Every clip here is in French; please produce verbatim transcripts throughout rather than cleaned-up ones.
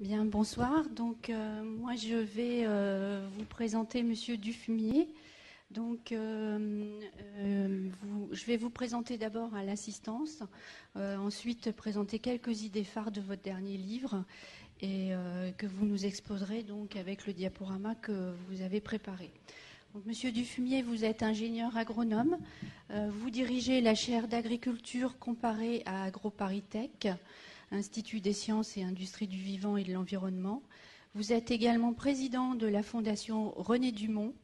Bien, bonsoir. Donc, euh, moi, je vais euh, vous présenter Monsieur Dufumier. Donc, euh, euh, vous, je vais vous présenter d'abord à l'assistance, euh, ensuite présenter quelques idées phares de votre dernier livre et euh, que vous nous exposerez donc avec le diaporama que vous avez préparé. Donc, Monsieur Dufumier, vous êtes ingénieur agronome. Euh, vous dirigez la chaire d'agriculture comparée à AgroParisTech, Institut des sciences et industries du vivant et de l'environnement. Vous êtes également président de la fondation René Dumont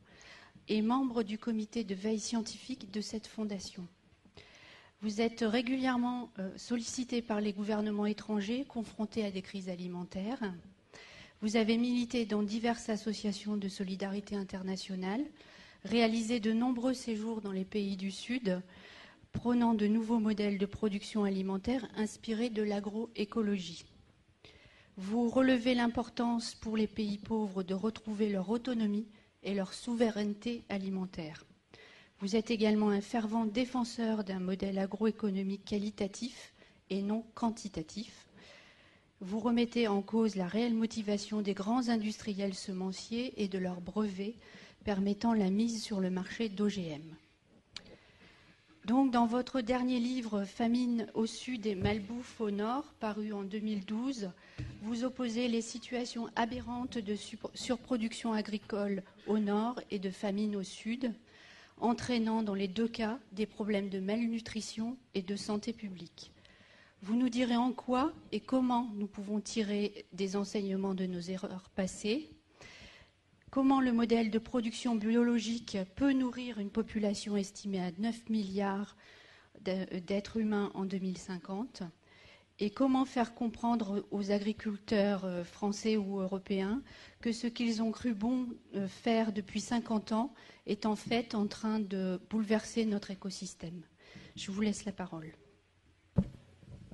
et membre du comité de veille scientifique de cette fondation. Vous êtes régulièrement sollicité par les gouvernements étrangers confrontés à des crises alimentaires. Vous avez milité dans diverses associations de solidarité internationale, réalisé de nombreux séjours dans les pays du Sud, prônant de nouveaux modèles de production alimentaire inspirés de l'agroécologie. Vous relevez l'importance pour les pays pauvres de retrouver leur autonomie et leur souveraineté alimentaire. Vous êtes également un fervent défenseur d'un modèle agroéconomique qualitatif et non quantitatif. Vous remettez en cause la réelle motivation des grands industriels semenciers et de leurs brevets permettant la mise sur le marché d'O G M. Donc, dans votre dernier livre, Famine au Sud et Malbouffe au Nord, paru en deux mille douze, vous opposez les situations aberrantes de surproduction agricole au Nord et de famine au Sud, entraînant dans les deux cas des problèmes de malnutrition et de santé publique. Vous nous direz en quoi et comment nous pouvons tirer des enseignements de nos erreurs passées, comment le modèle de production biologique peut nourrir une population estimée à neuf milliards d'êtres humains en deux mille cinquante et comment faire comprendre aux agriculteurs français ou européens que ce qu'ils ont cru bon faire depuis cinquante ans est en fait en train de bouleverser notre écosystème. Je vous laisse la parole.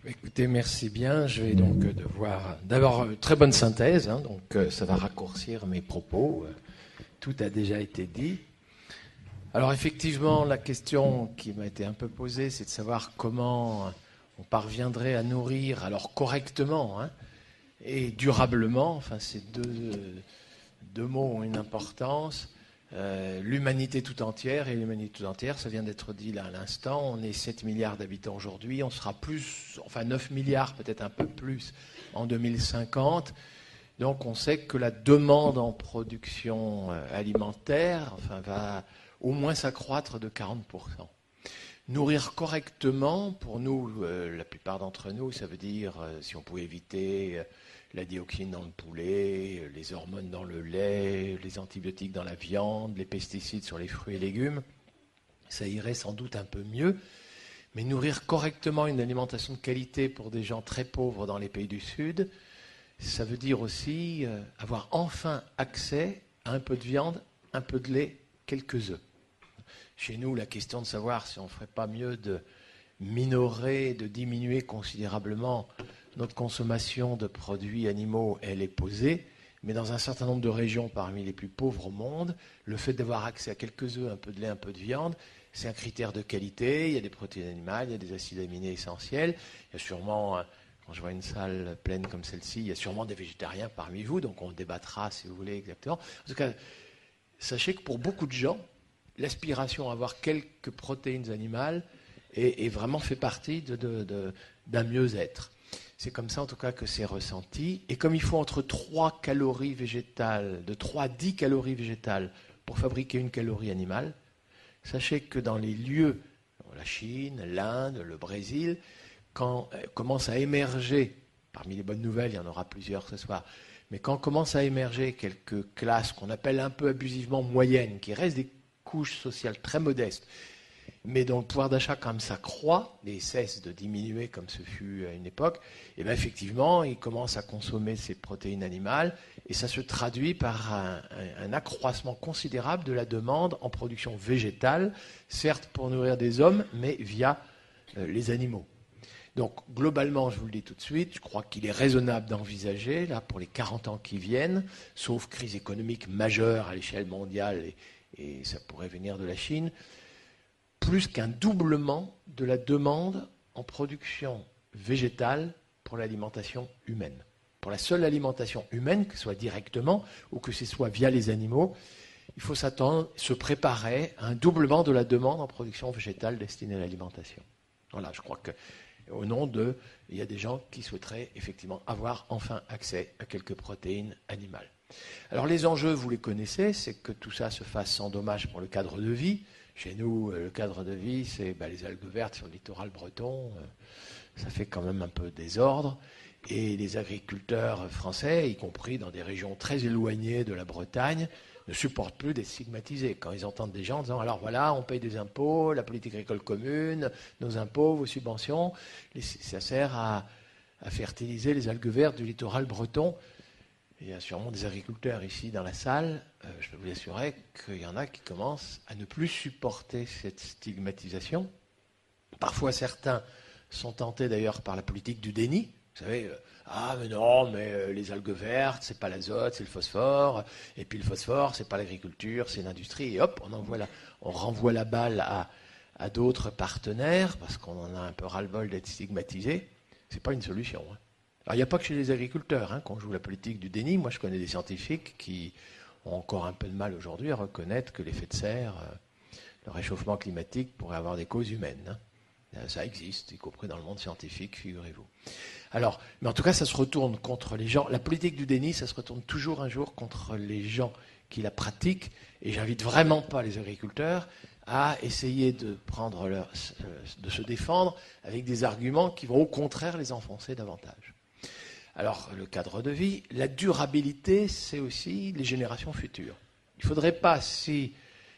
Écoutez, merci bien. Je vais donc devoir... D'abord, très bonne synthèse, hein, donc ça va raccourcir mes propos. Tout a déjà été dit. Alors effectivement, la question qui m'a été un peu posée, c'est de savoir comment on parviendrait à nourrir, alors correctement hein, et durablement, enfin ces deux, deux mots ont une importance, euh, l'humanité tout entière, et l'humanité tout entière, ça vient d'être dit là à l'instant, on est sept milliards d'habitants aujourd'hui, on sera plus, enfin neuf milliards peut-être un peu plus en deux mille cinquante, donc on sait que la demande en production alimentaire enfin, va au moins s'accroître de quarante pour cent. Nourrir correctement, pour nous, euh, la plupart d'entre nous, ça veut dire, euh, si on pouvait éviter euh, la dioxine dans le poulet, euh, les hormones dans le lait, les antibiotiques dans la viande, les pesticides sur les fruits et légumes, ça irait sans doute un peu mieux. Mais nourrir correctement une alimentation de qualité pour des gens très pauvres dans les pays du Sud, ça veut dire aussi euh, avoir enfin accès à un peu de viande, un peu de lait, quelques œufs. Chez nous, la question de savoir si on ne ferait pas mieux de minorer, de diminuer considérablement notre consommation de produits animaux, elle est posée. Mais dans un certain nombre de régions parmi les plus pauvres au monde, le fait d'avoir accès à quelques œufs, un peu de lait, un peu de viande, c'est un critère de qualité. Il y a des protéines animales, il y a des acides aminés essentiels. Il y a sûrement, quand je vois une salle pleine comme celle-ci, il y a sûrement des végétariens parmi vous. Donc on débattra, si vous voulez, exactement. En tout cas, sachez que pour beaucoup de gens, l'aspiration à avoir quelques protéines animales est, est vraiment fait partie de, de, de, d'un mieux-être. C'est comme ça en tout cas que c'est ressenti. Et comme il faut entre trois calories végétales, de trois à dix calories végétales pour fabriquer une calorie animale, sachez que dans les lieux, la Chine, l'Inde, le Brésil, quand commence à émerger, parmi les bonnes nouvelles, il y en aura plusieurs ce soir, mais quand commence à émerger quelques classes qu'on appelle un peu abusivement moyennes, qui restent des couche sociale très modeste, mais dont le pouvoir d'achat quand même s'accroît et cesse de diminuer comme ce fut à une époque, et bien effectivement, ils commencent à consommer ces protéines animales et ça se traduit par un, un accroissement considérable de la demande en production végétale, certes pour nourrir des hommes, mais via euh, les animaux. Donc globalement, je vous le dis tout de suite, je crois qu'il est raisonnable d'envisager, là pour les quarante ans qui viennent, sauf crise économique majeure à l'échelle mondiale et et ça pourrait venir de la Chine, plus qu'un doublement de la demande en production végétale pour l'alimentation humaine. pour la seule alimentation humaine, que ce soit directement ou que ce soit via les animaux, il faut s'attendre, se préparer à un doublement de la demande en production végétale destinée à l'alimentation. Voilà, je crois que, au nom de, il y a des gens qui souhaiteraient effectivement avoir enfin accès à quelques protéines animales. Alors les enjeux, vous les connaissez, c'est que tout ça se fasse sans dommage pour le cadre de vie. Chez nous, le cadre de vie, c'est ben, les algues vertes sur le littoral breton, ça fait quand même un peu désordre. Et les agriculteurs français, y compris dans des régions très éloignées de la Bretagne, ne supportent plus d'être stigmatisés. Quand ils entendent des gens en disant « alors voilà, on paye des impôts, la politique agricole commune, nos impôts, vos subventions », ça sert à, à fertiliser les algues vertes du littoral breton. Il y a sûrement des agriculteurs ici dans la salle, euh, je peux vous assurer qu'il y en a qui commencent à ne plus supporter cette stigmatisation. Parfois certains sont tentés d'ailleurs par la politique du déni. Vous savez, euh, ah mais non, mais euh, les algues vertes, c'est pas l'azote, c'est le phosphore, et puis le phosphore, c'est pas l'agriculture, c'est l'industrie, et hop, on envoie la, on renvoie la balle à, à d'autres partenaires, parce qu'on en a un peu ras-le-bol d'être stigmatisé. C'est pas une solution, hein. Alors, il n'y a pas que chez les agriculteurs, hein, qu'on joue la politique du déni. Moi, je connais des scientifiques qui ont encore un peu de mal aujourd'hui à reconnaître que l'effet de serre, euh, le réchauffement climatique, pourrait avoir des causes humaines, hein. Ça existe, y compris dans le monde scientifique, figurez-vous. Alors, mais en tout cas, ça se retourne contre les gens. La politique du déni, ça se retourne toujours un jour contre les gens qui la pratiquent. Et j'invite vraiment pas les agriculteurs à essayer de prendre leur, de se défendre avec des arguments qui vont au contraire les enfoncer davantage. Alors, le cadre de vie, la durabilité, c'est aussi les générations futures. Il ne faudrait pas, s'il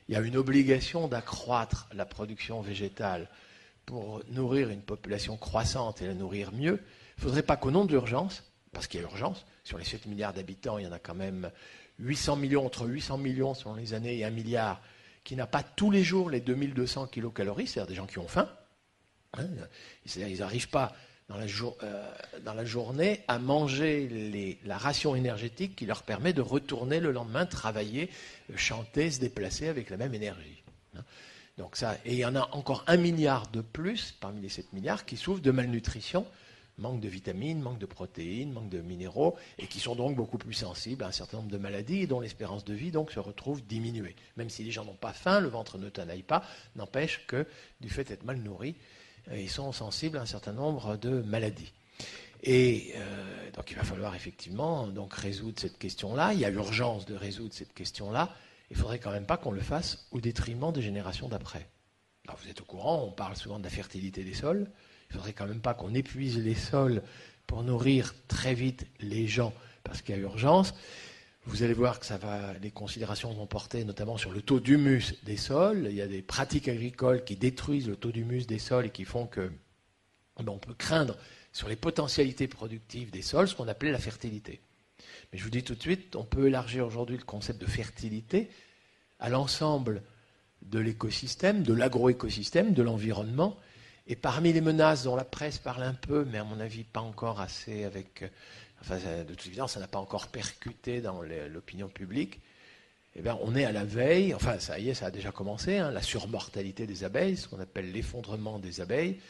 y a une obligation d'accroître la production végétale pour nourrir une population croissante et la nourrir mieux, il ne faudrait pas qu'au nom de l'urgence, parce qu'il y a urgence, sur les sept milliards d'habitants, il y en a quand même huit cents millions, entre huit cents millions selon les années et un milliard, qui n'a pas tous les jours les deux mille deux cents kilocalories, c'est-à-dire des gens qui ont faim, hein, c'est-à-dire ils n'arrivent pas Dans la, jour, euh, dans la journée, à manger les, la ration énergétique qui leur permet de retourner le lendemain, travailler, chanter, se déplacer avec la même énergie. Donc ça, et il y en a encore un milliard de plus, parmi les sept milliards, qui souffrent de malnutrition, manque de vitamines, manque de protéines, manque de minéraux, et qui sont donc beaucoup plus sensibles à un certain nombre de maladies, et dont l'espérance de vie donc se retrouve diminuée. Même si les gens n'ont pas faim, le ventre ne tanaille pas, n'empêche que, du fait d'être mal nourris, ils sont sensibles à un certain nombre de maladies. Et euh, donc il va falloir effectivement donc, résoudre cette question-là. Il y a urgence de résoudre cette question-là. Il ne faudrait quand même pas qu'on le fasse au détriment des générations d'après. Alors vous êtes au courant, on parle souvent de la fertilité des sols. Il ne faudrait quand même pas qu'on épuise les sols pour nourrir très vite les gens parce qu'il y a urgence. Vous allez voir que ça va, les considérations vont porter notamment sur le taux d'humus des sols. Il y a des pratiques agricoles qui détruisent le taux d'humus des sols et qui font que ben, on peut craindre sur les potentialités productives des sols ce qu'on appelait la fertilité. Mais je vous dis tout de suite, on peut élargir aujourd'hui le concept de fertilité à l'ensemble de l'écosystème, de l'agroécosystème, de l'environnement. Et parmi les menaces dont la presse parle un peu, mais à mon avis pas encore assez avec... Enfin, de toute évidence, ça n'a pas encore percuté dans l'opinion publique. Eh bien, on est à la veille, enfin, ça y est, ça a déjà commencé, hein, la surmortalité des abeilles, ce qu'on appelle l'effondrement des abeilles.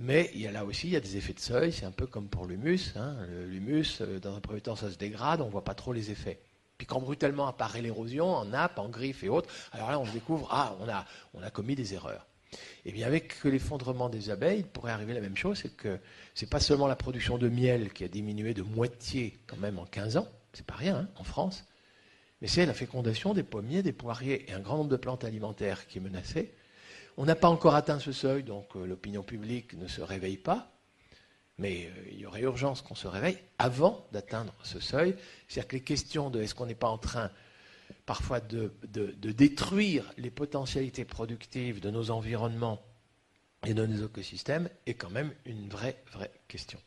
Mais il y a là aussi, il y a des effets de seuil, c'est un peu comme pour l'humus. Hein. L'humus, dans un premier temps, ça se dégrade, on ne voit pas trop les effets. Puis quand brutalement apparaît l'érosion, en nappe, en griffe et autres, alors là, on se découvre, ah, on a, on a commis des erreurs. Et bien avec l'effondrement des abeilles, il pourrait arriver la même chose, c'est que c'est pas seulement la production de miel qui a diminué de moitié quand même en quinze ans, c'est pas rien hein, en France, mais c'est la fécondation des pommiers, des poiriers et un grand nombre de plantes alimentaires qui est menacée. On n'a pas encore atteint ce seuil, donc l'opinion publique ne se réveille pas, mais il y aurait urgence qu'on se réveille avant d'atteindre ce seuil. C'est-à-dire que les questions de est-ce qu'on n'est pas en train... parfois de, de, de détruire les potentialités productives de nos environnements et de nos écosystèmes est quand même une vraie, vraie question.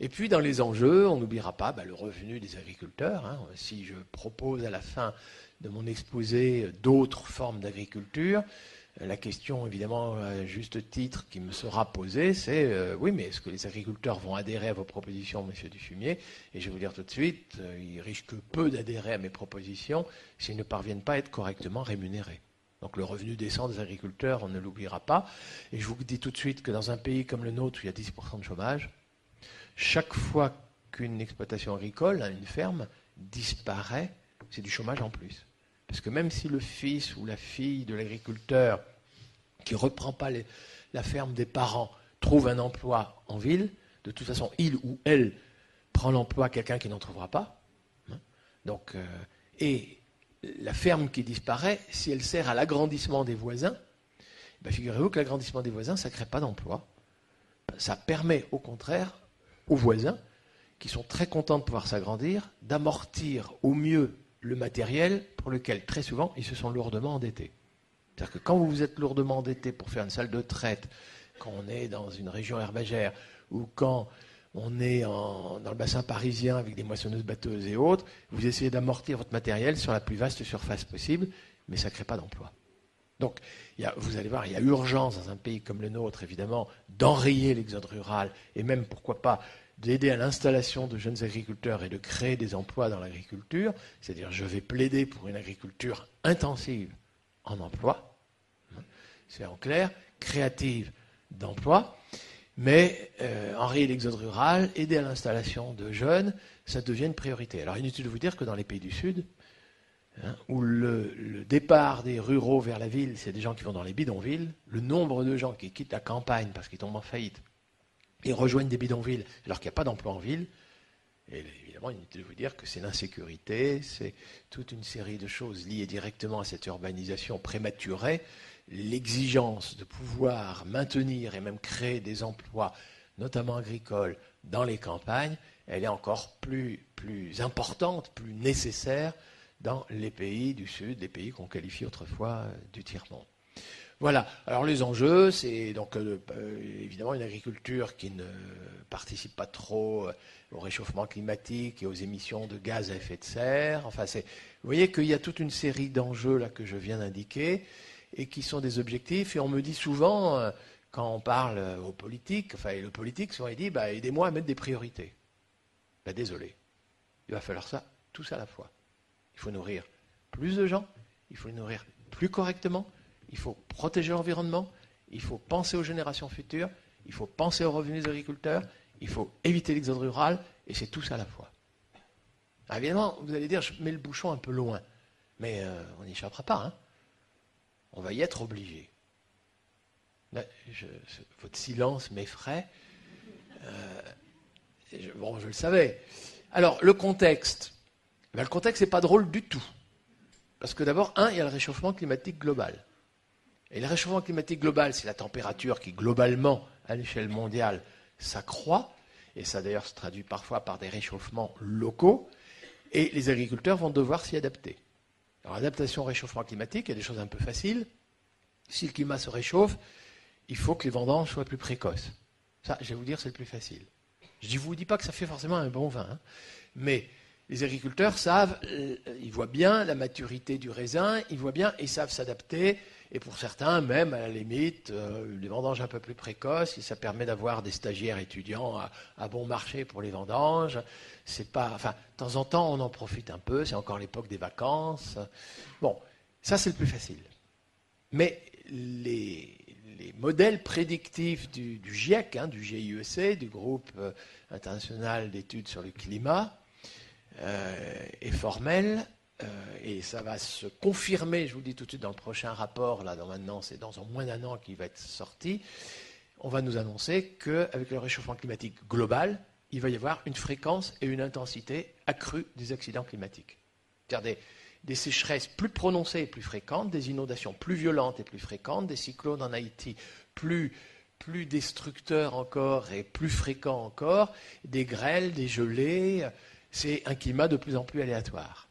Et puis dans les enjeux, on n'oubliera pas bah, le revenu des agriculteurs. Hein. Si je propose à la fin de mon exposé d'autres formes d'agriculture, la question évidemment à juste titre qui me sera posée, c'est euh, oui mais est-ce que les agriculteurs vont adhérer à vos propositions, monsieur Dufumier? Et je vais vous dire tout de suite, euh, ils risquent peu d'adhérer à mes propositions s'ils ne parviennent pas à être correctement rémunérés. Donc le revenu décent des agriculteurs, on ne l'oubliera pas. Et je vous dis tout de suite que dans un pays comme le nôtre où il y a dix pour cent de chômage, chaque fois qu'une exploitation agricole, une ferme, disparaît, c'est du chômage en plus. Parce que même si le fils ou la fille de l'agriculteur qui ne reprend pas les, la ferme des parents trouve un emploi en ville, de toute façon, il ou elle prend l'emploi à quelqu'un qui n'en trouvera pas. Donc, euh, et la ferme qui disparaît, si elle sert à l'agrandissement des voisins, ben figurez-vous que l'agrandissement des voisins, ça ne crée pas d'emploi. Ça permet au contraire aux voisins, qui sont très contents de pouvoir s'agrandir, d'amortir au mieux le matériel pour lequel, très souvent, ils se sont lourdement endettés. C'est-à-dire que quand vous vous êtes lourdement endetté pour faire une salle de traite, quand on est dans une région herbagère, ou quand on est en, dans le bassin parisien avec des moissonneuses batteuses et autres, vous essayez d'amortir votre matériel sur la plus vaste surface possible, mais ça ne crée pas d'emploi. Donc, y a, vous allez voir, il y a urgence dans un pays comme le nôtre, évidemment, d'enrayer l'exode rural, et même, pourquoi pas, d'aider à l'installation de jeunes agriculteurs et de créer des emplois dans l'agriculture. C'est-à-dire, je vais plaider pour une agriculture intensive en emploi, c'est en clair, créative d'emploi, mais euh, enrayer l'exode rural, aider à l'installation de jeunes, ça devient une priorité. Alors, inutile de vous dire que dans les pays du Sud, hein, où le, le départ des ruraux vers la ville, c'est des gens qui vont dans les bidonvilles, le nombre de gens qui quittent la campagne parce qu'ils tombent en faillite et rejoignent des bidonvilles alors qu'il n'y a pas d'emploi en ville, et évidemment, inutile de vous dire que c'est l'insécurité, c'est toute une série de choses liées directement à cette urbanisation prématurée, l'exigence de pouvoir maintenir et même créer des emplois, notamment agricoles, dans les campagnes, elle est encore plus, plus importante, plus nécessaire dans les pays du Sud, les pays qu'on qualifiait autrefois du tiers-monde. Voilà. Alors les enjeux, c'est donc euh, évidemment une agriculture qui ne participe pas trop au réchauffement climatique et aux émissions de gaz à effet de serre. Enfin, c'est, vous voyez qu'il y a toute une série d'enjeux là que je viens d'indiquer et qui sont des objectifs. Et on me dit souvent, quand on parle aux politiques, enfin et le politique, souvent il dit bah, « aidez-moi à mettre des priorités ». Bah, désolé, il va falloir ça, tous à la fois. Il faut nourrir plus de gens, il faut les nourrir plus correctement, il faut protéger l'environnement, il faut penser aux générations futures, il faut penser aux revenus des agriculteurs, il faut éviter l'exode rural, et c'est tous à la fois. Alors évidemment, vous allez dire, je mets le bouchon un peu loin, mais euh, on n'y échappera pas, hein. On va y être obligé. Votre silence m'effraie. Euh, je, bon, je le savais. Alors, le contexte. Ben, le contexte n'est pas drôle du tout. Parce que d'abord, un, il y a le réchauffement climatique global. Et le réchauffement climatique global, c'est la température qui, globalement, à l'échelle mondiale, s'accroît. Et ça, d'ailleurs, se traduit parfois par des réchauffements locaux. Et les agriculteurs vont devoir s'y adapter. Alors, adaptation au réchauffement climatique, il y a des choses un peu faciles. Si le climat se réchauffe, il faut que les vendanges soient plus précoces. Ça, je vais vous dire, c'est le plus facile. Je ne vous dis pas que ça fait forcément un bon vin, hein. Mais les agriculteurs savent, ils voient bien la maturité du raisin, ils voient bien, ils savent s'adapter. Et pour certains, même à la limite, euh, les vendanges un peu plus précoces, et ça permet d'avoir des stagiaires étudiants à, à bon marché pour les vendanges. C'est pas, enfin, de temps en temps, on en profite un peu, c'est encore l'époque des vacances. Bon, ça c'est le plus facile. Mais les, les modèles prédictifs du, du GIEC, hein, du G I E C, du groupe international d'études sur le climat, Euh, est formel, euh, et ça va se confirmer, je vous le dis tout de suite, dans le prochain rapport, là, dans maintenant, c'est dans moins d'un an qu'il va être sorti, on va nous annoncer qu'avec le réchauffement climatique global, il va y avoir une fréquence et une intensité accrues des accidents climatiques. C'est-à-dire des, des sécheresses plus prononcées et plus fréquentes, des inondations plus violentes et plus fréquentes, des cyclones en Haïti plus... plus destructeurs encore et plus fréquents encore, des grêles, des gelées... C'est un climat de plus en plus aléatoire.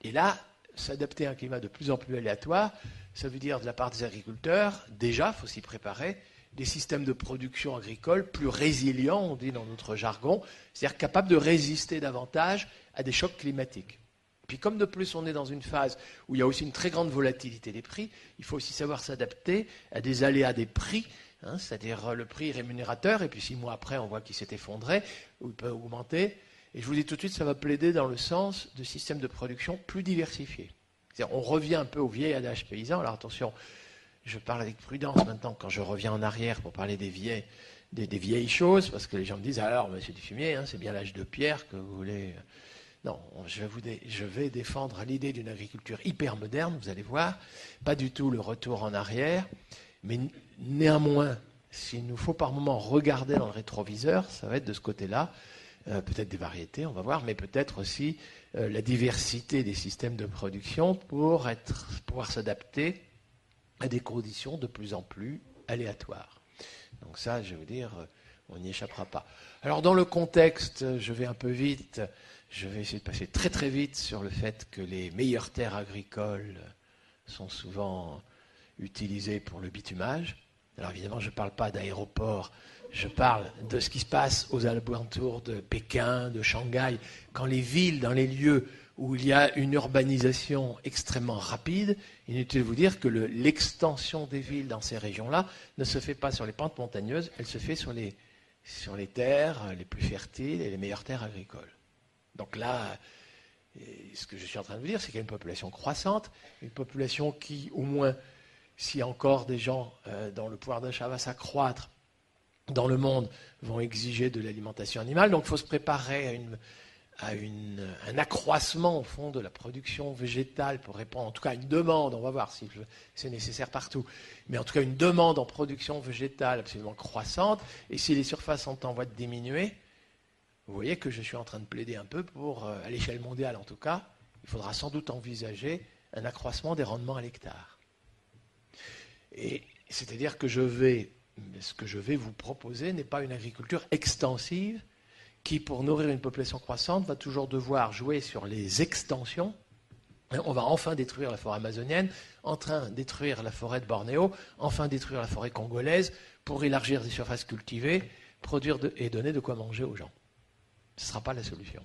Et là, s'adapter à un climat de plus en plus aléatoire, ça veut dire de la part des agriculteurs, déjà, il faut s'y préparer, des systèmes de production agricole plus résilients, on dit dans notre jargon, c'est-à-dire capables de résister davantage à des chocs climatiques. Puis comme de plus on est dans une phase où il y a aussi une très grande volatilité des prix, il faut aussi savoir s'adapter à des aléas des prix, hein, c'est-à-dire le prix rémunérateur, et puis six mois après, on voit qu'il s'est effondré, ou il peut augmenter. Et je vous dis tout de suite, ça va plaider dans le sens de systèmes de production plus diversifiés. C'est-à-dire, on revient un peu au vieil adage paysan. Alors attention, je parle avec prudence maintenant quand je reviens en arrière pour parler des vieilles, des, des vieilles choses, parce que les gens me disent, alors, monsieur Dufumier, hein, c'est bien l'âge de pierre que vous voulez... Non, je vais, vous dé... je vais défendre l'idée d'une agriculture hyper moderne, vous allez voir, pas du tout le retour en arrière, mais néanmoins, s'il nous faut par moment regarder dans le rétroviseur, ça va être de ce côté-là, euh, peut-être des variétés, on va voir, mais peut-être aussi euh, la diversité des systèmes de production pour être, pouvoir s'adapter à des conditions de plus en plus aléatoires. Donc ça, je veux dire, on n'y échappera pas. Alors dans le contexte, je vais un peu vite, je vais essayer de passer très très vite sur le fait que les meilleures terres agricoles sont souvent utilisées pour le bitumage. Alors évidemment, je ne parle pas d'aéroports, je parle de ce qui se passe aux alentours de Pékin, de Shanghai, quand les villes, dans les lieux où il y a une urbanisation extrêmement rapide, inutile de vous dire que le, l'extension des villes dans ces régions-là ne se fait pas sur les pentes montagneuses, elle se fait sur les, sur les terres les plus fertiles et les meilleures terres agricoles. Donc là, ce que je suis en train de vous dire, c'est qu'il y a une population croissante, une population qui, au moins, si encore des gens euh, dont le pouvoir d'achat va s'accroître dans le monde, vont exiger de l'alimentation animale. Donc il faut se préparer à, une, à une, un accroissement, au fond, de la production végétale pour répondre, en tout cas, à une demande, on va voir si c'est nécessaire partout, mais en tout cas, une demande en production végétale absolument croissante. Et si les surfaces sont en voie de diminuer, vous voyez que je suis en train de plaider un peu pour, à l'échelle mondiale en tout cas, il faudra sans doute envisager un accroissement des rendements à l'hectare. Et c'est-à-dire que je vais, ce que je vais vous proposer n'est pas une agriculture extensive qui, pour nourrir une population croissante, va toujours devoir jouer sur les extensions. On va enfin détruire la forêt amazonienne, enfin détruire la forêt de Bornéo, enfin détruire la forêt congolaise pour élargir des surfaces cultivées, produire de, et donner de quoi manger aux gens. Ce ne sera pas la solution.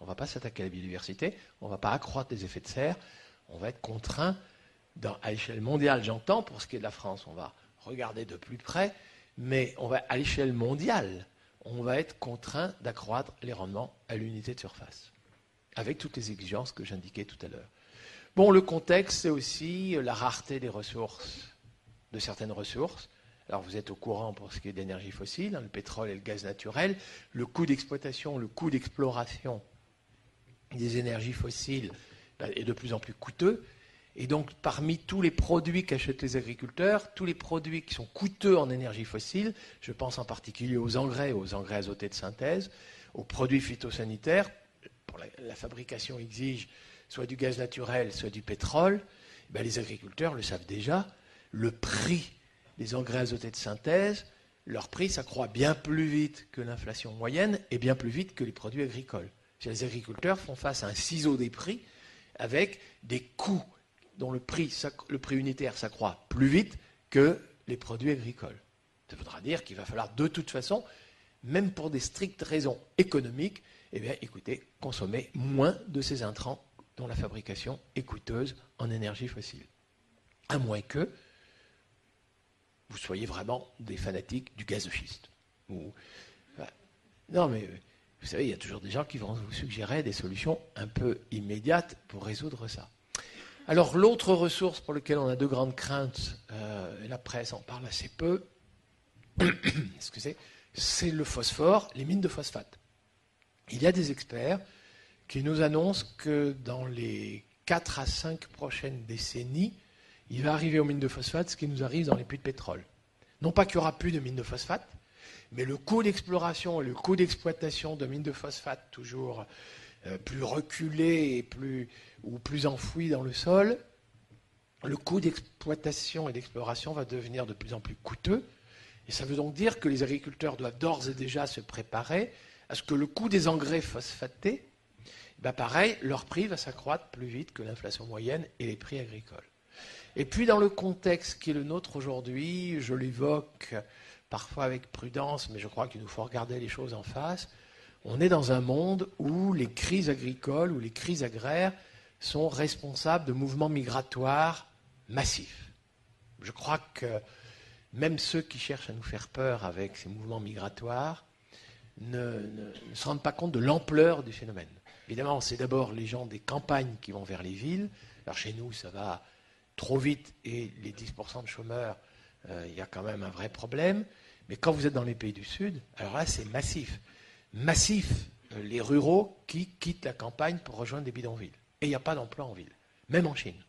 On ne va pas s'attaquer à la biodiversité, on ne va pas accroître les effets de serre, on va être contraint, dans, à l'échelle mondiale, j'entends, pour ce qui est de la France, on va regarder de plus près, mais on va, à l'échelle mondiale, on va être contraint d'accroître les rendements à l'unité de surface, avec toutes les exigences que j'indiquais tout à l'heure. Bon, le contexte, c'est aussi la rareté des ressources, de certaines ressources. Alors vous êtes au courant pour ce qui est de l'énergie fossile, hein, le pétrole et le gaz naturel, le coût d'exploitation, le coût d'exploration des énergies fossiles ben, est de plus en plus coûteux. Et donc parmi tous les produits qu'achètent les agriculteurs, tous les produits qui sont coûteux en énergie fossile, je pense en particulier aux engrais, aux engrais azotés de synthèse, aux produits phytosanitaires, pour la, la fabrication exige soit du gaz naturel, soit du pétrole, ben, les agriculteurs le savent déjà, le prix les engrais azotés de synthèse, leur prix s'accroît bien plus vite que l'inflation moyenne et bien plus vite que les produits agricoles. Les agriculteurs font face à un ciseau des prix avec des coûts dont le prix, le prix unitaire s'accroît plus vite que les produits agricoles. Ça voudra dire qu'il va falloir de toute façon, même pour des strictes raisons économiques, eh bien, écoutez, consommer moins de ces intrants dont la fabrication est coûteuse en énergie fossile. À moins que vous soyez vraiment des fanatiques du gaz de schiste. Ou... Enfin, non, mais vous savez, il y a toujours des gens qui vont vous suggérer des solutions un peu immédiates pour résoudre ça. Alors, l'autre ressource pour laquelle on a de grandes craintes, euh, et la presse en parle assez peu, excusez, c'est le phosphore, les mines de phosphate. Il y a des experts qui nous annoncent que dans les quatre à cinq prochaines décennies, il va arriver aux mines de phosphate ce qui nous arrive dans les puits de pétrole. Non pas qu'il n'y aura plus de mines de phosphate, mais le coût d'exploration et le coût d'exploitation de mines de phosphate, toujours plus reculées et plus, ou plus enfouies dans le sol, le coût d'exploitation et d'exploration va devenir de plus en plus coûteux. Et ça veut donc dire que les agriculteurs doivent d'ores et déjà se préparer à ce que le coût des engrais phosphatés, ben pareil, leur prix va s'accroître plus vite que l'inflation moyenne et les prix agricoles. Et puis dans le contexte qui est le nôtre aujourd'hui, je l'évoque parfois avec prudence, mais je crois qu'il nous faut regarder les choses en face, on est dans un monde où les crises agricoles, où les crises agraires sont responsables de mouvements migratoires massifs. Je crois que même ceux qui cherchent à nous faire peur avec ces mouvements migratoires ne, ne, ne se rendent pas compte de l'ampleur du phénomène. Évidemment, c'est d'abord les gens des campagnes qui vont vers les villes. Alors chez nous, ça va... trop vite, et les dix pour cent de chômeurs, euh, il y a quand même un vrai problème. Mais quand vous êtes dans les pays du Sud, alors là, c'est massif. Massif, les ruraux qui quittent la campagne pour rejoindre des bidonvilles. Et il n'y a pas d'emploi en ville, même en Chine.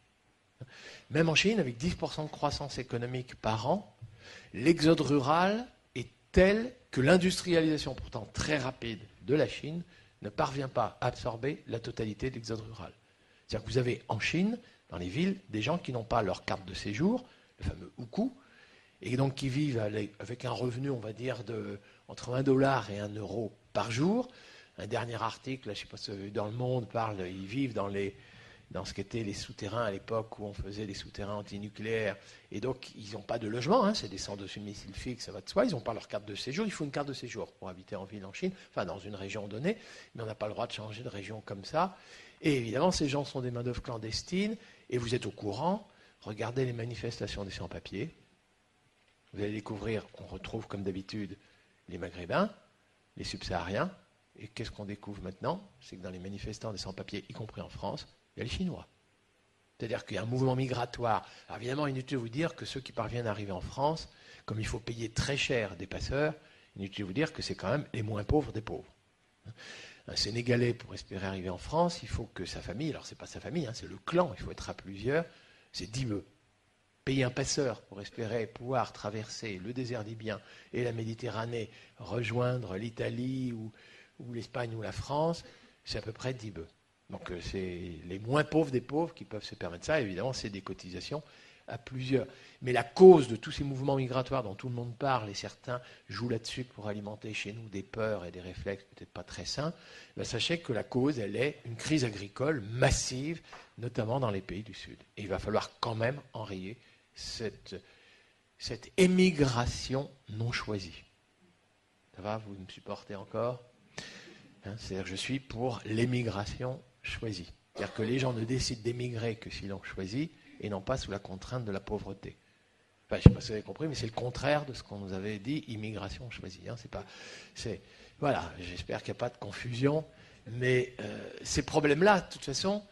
Même en Chine, avec dix pour cent de croissance économique par an, l'exode rural est tel que l'industrialisation, pourtant très rapide, de la Chine ne parvient pas à absorber la totalité de l'exode rural. C'est-à-dire que vous avez en Chine, dans les villes, des gens qui n'ont pas leur carte de séjour, le fameux hukou, et donc qui vivent avec un revenu, on va dire, de, entre un dollar et un euro par jour. Un dernier article, je ne sais pas si dans Le Monde parle, ils vivent dans, les, dans ce qu'étaient les souterrains à l'époque où on faisait des souterrains antinucléaires. Et donc, ils n'ont pas de logement, hein, c'est des centres de domicile fixe, ça va de soi. Ils n'ont pas leur carte de séjour. Il faut une carte de séjour pour habiter en ville en Chine, enfin dans une région donnée, mais on n'a pas le droit de changer de région comme ça. Et évidemment, ces gens sont des main-d'œuvre clandestines, et vous êtes au courant. Regardez les manifestations des sans-papiers. Vous allez découvrir, on retrouve comme d'habitude les Maghrébins, les subsahariens, et qu'est-ce qu'on découvre maintenant? C'est que dans les manifestants des sans-papiers, y compris en France, il y a les Chinois. C'est-à-dire qu'il y a un mouvement migratoire. Alors évidemment, inutile de vous dire que ceux qui parviennent à arriver en France, comme il faut payer très cher des passeurs, inutile de vous dire que c'est quand même les moins pauvres des pauvres. Un Sénégalais, pour espérer arriver en France, il faut que sa famille, alors c'est pas sa famille, hein, c'est le clan, il faut être à plusieurs, c'est dix bœufs. Payer un passeur pour espérer pouvoir traverser le désert libyen et la Méditerranée, rejoindre l'Italie ou, ou l'Espagne ou la France, c'est à peu près dix bœufs. Donc c'est les moins pauvres des pauvres qui peuvent se permettre ça. Évidemment, c'est des cotisations à plusieurs. Mais la cause de tous ces mouvements migratoires dont tout le monde parle, et certains jouent là-dessus pour alimenter chez nous des peurs et des réflexes peut-être pas très sains, ben sachez que la cause, elle est une crise agricole massive, notamment dans les pays du Sud. Et il va falloir quand même enrayer Cette, cette émigration non choisie. Ça va, vous me supportez encore, hein, c'est-à-dire que je suis pour l'émigration choisie. C'est-à-dire que les gens ne décident d'émigrer que s'ils l'ont choisi et non pas sous la contrainte de la pauvreté. Enfin, je ne sais pas si vous avez compris, mais c'est le contraire de ce qu'on nous avait dit, immigration choisie. Hein, c'est pas, c'est, voilà, j'espère qu'il n'y a pas de confusion, mais euh, ces problèmes-là, de toute façon,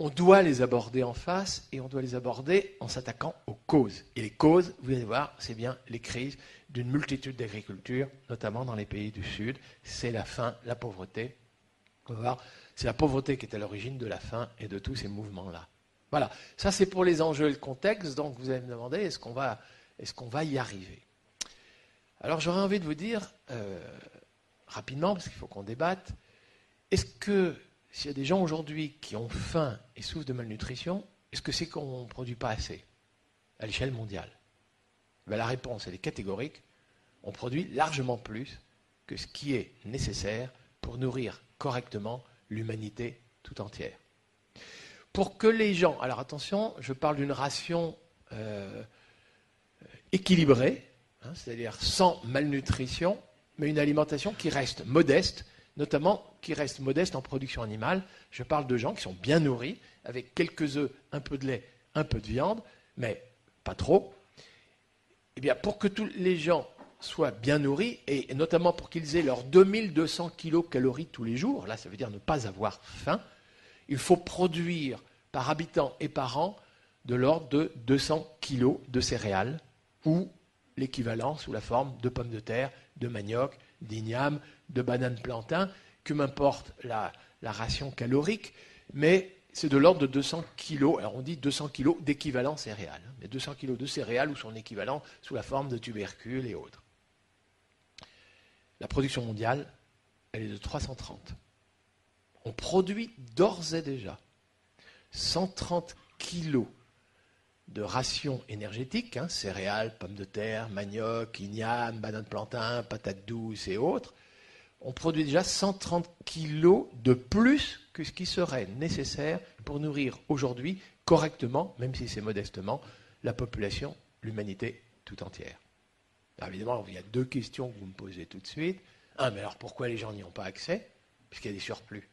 on doit les aborder en face et on doit les aborder en s'attaquant aux causes. Et les causes, vous allez voir, c'est bien les crises d'une multitude d'agricultures, notamment dans les pays du Sud. C'est la faim, la pauvreté. On va voir, c'est la pauvreté qui est à l'origine de la faim et de tous ces mouvements-là. Voilà, ça c'est pour les enjeux et le contexte. Donc vous allez me demander, est-ce qu'on va, est-ce qu'on va y arriver? Alors j'aurais envie de vous dire, euh, rapidement, parce qu'il faut qu'on débatte, est-ce que... s'il y a des gens aujourd'hui qui ont faim et souffrent de malnutrition, est-ce que c'est qu'on ne produit pas assez à l'échelle mondiale? Ben la réponse, elle est catégorique. On produit largement plus que ce qui est nécessaire pour nourrir correctement l'humanité tout entière. Pour que les gens... Alors attention, je parle d'une ration euh, équilibrée, hein, c'est-à-dire sans malnutrition, mais une alimentation qui reste modeste, notamment qui restent modestes en production animale. Je parle de gens qui sont bien nourris, avec quelques œufs, un peu de lait, un peu de viande, mais pas trop. Eh bien, pour que tous les gens soient bien nourris, et notamment pour qu'ils aient leurs deux mille deux cents kilocalories tous les jours, là ça veut dire ne pas avoir faim, il faut produire par habitant et par an de l'ordre de deux cents kilos de céréales, ou l'équivalent sous la forme de pommes de terre, de manioc, d'igname, de bananes plantain, que m'importe la, la ration calorique, mais c'est de l'ordre de deux cents kilos, alors on dit deux cents kilos d'équivalent céréales, hein, mais deux cents kilos de céréales ou son équivalent sous la forme de tubercules et autres. La production mondiale, elle est de trois cent trente. On produit d'ores et déjà cent trente kilos de rations énergétiques, hein, céréales, pommes de terre, manioc, igname, bananes plantain, patates douces et autres. On produit déjà cent trente kilos de plus que ce qui serait nécessaire pour nourrir aujourd'hui correctement, même si c'est modestement, la population, l'humanité tout entière. Alors évidemment, il y a deux questions que vous me posez tout de suite. Un, mais alors pourquoi les gens n'y ont pas accès? Puisqu'il y a des surplus.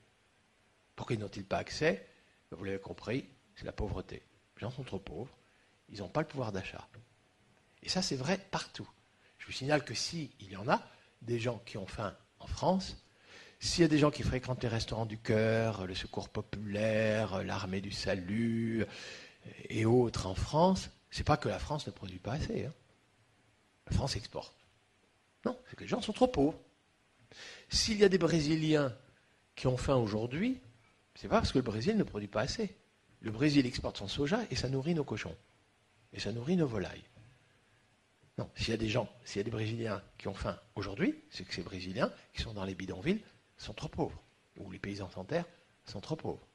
Pourquoi n'y ont-ils pas accès? Vous l'avez compris, c'est la pauvreté. Les gens sont trop pauvres, ils n'ont pas le pouvoir d'achat. Et ça, c'est vrai partout. Je vous signale que s'il y en a des gens qui ont faim en France, s'il y a des gens qui fréquentent les restaurants du cœur, le secours populaire, l'armée du salut et autres en France, c'est pas que la France ne produit pas assez, hein. La France exporte. Non, c'est que les gens sont trop pauvres. S'il y a des Brésiliens qui ont faim aujourd'hui, c'est pas parce que le Brésil ne produit pas assez. Le Brésil exporte son soja et ça nourrit nos cochons. Et ça nourrit nos volailles. Non, s'il y a des gens, s'il y a des Brésiliens qui ont faim aujourd'hui, c'est que ces Brésiliens qui sont dans les bidonvilles sont trop pauvres. Ou les paysans sans terre sont trop pauvres.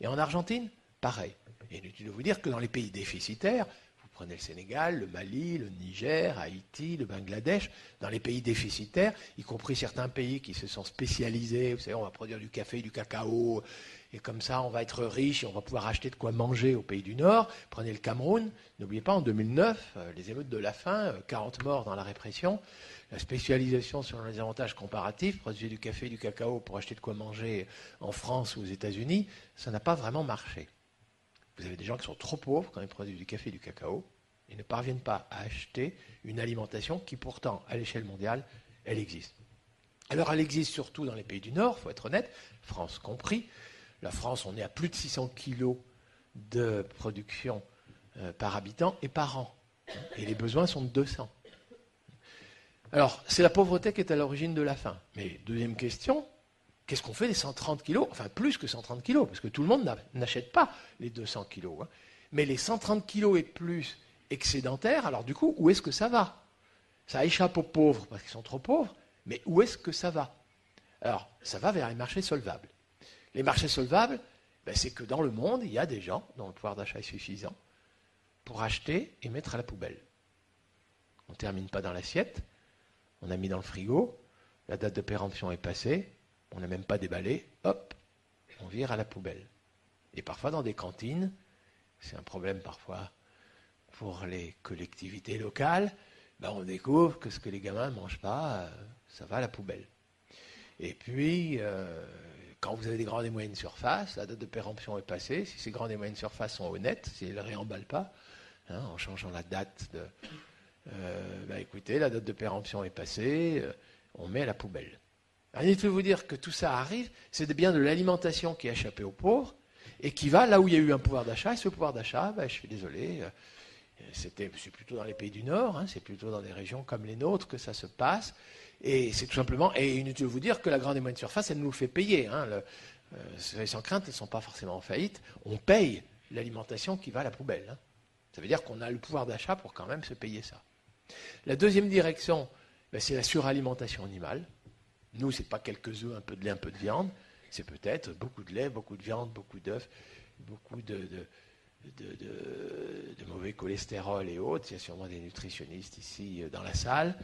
Et en Argentine, pareil. Et inutile de vous dire que dans les pays déficitaires, vous prenez le Sénégal, le Mali, le Niger, Haïti, le Bangladesh, dans les pays déficitaires, y compris certains pays qui se sont spécialisés, vous savez, on va produire du café, du cacao, et comme ça on va être riche et on va pouvoir acheter de quoi manger aux pays du Nord. Prenez le Cameroun, n'oubliez pas en deux mille neuf, les émeutes de la faim, quarante morts dans la répression, la spécialisation selon les avantages comparatifs, produire du café et du cacao pour acheter de quoi manger en France ou aux États-Unis, ça n'a pas vraiment marché. Vous avez des gens qui sont trop pauvres quand ils produisent du café et du cacao et ne parviennent pas à acheter une alimentation qui pourtant, à l'échelle mondiale, elle existe. Alors elle existe surtout dans les pays du Nord, il faut être honnête, France compris. La France, on est à plus de six cents kilos de production euh, par habitant et par an. Et les besoins sont de deux cents. Alors, c'est la pauvreté qui est à l'origine de la faim. Mais deuxième question, qu'est-ce qu'on fait des cent trente kilos? Enfin, plus que cent trente kilos, parce que tout le monde n'achète pas les deux cents kilos. Hein. Mais les cent trente kilos et plus excédentaires, alors du coup, où est-ce que ça va? Ça échappe aux pauvres, parce qu'ils sont trop pauvres, mais où est-ce que ça va? Alors, ça va vers les marchés solvables. Les marchés solvables, ben c'est que dans le monde, il y a des gens dont le pouvoir d'achat est suffisant pour acheter et mettre à la poubelle. On ne termine pas dans l'assiette, on a mis dans le frigo, la date de péremption est passée, on n'a même pas déballé, hop, on vire à la poubelle. Et parfois dans des cantines, c'est un problème parfois pour les collectivités locales, ben on découvre que ce que les gamins ne mangent pas, ça va à la poubelle. Et puis... Euh, Quand vous avez des grandes et moyennes surfaces, la date de péremption est passée. Si ces grandes et moyennes surfaces sont honnêtes, si elles ne réemballent pas, hein, en changeant la date de... Euh, bah écoutez, la date de péremption est passée, euh, on met à la poubelle. Alors, il faut vous dire que tout ça arrive, c'est bien de l'alimentation qui a échappé aux pauvres et qui va là où il y a eu un pouvoir d'achat. Et ce pouvoir d'achat, bah, je suis désolé, euh, c'était, c'est plutôt dans les pays du Nord, hein, c'est plutôt dans des régions comme les nôtres que ça se passe. Et c'est tout simplement, et inutile de vous dire que la grande et moyenne surface, elle nous le fait payer. Hein, le, euh, sans crainte, elles ne sont pas forcément en faillite. On paye l'alimentation qui va à la poubelle. Hein. Ça veut dire qu'on a le pouvoir d'achat pour quand même se payer ça. La deuxième direction, ben, c'est la suralimentation animale. Nous, ce n'est pas quelques œufs, un peu de lait, un peu de viande. C'est peut-être beaucoup de lait, beaucoup de viande, beaucoup d'œufs, beaucoup de... de De, de, de mauvais cholestérol et autres. Il y a sûrement des nutritionnistes ici dans la salle.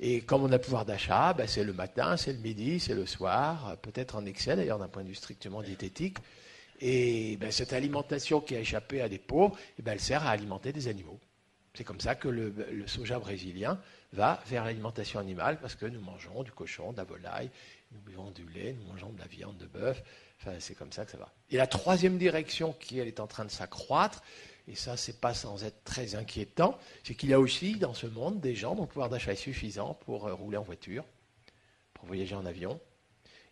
Et comme on a pouvoir d'achat, ben c'est le matin, c'est le midi, c'est le soir, peut-être en excès d'ailleurs d'un point de vue strictement diététique. Et ben, cette alimentation qui a échappé à des pauvres, et ben, elle sert à alimenter des animaux. C'est comme ça que le, le soja brésilien va vers l'alimentation animale, parce que nous mangeons du cochon, de la volaille, nous buvons du lait, nous mangeons de la viande de bœuf. Enfin, c'est comme ça que ça va. Et la troisième direction qui, elle, est en train de s'accroître, et ça, c'est pas sans être très inquiétant, c'est qu'il y a aussi, dans ce monde, des gens dont le pouvoir d'achat est suffisant pour euh, rouler en voiture, pour voyager en avion.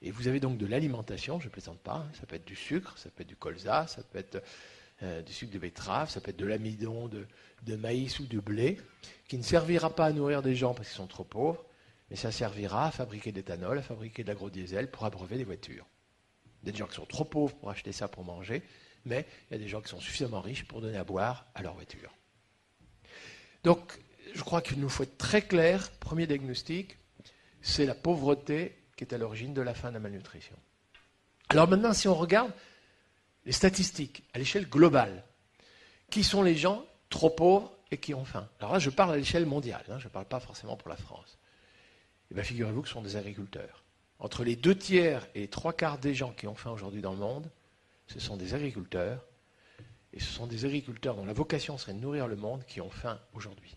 Et vous avez donc de l'alimentation, je ne plaisante pas, hein, ça peut être du sucre, ça peut être du colza, ça peut être euh, du sucre de betterave, ça peut être de l'amidon, de, de maïs ou de blé, qui ne servira pas à nourrir des gens parce qu'ils sont trop pauvres, mais ça servira à fabriquer de l'éthanol, à fabriquer de l'agrodiesel pour abreuver des voitures. Il y a des gens qui sont trop pauvres pour acheter ça pour manger, mais il y a des gens qui sont suffisamment riches pour donner à boire à leur voiture. Donc, je crois qu'il nous faut être très clair. Premier diagnostic, c'est la pauvreté qui est à l'origine de la faim et de la malnutrition. Alors maintenant, si on regarde les statistiques à l'échelle globale, qui sont les gens trop pauvres et qui ont faim? Alors là, je parle à l'échelle mondiale, hein, je ne parle pas forcément pour la France. Eh bien, figurez-vous que ce sont des agriculteurs. Entre les deux tiers et les trois quarts des gens qui ont faim aujourd'hui dans le monde, ce sont des agriculteurs, et ce sont des agriculteurs dont la vocation serait de nourrir le monde qui ont faim aujourd'hui.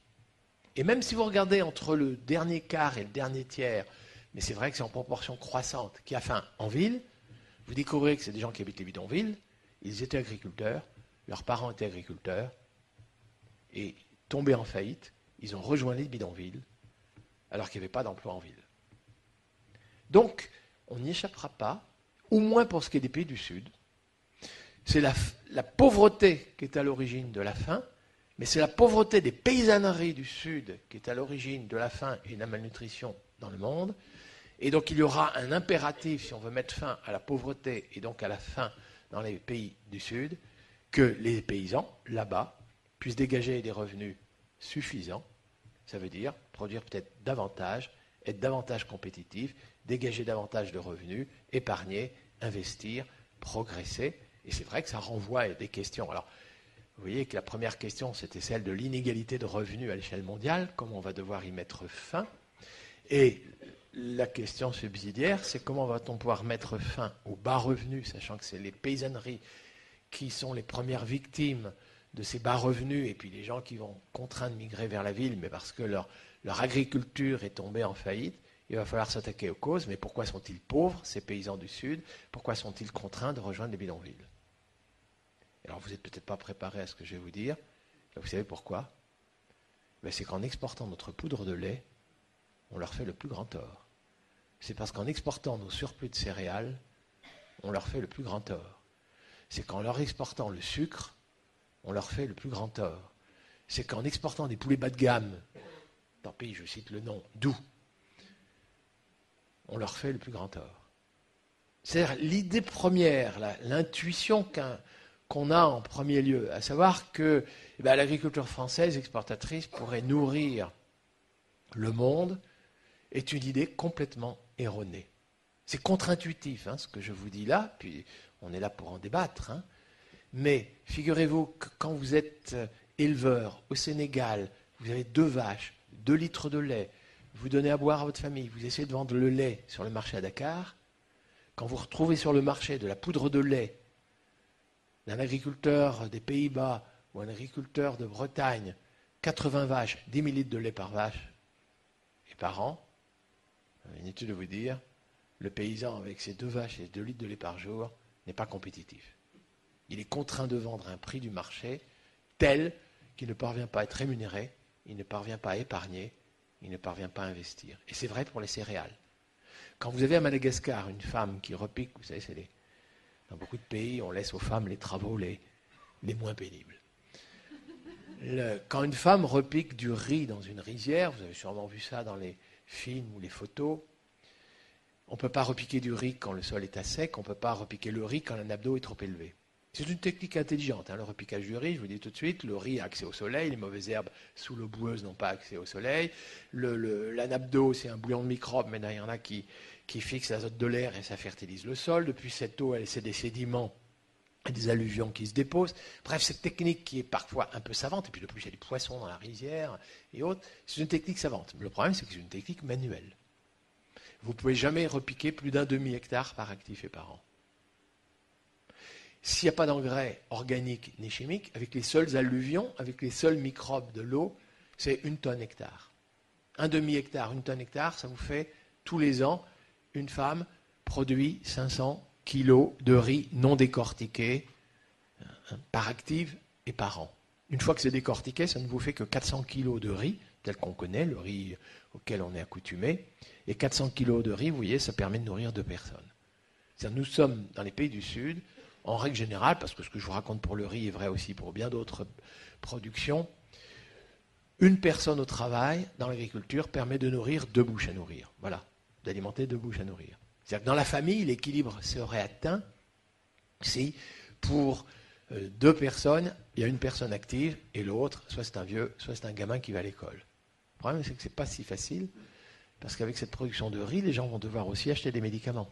Et même si vous regardez entre le dernier quart et le dernier tiers, mais c'est vrai que c'est en proportion croissante, qui a faim en ville, vous découvrez que c'est des gens qui habitent les bidonvilles, ils étaient agriculteurs, leurs parents étaient agriculteurs, et tombés en faillite, ils ont rejoint les bidonvilles, alors qu'il n'y avait pas d'emploi en ville. Donc, on n'y échappera pas, au moins pour ce qui est des pays du Sud. C'est la, la pauvreté qui est à l'origine de la faim, mais c'est la pauvreté des paysanneries du Sud qui est à l'origine de la faim et de la malnutrition dans le monde. Et donc il y aura un impératif, si on veut mettre fin à la pauvreté et donc à la faim dans les pays du Sud, que les paysans, là-bas, puissent dégager des revenus suffisants. Ça veut dire produire peut-être davantage, être davantage compétitif, dégager davantage de revenus, épargner, investir, progresser. Et c'est vrai que ça renvoie à des questions. Alors, vous voyez que la première question, c'était celle de l'inégalité de revenus à l'échelle mondiale, comment on va devoir y mettre fin. Et la question subsidiaire, c'est comment va-t-on pouvoir mettre fin aux bas revenus, sachant que c'est les paysanneries qui sont les premières victimes de ces bas revenus, et puis les gens qui vont contraints de migrer vers la ville, mais parce que leur, leur agriculture est tombée en faillite. Il va falloir s'attaquer aux causes, mais pourquoi sont-ils pauvres, ces paysans du Sud? Pourquoi sont-ils contraints de rejoindre les bidonvilles? Alors vous n'êtes peut-être pas préparé à ce que je vais vous dire. Vous savez pourquoi? Ben, c'est qu'en exportant notre poudre de lait, on leur fait le plus grand tort. C'est parce qu'en exportant nos surplus de céréales, on leur fait le plus grand tort. C'est qu'en leur exportant le sucre, on leur fait le plus grand tort. C'est qu'en exportant des poulets bas de gamme, tant pis, je cite le nom, doux, on leur fait le plus grand tort. C'est-à-dire l'idée première, l'intuition qu'un qu'on a en premier lieu, à savoir que eh bien, l'agriculture française exportatrice pourrait nourrir le monde, est une idée complètement erronée. C'est contre-intuitif, hein, ce que je vous dis là, puis on est là pour en débattre. Hein. Mais figurez-vous que quand vous êtes éleveur au Sénégal, vous avez deux vaches, deux litres de lait, vous donnez à boire à votre famille, vous essayez de vendre le lait sur le marché à Dakar, quand vous retrouvez sur le marché de la poudre de lait d'un agriculteur des Pays-Bas ou un agriculteur de Bretagne, quatre-vingts vaches, dix mille litres de lait par vache et par an, inutile de vous dire, le paysan avec ses deux vaches et deux litres de lait par jour n'est pas compétitif. Il est contraint de vendre à un prix du marché tel qu'il ne parvient pas à être rémunéré, il ne parvient pas à épargner, il ne parvient pas à investir. Et c'est vrai pour les céréales. Quand vous avez à Madagascar une femme qui repique, vous savez, c'est les... dans beaucoup de pays, on laisse aux femmes les travaux les, les moins pénibles. Le, quand une femme repique du riz dans une rizière, vous avez sûrement vu ça dans les films ou les photos, on ne peut pas repiquer du riz quand le sol est à sec, on ne peut pas repiquer le riz quand la nappe d'eau est trop élevée. C'est une technique intelligente, hein, le repiquage du riz, je vous dis tout de suite, le riz a accès au soleil, les mauvaises herbes sous l'eau boueuse n'ont pas accès au soleil, le, le, la nappe d'eau c'est un bouillon de microbes, mais il y en a qui, qui fixent l'azote de l'air et ça fertilise le sol, depuis cette eau elle, c'est des sédiments et des alluvions qui se déposent. Bref, cette technique qui est parfois un peu savante, et puis de plus il y a des poissons dans la rizière et autres, c'est une technique savante. Le problème c'est que c'est une technique manuelle. Vous ne pouvez jamais repiquer plus d'un demi-hectare par actif et par an. S'il n'y a pas d'engrais organiques ni chimiques, avec les seuls alluvions, avec les seuls microbes de l'eau, c'est une tonne hectare. Un demi-hectare, une tonne hectare, ça vous fait, tous les ans, une femme produit cinq cents kilos de riz non décortiqué, hein, par active et par an. Une fois que c'est décortiqué, ça ne vous fait que quatre cents kilos de riz, tel qu'on connaît, le riz auquel on est accoutumé. Et quatre cents kilos de riz, vous voyez, ça permet de nourrir deux personnes. C'est-à-dire, nous sommes dans les pays du Sud, en règle générale, parce que ce que je vous raconte pour le riz est vrai aussi pour bien d'autres productions, une personne au travail dans l'agriculture permet de nourrir deux bouches à nourrir. Voilà, d'alimenter deux bouches à nourrir. C'est-à-dire que dans la famille, l'équilibre serait atteint si pour deux personnes, il y a une personne active et l'autre, soit c'est un vieux, soit c'est un gamin qui va à l'école. Le problème, c'est que ce n'est pas si facile, parce qu'avec cette production de riz, les gens vont devoir aussi acheter des médicaments,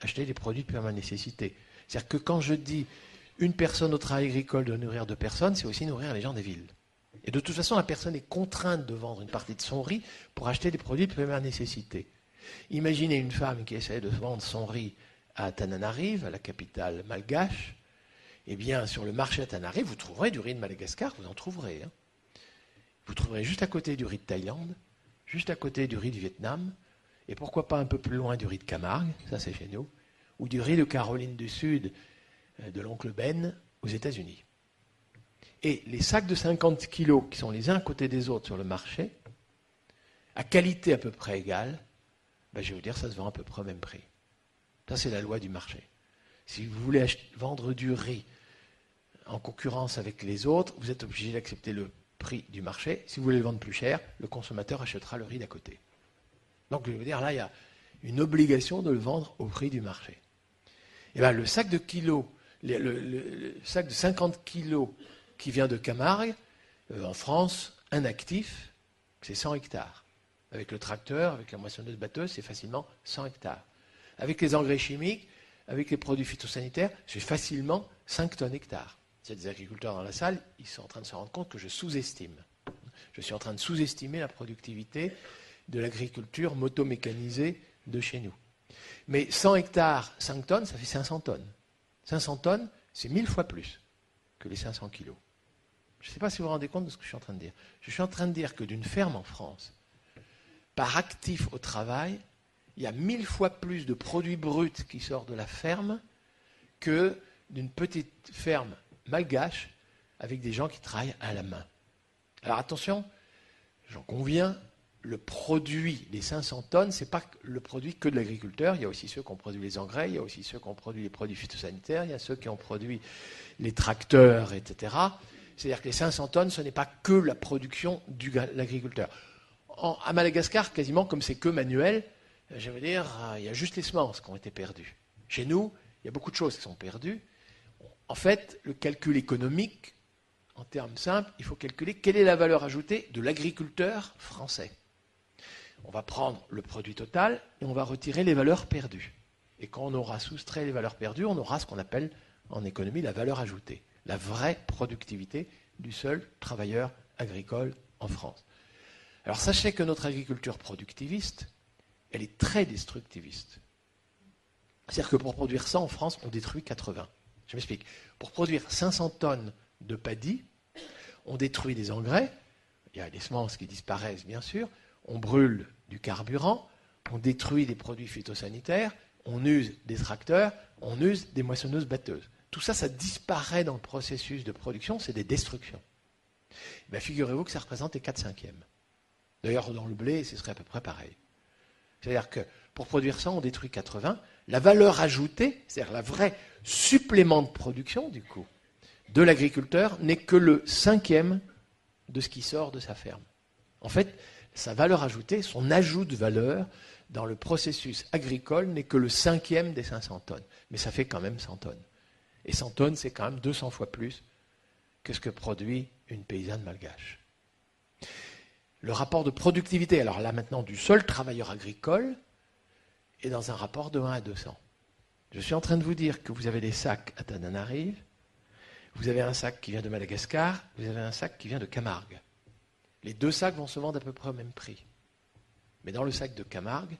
acheter des produits de première nécessité. C'est-à-dire que quand je dis une personne au travail agricole doit nourrir deux personnes, c'est aussi nourrir les gens des villes. Et de toute façon, la personne est contrainte de vendre une partie de son riz pour acheter des produits de première nécessité. Imaginez une femme qui essaie de vendre son riz à Tananarive, à la capitale malgache. Eh bien, sur le marché à Tananarive, vous trouverez du riz de Madagascar, vous en trouverez. Hein. Vous trouverez juste à côté du riz de Thaïlande, juste à côté du riz du Vietnam, et pourquoi pas un peu plus loin du riz de Camargue, ça c'est chez nous, ou du riz de Caroline du Sud, de l'oncle Ben, aux États-Unis. Et les sacs de cinquante kilos, qui sont les uns à côté des autres sur le marché, à qualité à peu près égale, ben je vais vous dire, ça se vend à peu près au même prix. Ça, c'est la loi du marché. Si vous voulez acheter, vendre du riz en concurrence avec les autres, vous êtes obligé d'accepter le prix du marché. Si vous voulez le vendre plus cher, le consommateur achètera le riz d'à côté. Donc, je veux dire, là, il y a une obligation de le vendre au prix du marché. Et bien, le sac de kilos, le, le, le sac de cinquante kilos qui vient de Camargue, euh, en France, un actif, c'est cent hectares. Avec le tracteur, avec la moissonneuse batteuse, c'est facilement cent hectares. Avec les engrais chimiques, avec les produits phytosanitaires, c'est facilement cinq tonnes hectares. S'il y a des agriculteurs dans la salle, ils sont en train de se rendre compte que je sous-estime. Je suis en train de sous-estimer la productivité de l'agriculture moto-mécanisée de chez nous. Mais cent hectares, cinq tonnes, ça fait cinq cents tonnes. cinq cents tonnes, c'est mille fois plus que les cinq cents kilos. Je ne sais pas si vous vous rendez compte de ce que je suis en train de dire. Je suis en train de dire que d'une ferme en France, par actif au travail, il y a mille fois plus de produits bruts qui sortent de la ferme que d'une petite ferme malgache avec des gens qui travaillent à la main. Alors attention, j'en conviens, le produit, les cinq cents tonnes, ce n'est pas le produit que de l'agriculteur. Il y a aussi ceux qui ont produit les engrais, il y a aussi ceux qui ont produit les produits phytosanitaires, il y a ceux qui ont produit les tracteurs, et cetera. C'est-à-dire que les cinq cents tonnes, ce n'est pas que la production de l'agriculteur. En, à Madagascar, quasiment comme c'est que manuel, je veux dire, il y a juste les semences qui ont été perdues. Chez nous, il y a beaucoup de choses qui sont perdues. En fait, le calcul économique, en termes simples, il faut calculer quelle est la valeur ajoutée de l'agriculteur français. On va prendre le produit total et on va retirer les valeurs perdues. Et quand on aura soustrait les valeurs perdues, on aura ce qu'on appelle en économie la valeur ajoutée, la vraie productivité du seul travailleur agricole en France. Alors sachez que notre agriculture productiviste, elle est très destructiviste. C'est-à-dire que pour produire cent en France, on détruit quatre-vingts. Je m'explique. Pour produire cinq cents tonnes de paddy, on détruit des engrais, il y a des semences qui disparaissent bien sûr, on brûle du carburant, on détruit des produits phytosanitaires, on use des tracteurs, on use des moissonneuses batteuses. Tout ça, ça disparaît dans le processus de production, c'est des destructions. Eh bien, figurez-vous que ça représente les quatre cinquièmes. D'ailleurs, dans le blé, ce serait à peu près pareil. C'est-à-dire que pour produire ça, on détruit quatre-vingts. La valeur ajoutée, c'est-à-dire la vraie supplément de production, du coup, de l'agriculteur, n'est que le cinquième de ce qui sort de sa ferme. En fait, sa valeur ajoutée, son ajout de valeur dans le processus agricole n'est que le cinquième des cinq cents tonnes. Mais ça fait quand même cent tonnes. Et cent tonnes, c'est quand même deux cents fois plus que ce que produit une paysanne malgache. Le rapport de productivité, alors là maintenant, du seul travailleur agricole, est dans un rapport de un à deux cents. Je suis en train de vous dire que vous avez des sacs à Tananarive, vous avez un sac qui vient de Madagascar, vous avez un sac qui vient de Camargue. Les deux sacs vont se vendre à peu près au même prix. Mais dans le sac de Camargue,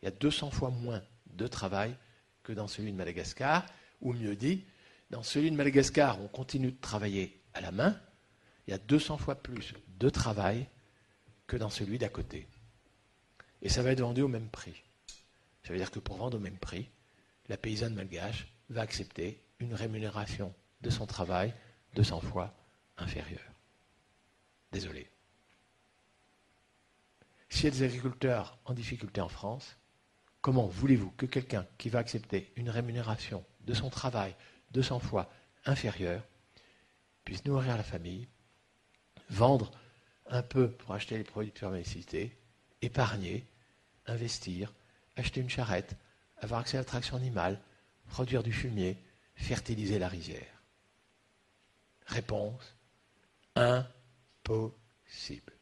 il y a deux cents fois moins de travail que dans celui de Madagascar, ou mieux dit, dans celui de Madagascar, on continue de travailler à la main, il y a deux cents fois plus de travail que dans celui d'à côté. Et ça va être vendu au même prix. Ça veut dire que pour vendre au même prix, la paysanne malgache va accepter une rémunération de son travail deux cents fois inférieure. Désolé. S'il y a des agriculteurs en difficulté en France, comment voulez-vous que quelqu'un qui va accepter une rémunération de son travail deux cents fois inférieure puisse nourrir la famille, vendre un peu pour acheter les produits de pharmacité, épargner, investir, acheter une charrette, avoir accès à la traction animale, produire du fumier, fertiliser la rizière? Réponse : impossible.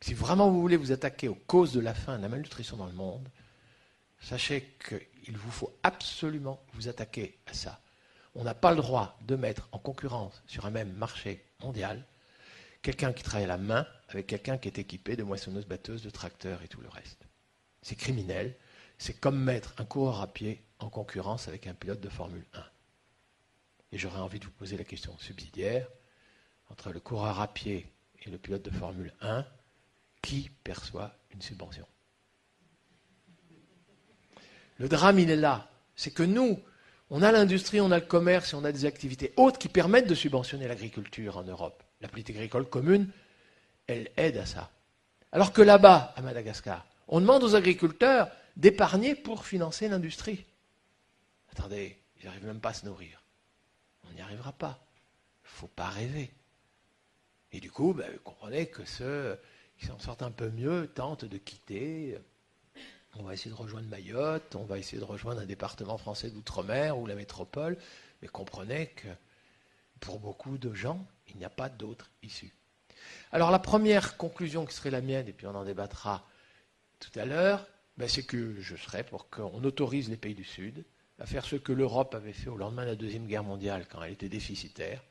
Si vraiment vous voulez vous attaquer aux causes de la faim et de la malnutrition dans le monde, sachez qu'il vous faut absolument vous attaquer à ça. On n'a pas le droit de mettre en concurrence sur un même marché mondial quelqu'un qui travaille à la main avec quelqu'un qui est équipé de moissonneuses, batteuses, de tracteurs et tout le reste. C'est criminel. C'est comme mettre un coureur à pied en concurrence avec un pilote de Formule un. Et j'aurais envie de vous poser la question subsidiaire. Entre le coureur à pied et le pilote de Formule un, qui perçoit une subvention? Le drame, il est là. C'est que nous, on a l'industrie, on a le commerce, et on a des activités autres qui permettent de subventionner l'agriculture en Europe. La politique agricole commune, elle aide à ça. Alors que là-bas, à Madagascar, on demande aux agriculteurs d'épargner pour financer l'industrie. Attendez, ils n'arrivent même pas à se nourrir. On n'y arrivera pas. Il ne faut pas rêver. Et du coup, ben, vous comprenez que ceux qui s'en sortent un peu mieux tentent de quitter on va essayer de rejoindre Mayotte, on va essayer de rejoindre un département français d'outre-mer ou la métropole, mais comprenez que pour beaucoup de gens, il n'y a pas d'autre issue. Alors la première conclusion qui serait la mienne, et puis on en débattra tout à l'heure, ben, c'est que je serais pour qu'on autorise les pays du Sud à faire ce que l'Europe avait fait au lendemain de la Deuxième Guerre mondiale quand elle était déficitaire,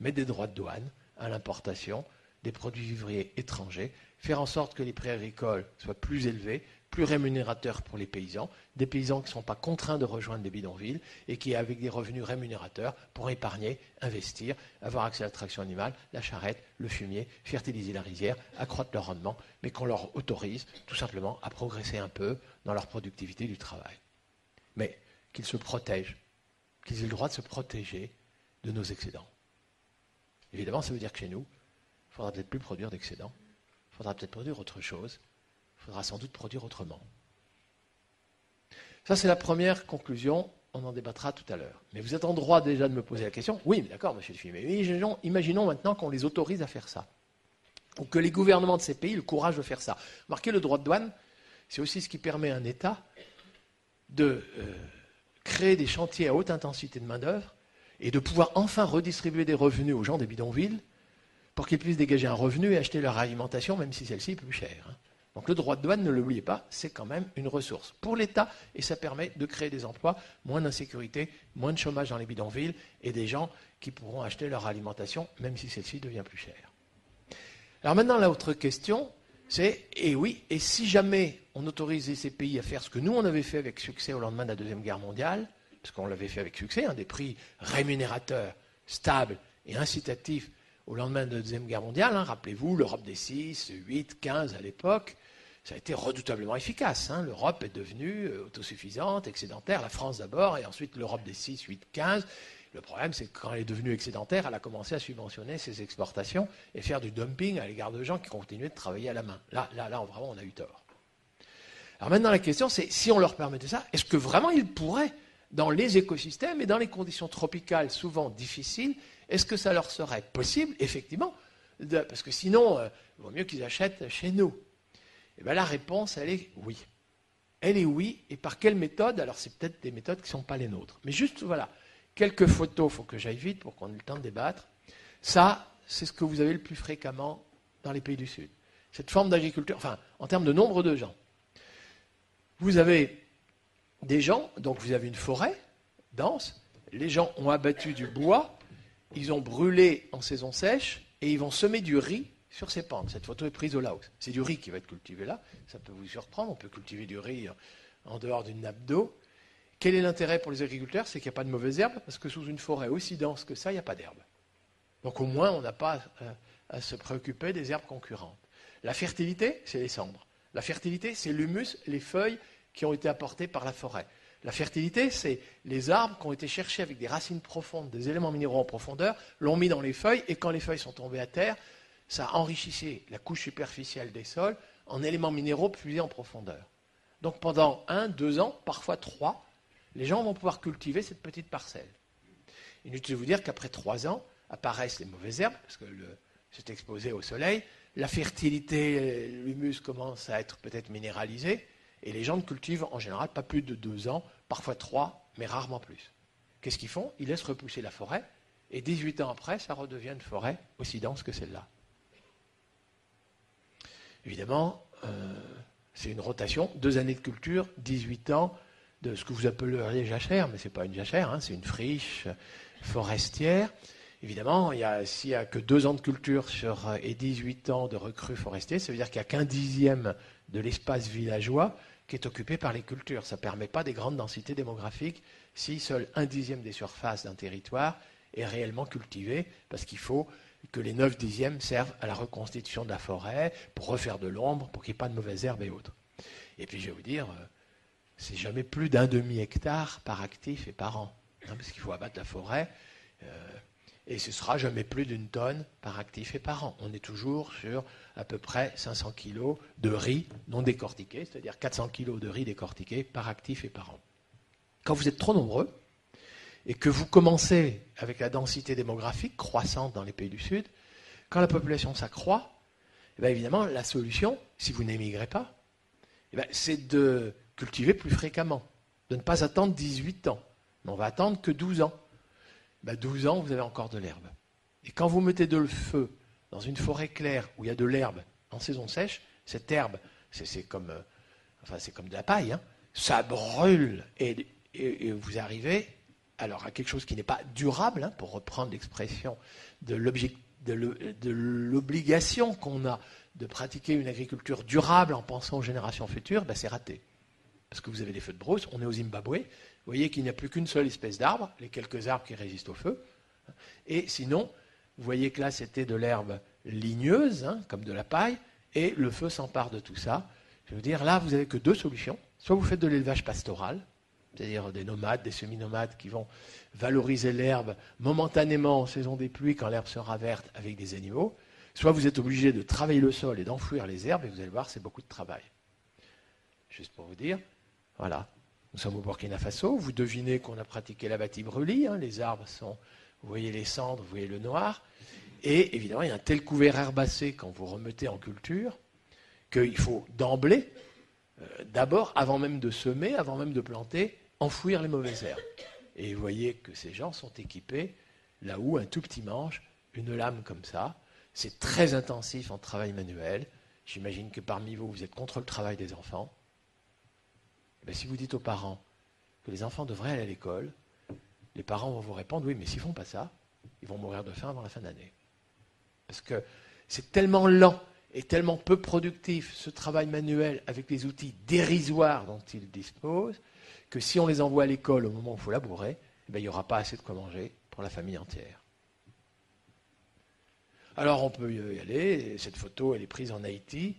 mettre des droits de douane à l'importation des produits vivriers étrangers, faire en sorte que les prix agricoles soient plus élevés, plus rémunérateurs pour les paysans, des paysans qui ne sont pas contraints de rejoindre des bidonvilles et qui, avec des revenus rémunérateurs, pourront épargner, investir, avoir accès à la traction animale, la charrette, le fumier, fertiliser la rizière, accroître leur rendement, mais qu'on leur autorise tout simplement à progresser un peu dans leur productivité du travail. Mais qu'ils se protègent, qu'ils aient le droit de se protéger de nos excédents. Évidemment, ça veut dire que chez nous, il faudra peut-être plus produire d'excédents, il faudra peut-être produire autre chose, il faudra sans doute produire autrement. Ça, c'est la première conclusion, on en débattra tout à l'heure. Mais vous êtes en droit déjà de me poser la question, oui, mais d'accord, monsieur Dufumier, mais imaginons, imaginons maintenant qu'on les autorise à faire ça, ou que les gouvernements de ces pays aient le courage de faire ça. Marquez le droit de douane, c'est aussi ce qui permet à un État de euh, créer des chantiers à haute intensité de main-d'œuvre et de pouvoir enfin redistribuer des revenus aux gens des bidonvilles pour qu'ils puissent dégager un revenu et acheter leur alimentation, même si celle-ci est plus chère. Donc le droit de douane, ne l'oubliez pas, c'est quand même une ressource pour l'État, et ça permet de créer des emplois, moins d'insécurité, moins de chômage dans les bidonvilles, et des gens qui pourront acheter leur alimentation, même si celle-ci devient plus chère. Alors maintenant, l'autre question, c'est, et oui, et si jamais on autorisait ces pays à faire ce que nous, on avait fait avec succès au lendemain de la Deuxième Guerre mondiale, parce qu'on l'avait fait avec succès, hein, des prix rémunérateurs, stables et incitatifs, au lendemain de la Deuxième Guerre mondiale, hein, rappelez-vous, l'Europe des six, huit, quinze à l'époque, ça a été redoutablement efficace. Hein. L'Europe est devenue autosuffisante, excédentaire, la France d'abord, et ensuite l'Europe des six, huit, quinze. Le problème, c'est que quand elle est devenue excédentaire, elle a commencé à subventionner ses exportations et faire du dumping à l'égard de gens qui continuaient de travailler à la main. Là, là, là, on, vraiment, on a eu tort. Alors maintenant, la question, c'est si on leur permettait ça, est-ce que vraiment ils pourraient, dans les écosystèmes et dans les conditions tropicales souvent difficiles, est-ce que ça leur serait possible, effectivement, de, parce que sinon, euh, il vaut mieux qu'ils achètent chez nous. Et bien la réponse, elle est oui. Elle est oui, et par quelle méthode? Alors c'est peut-être des méthodes qui ne sont pas les nôtres. Mais juste, voilà, quelques photos, il faut que j'aille vite pour qu'on ait le temps de débattre. Ça, c'est ce que vous avez le plus fréquemment dans les pays du Sud. Cette forme d'agriculture, enfin, en termes de nombre de gens. Vous avez des gens, donc vous avez une forêt dense, les gens ont abattu du bois, ils ont brûlé en saison sèche et ils vont semer du riz sur ces pentes. Cette photo est prise au Laos. C'est du riz qui va être cultivé là. Ça peut vous surprendre. On peut cultiver du riz en dehors d'une nappe d'eau. Quel est l'intérêt pour les agriculteurs? C'est qu'il n'y a pas de mauvaise herbe parce que sous une forêt aussi dense que ça, il n'y a pas d'herbe. Donc au moins, on n'a pas à se préoccuper des herbes concurrentes. La fertilité, c'est les cendres. La fertilité, c'est l'humus, les feuilles qui ont été apportées par la forêt. La fertilité, c'est les arbres qui ont été cherchés avec des racines profondes, des éléments minéraux en profondeur, l'ont mis dans les feuilles, et quand les feuilles sont tombées à terre, ça enrichissait la couche superficielle des sols en éléments minéraux puisés en profondeur. Donc pendant un, deux ans, parfois trois, les gens vont pouvoir cultiver cette petite parcelle. Inutile de vous dire qu'après trois ans, apparaissent les mauvaises herbes, parce que le, c'est exposé au soleil, la fertilité, l'humus commence à être peut-être minéralisé, et les gens ne cultivent en général pas plus de deux ans, parfois trois, mais rarement plus. Qu'est-ce qu'ils font? Ils laissent repousser la forêt, et dix-huit ans après, ça redevient une forêt aussi dense que celle-là. Évidemment, euh, c'est une rotation, deux années de culture, dix-huit ans de ce que vous appelez jachère, mais ce n'est pas une jachère, hein, c'est une friche forestière. Évidemment, il y a, s'il n'y a que deux ans de culture sur, et dix-huit ans de recrues forestiers, ça veut dire qu'il n'y a qu'un dixième de l'espace villageois qui est occupé par les cultures. Ça ne permet pas des grandes densités démographiques si seul un dixième des surfaces d'un territoire est réellement cultivé, parce qu'il faut que les neuf dixièmes servent à la reconstitution de la forêt, pour refaire de l'ombre, pour qu'il n'y ait pas de mauvaises herbes et autres. Et puis je vais vous dire, c'est jamais plus d'un demi-hectare par actif et par an, hein, parce qu'il faut abattre la forêt, euh, et ce sera jamais plus d'une tonne par actif et par an. On est toujours sur à peu près cinq cents kilos de riz non décortiqué, c'est-à-dire quatre cents kilos de riz décortiqué par actif et par an. Quand vous êtes trop nombreux et que vous commencez avec la densité démographique croissante dans les pays du Sud, quand la population s'accroît, eh bien évidemment la solution, si vous n'émigrez pas, eh bien, c'est de cultiver plus fréquemment, de ne pas attendre dix-huit ans. Mais on va attendre que douze ans. Eh bien, douze ans, vous avez encore de l'herbe. Et quand vous mettez de le feu dans une forêt claire où il y a de l'herbe en saison sèche, cette herbe, c'est, c'est, comme, euh, enfin, c'est comme de la paille, hein, ça brûle et, et, et vous arrivez alors à quelque chose qui n'est pas durable, hein, pour reprendre l'expression de, de, le, de l'obligation qu'on a de pratiquer une agriculture durable en pensant aux générations futures, ben c'est raté. Parce que vous avez les feux de brousse, on est au Zimbabwe, vous voyez qu'il n'y a plus qu'une seule espèce d'arbre, les quelques arbres qui résistent au feu, et sinon, vous voyez que là c'était de l'herbe ligneuse, hein, comme de la paille, et le feu s'empare de tout ça. Je veux dire, là vous n'avez que deux solutions, soit vous faites de l'élevage pastoral, c'est-à-dire des nomades, des semi-nomades qui vont valoriser l'herbe momentanément en saison des pluies quand l'herbe sera verte avec des animaux, soit vous êtes obligé de travailler le sol et d'enfouir les herbes, et vous allez voir, c'est beaucoup de travail. Juste pour vous dire, voilà, nous sommes au Burkina Faso, vous devinez qu'on a pratiqué l'abati brûlis, hein, les arbres sont, vous voyez les cendres, vous voyez le noir, et évidemment il y a un tel couvert herbacé quand vous remettez en culture, qu'il faut d'emblée, euh, d'abord, avant même de semer, avant même de planter, enfouir les mauvaises herbes. Et vous voyez que ces gens sont équipés, là où un tout petit manche, une lame comme ça, c'est très intensif en travail manuel. J'imagine que parmi vous, vous êtes contre le travail des enfants. Et bien, si vous dites aux parents que les enfants devraient aller à l'école, les parents vont vous répondre, oui, mais s'ils ne font pas ça, ils vont mourir de faim avant la fin d'année. Parce que c'est tellement lent et tellement peu productif, ce travail manuel, avec les outils dérisoires dont ils disposent, que si on les envoie à l'école au moment où il faut labourer, et bien, il n'y aura pas assez de quoi manger pour la famille entière. Alors on peut y aller, cette photo elle est prise en Haïti,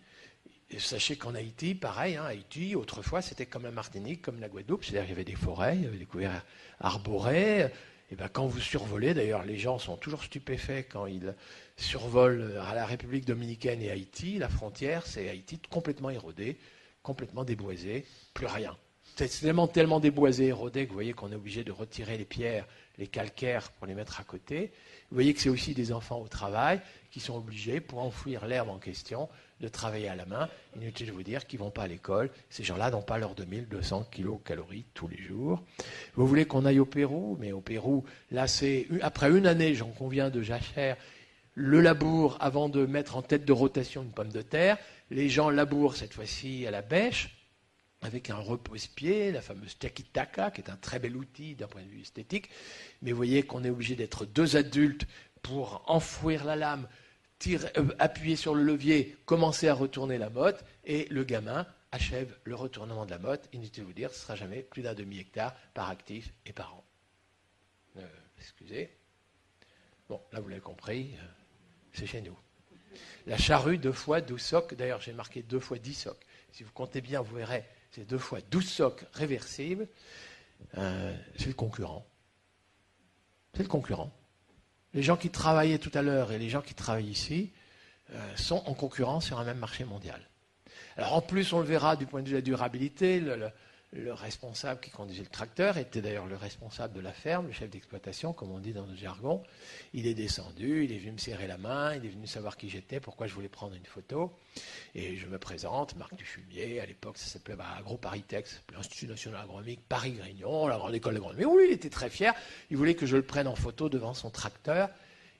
et sachez qu'en Haïti, pareil, hein, Haïti autrefois c'était comme la Martinique, comme la Guadeloupe, c'est-à-dire qu'il y avait des forêts, il y avait des couverts arborés, et bien quand vous survolez, d'ailleurs les gens sont toujours stupéfaits quand ils survolent à la République Dominicaine et Haïti, la frontière c'est Haïti complètement érodée, complètement déboisée, plus rien. C'est tellement, tellement déboisé, érodé, que vous voyez qu'on est obligé de retirer les pierres, les calcaires pour les mettre à côté. Vous voyez que c'est aussi des enfants au travail qui sont obligés, pour enfouir l'herbe en question, de travailler à la main. Inutile de vous dire qu'ils ne vont pas à l'école. Ces gens-là n'ont pas leurs deux mille deux cents kilocalories tous les jours. Vous voulez qu'on aille au Pérou? Mais au Pérou, là, c'est après une année, j'en conviens, de jachère, le labour avant de mettre en tête de rotation une pomme de terre. Les gens labourent cette fois-ci à la bêche, avec un repose-pied, la fameuse tiki-taka, qui est un très bel outil d'un point de vue esthétique. Mais vous voyez qu'on est obligé d'être deux adultes pour enfouir la lame, tirer, euh, appuyer sur le levier, commencer à retourner la motte, et le gamin achève le retournement de la motte. Inutile de vous dire, ce ne sera jamais plus d'un demi-hectare par actif et par an. Euh, excusez. Bon, là vous l'avez compris, euh, c'est chez nous. La charrue, deux fois douze socs. D'ailleurs, j'ai marqué deux fois dix socs. Si vous comptez bien, vous verrez. C'est deux fois douze socs réversibles. Euh, c'est le concurrent. C'est le concurrent. Les gens qui travaillaient tout à l'heure et les gens qui travaillent ici euh, sont en concurrence sur un même marché mondial. Alors en plus, on le verra du point de vue de la durabilité. Le, le, le responsable qui conduisait le tracteur était d'ailleurs le responsable de la ferme, le chef d'exploitation, comme on dit dans notre jargon. Il est descendu, il est venu me serrer la main, il est venu savoir qui j'étais, pourquoi je voulais prendre une photo. Et je me présente, Marc Dufumier, à l'époque ça s'appelait bah, AgroParisTech, l'Institut National Agronomique Paris-Grignon, la grande école d'agronomie. Oui, il était très fier, il voulait que je le prenne en photo devant son tracteur.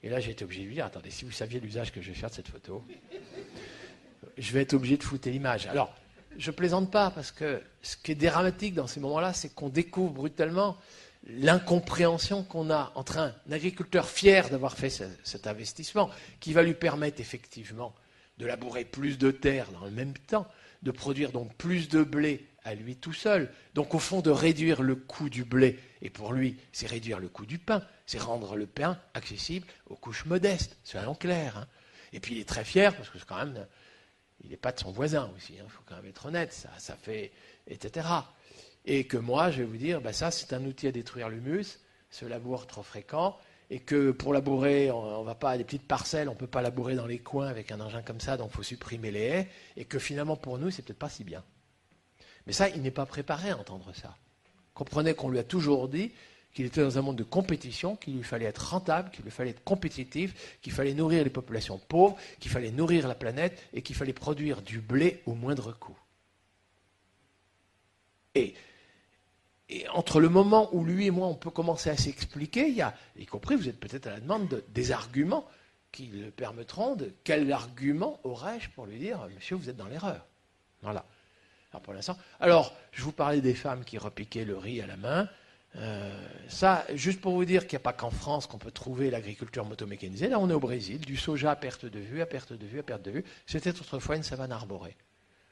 Et là j'ai été obligé de lui dire, attendez, si vous saviez l'usage que je vais faire de cette photo, je vais être obligé de foutre l'image. Alors, je ne plaisante pas, parce que ce qui est dramatique dans ces moments-là, c'est qu'on découvre brutalement l'incompréhension qu'on a entre un agriculteur fier d'avoir fait ce, cet investissement, qui va lui permettre effectivement de labourer plus de terre dans le même temps, de produire donc plus de blé à lui tout seul, donc au fond de réduire le coût du blé, et pour lui c'est réduire le coût du pain, c'est rendre le pain accessible aux couches modestes, soyons clairs, hein. Et puis il est très fier, parce que c'est quand même... Il n'est pas de son voisin aussi, il hein, faut quand même être honnête, ça, ça fait, et cetera. Et que moi, je vais vous dire, ben ça c'est un outil à détruire l'humus, ce labour trop fréquent, et que pour labourer, on ne va pas à des petites parcelles, on ne peut pas labourer dans les coins avec un engin comme ça, donc il faut supprimer les haies, et que finalement pour nous, c'est peut-être pas si bien. Mais ça, il n'est pas préparé à entendre ça. Comprenez qu'on lui a toujours dit qu'il était dans un monde de compétition, qu'il lui fallait être rentable, qu'il lui fallait être compétitif, qu'il fallait nourrir les populations pauvres, qu'il fallait nourrir la planète et qu'il fallait produire du blé au moindre coût. Et, et entre le moment où lui et moi, on peut commencer à s'expliquer, il y a, y compris, vous êtes peut-être à la demande de, des arguments qui le permettront de quel argument aurais-je pour lui dire « Monsieur, vous êtes dans l'erreur ». Voilà. Alors, pour l'instant, alors, je vous parlais des femmes qui repiquaient le riz à la main. Euh, ça, juste pour vous dire qu'il n'y a pas qu'en France qu'on peut trouver l'agriculture motomécanisée. Là, on est au Brésil, du soja à perte de vue, à perte de vue, à perte de vue. C'était autrefois une savane arborée.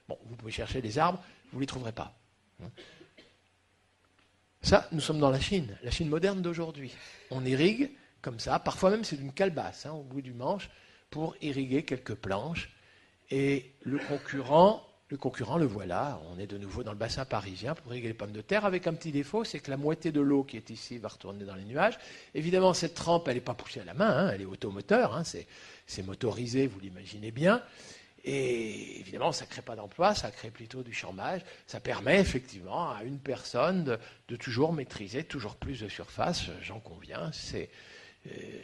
Bon, vous pouvez chercher les arbres, vous ne les trouverez pas. Ça, nous sommes dans la Chine, la Chine moderne d'aujourd'hui. On irrigue comme ça, parfois même c'est d'une calebasse, hein, au bout du manche, pour irriguer quelques planches. Et le concurrent... Le concurrent, le voilà, on est de nouveau dans le bassin parisien pour irriguer les pommes de terre, avec un petit défaut, c'est que la moitié de l'eau qui est ici va retourner dans les nuages. Évidemment, cette trempe, elle n'est pas poussée à la main, hein, elle est automoteur, hein, c'est, c'est motorisé, vous l'imaginez bien. Et évidemment, ça ne crée pas d'emploi, ça crée plutôt du chômage. Ça permet effectivement à une personne de, de toujours maîtriser toujours plus de surface, j'en conviens. C'est... Euh,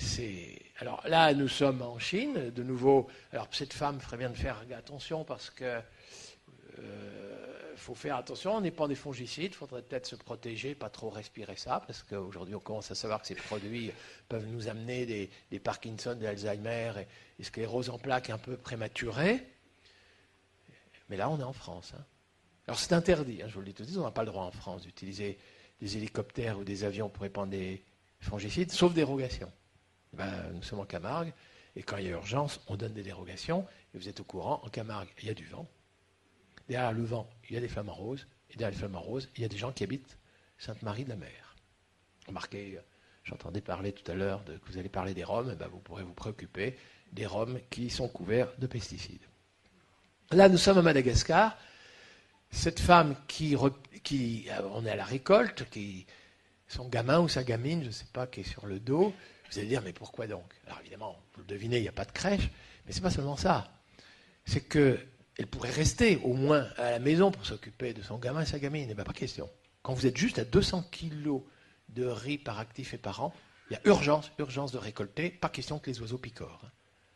C'est... Alors là, nous sommes en Chine, de nouveau. Alors cette femme ferait bien de faire attention parce que euh, faut faire attention, on n'est pas des fongicides, il faudrait peut-être se protéger, pas trop respirer ça, parce qu'aujourd'hui on commence à savoir que ces produits peuvent nous amener des, des Parkinson, des Alzheimer et, et sclérose en plaques un peu prématurée. Mais là, on est en France. Hein. Alors c'est interdit, hein, je vous le dis tout de suite, on n'a pas le droit en France d'utiliser des hélicoptères ou des avions pour répandre des fongicides, sauf dérogation. Ben, nous sommes en Camargue, et quand il y a urgence, on donne des dérogations, et vous êtes au courant, en Camargue, il y a du vent. Derrière le vent, il y a des flamants roses, et derrière les flamants roses, il y a des gens qui habitent Sainte-Marie-de-la-Mer. Remarquez, j'entendais parler tout à l'heure de, que vous allez parler des roms, et ben vous pourrez vous préoccuper des roms qui sont couverts de pesticides. Là, nous sommes à Madagascar. Cette femme qui, qui on est à la récolte, qui, son gamin ou sa gamine, je ne sais pas, qui est sur le dos. Vous allez dire, mais pourquoi donc? Alors évidemment, vous le devinez, il n'y a pas de crèche, mais ce n'est pas seulement ça. C'est qu'elle pourrait rester au moins à la maison pour s'occuper de son gamin et sa gamine. Eh bien, pas question. Quand vous êtes juste à deux cents kilos de riz par actif et par an, il y a urgence, urgence de récolter, pas question que les oiseaux picorent.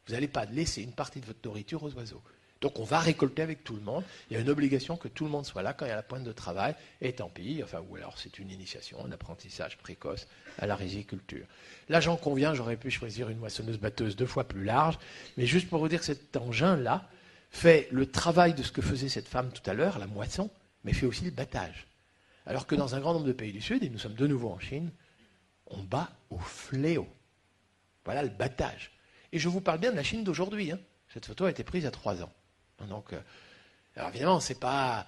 Vous n'allez pas laisser une partie de votre nourriture aux oiseaux. Donc on va récolter avec tout le monde. Il y a une obligation que tout le monde soit là quand il y a la pointe de travail. Et tant pis, enfin, ou alors c'est une initiation, un apprentissage précoce à la riziculture. Là, j'en conviens, j'aurais pu choisir une moissonneuse-batteuse deux fois plus large. Mais juste pour vous dire que cet engin-là fait le travail de ce que faisait cette femme tout à l'heure, la moisson, mais fait aussi le battage. Alors que dans un grand nombre de pays du Sud, et nous sommes de nouveau en Chine, on bat au fléau. Voilà le battage. Et je vous parle bien de la Chine d'aujourd'hui. Hein. Cette photo a été prise à trois ans. Donc, alors évidemment, c'est pas...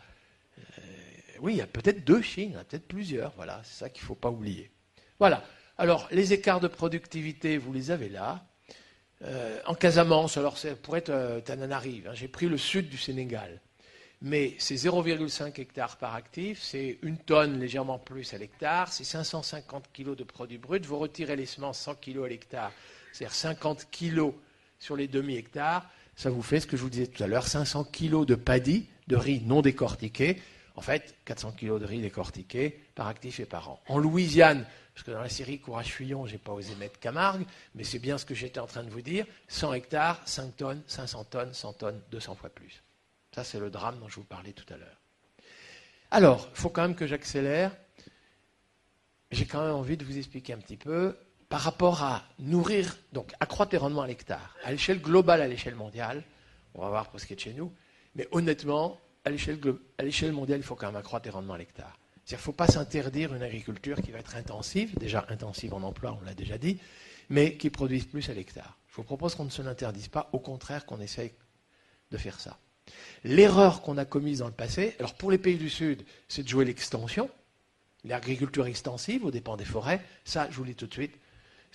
Euh, oui, il y a peut-être deux Chines, il y en a peut-être plusieurs, voilà, c'est ça qu'il ne faut pas oublier. Voilà, alors les écarts de productivité, vous les avez là. Euh, en Casamance, alors ça pourrait être euh, Tananarive, hein, j'ai pris le sud du Sénégal. Mais c'est zéro virgule cinq hectare par actif, c'est une tonne légèrement plus à l'hectare, c'est cinq cent cinquante kilos de produits bruts, vous retirez les semences cent kilos à l'hectare, c'est-à-dire cinquante kilos sur les demi-hectares. Ça vous fait ce que je vous disais tout à l'heure, cinq cents kilos de paddy, de riz non décortiqué. En fait, quatre cents kilos de riz décortiqué par actif et par an. En Louisiane, parce que dans la série Courage-Fuyon, je n'ai pas osé mettre Camargue, mais c'est bien ce que j'étais en train de vous dire, cent hectares, cinq tonnes, cinq cents tonnes, cent tonnes, deux cents fois plus. Ça, c'est le drame dont je vous parlais tout à l'heure. Alors, il faut quand même que j'accélère. J'ai quand même envie de vous expliquer un petit peu par rapport à nourrir, donc accroître les rendements à l'hectare, à l'échelle globale, à l'échelle mondiale, on va voir pour ce qui est de chez nous, mais honnêtement, à l'échelle, à l'échelle mondiale, il faut quand même accroître les rendements à l'hectare. C'est-à-dire qu'il ne faut pas s'interdire une agriculture qui va être intensive, déjà intensive en emploi, on l'a déjà dit, mais qui produise plus à l'hectare. Je vous propose qu'on ne se l'interdise pas, au contraire qu'on essaye de faire ça. L'erreur qu'on a commise dans le passé, alors pour les pays du Sud, c'est de jouer l'extension, l'agriculture extensive aux dépens des forêts, ça je vous le dis tout de suite,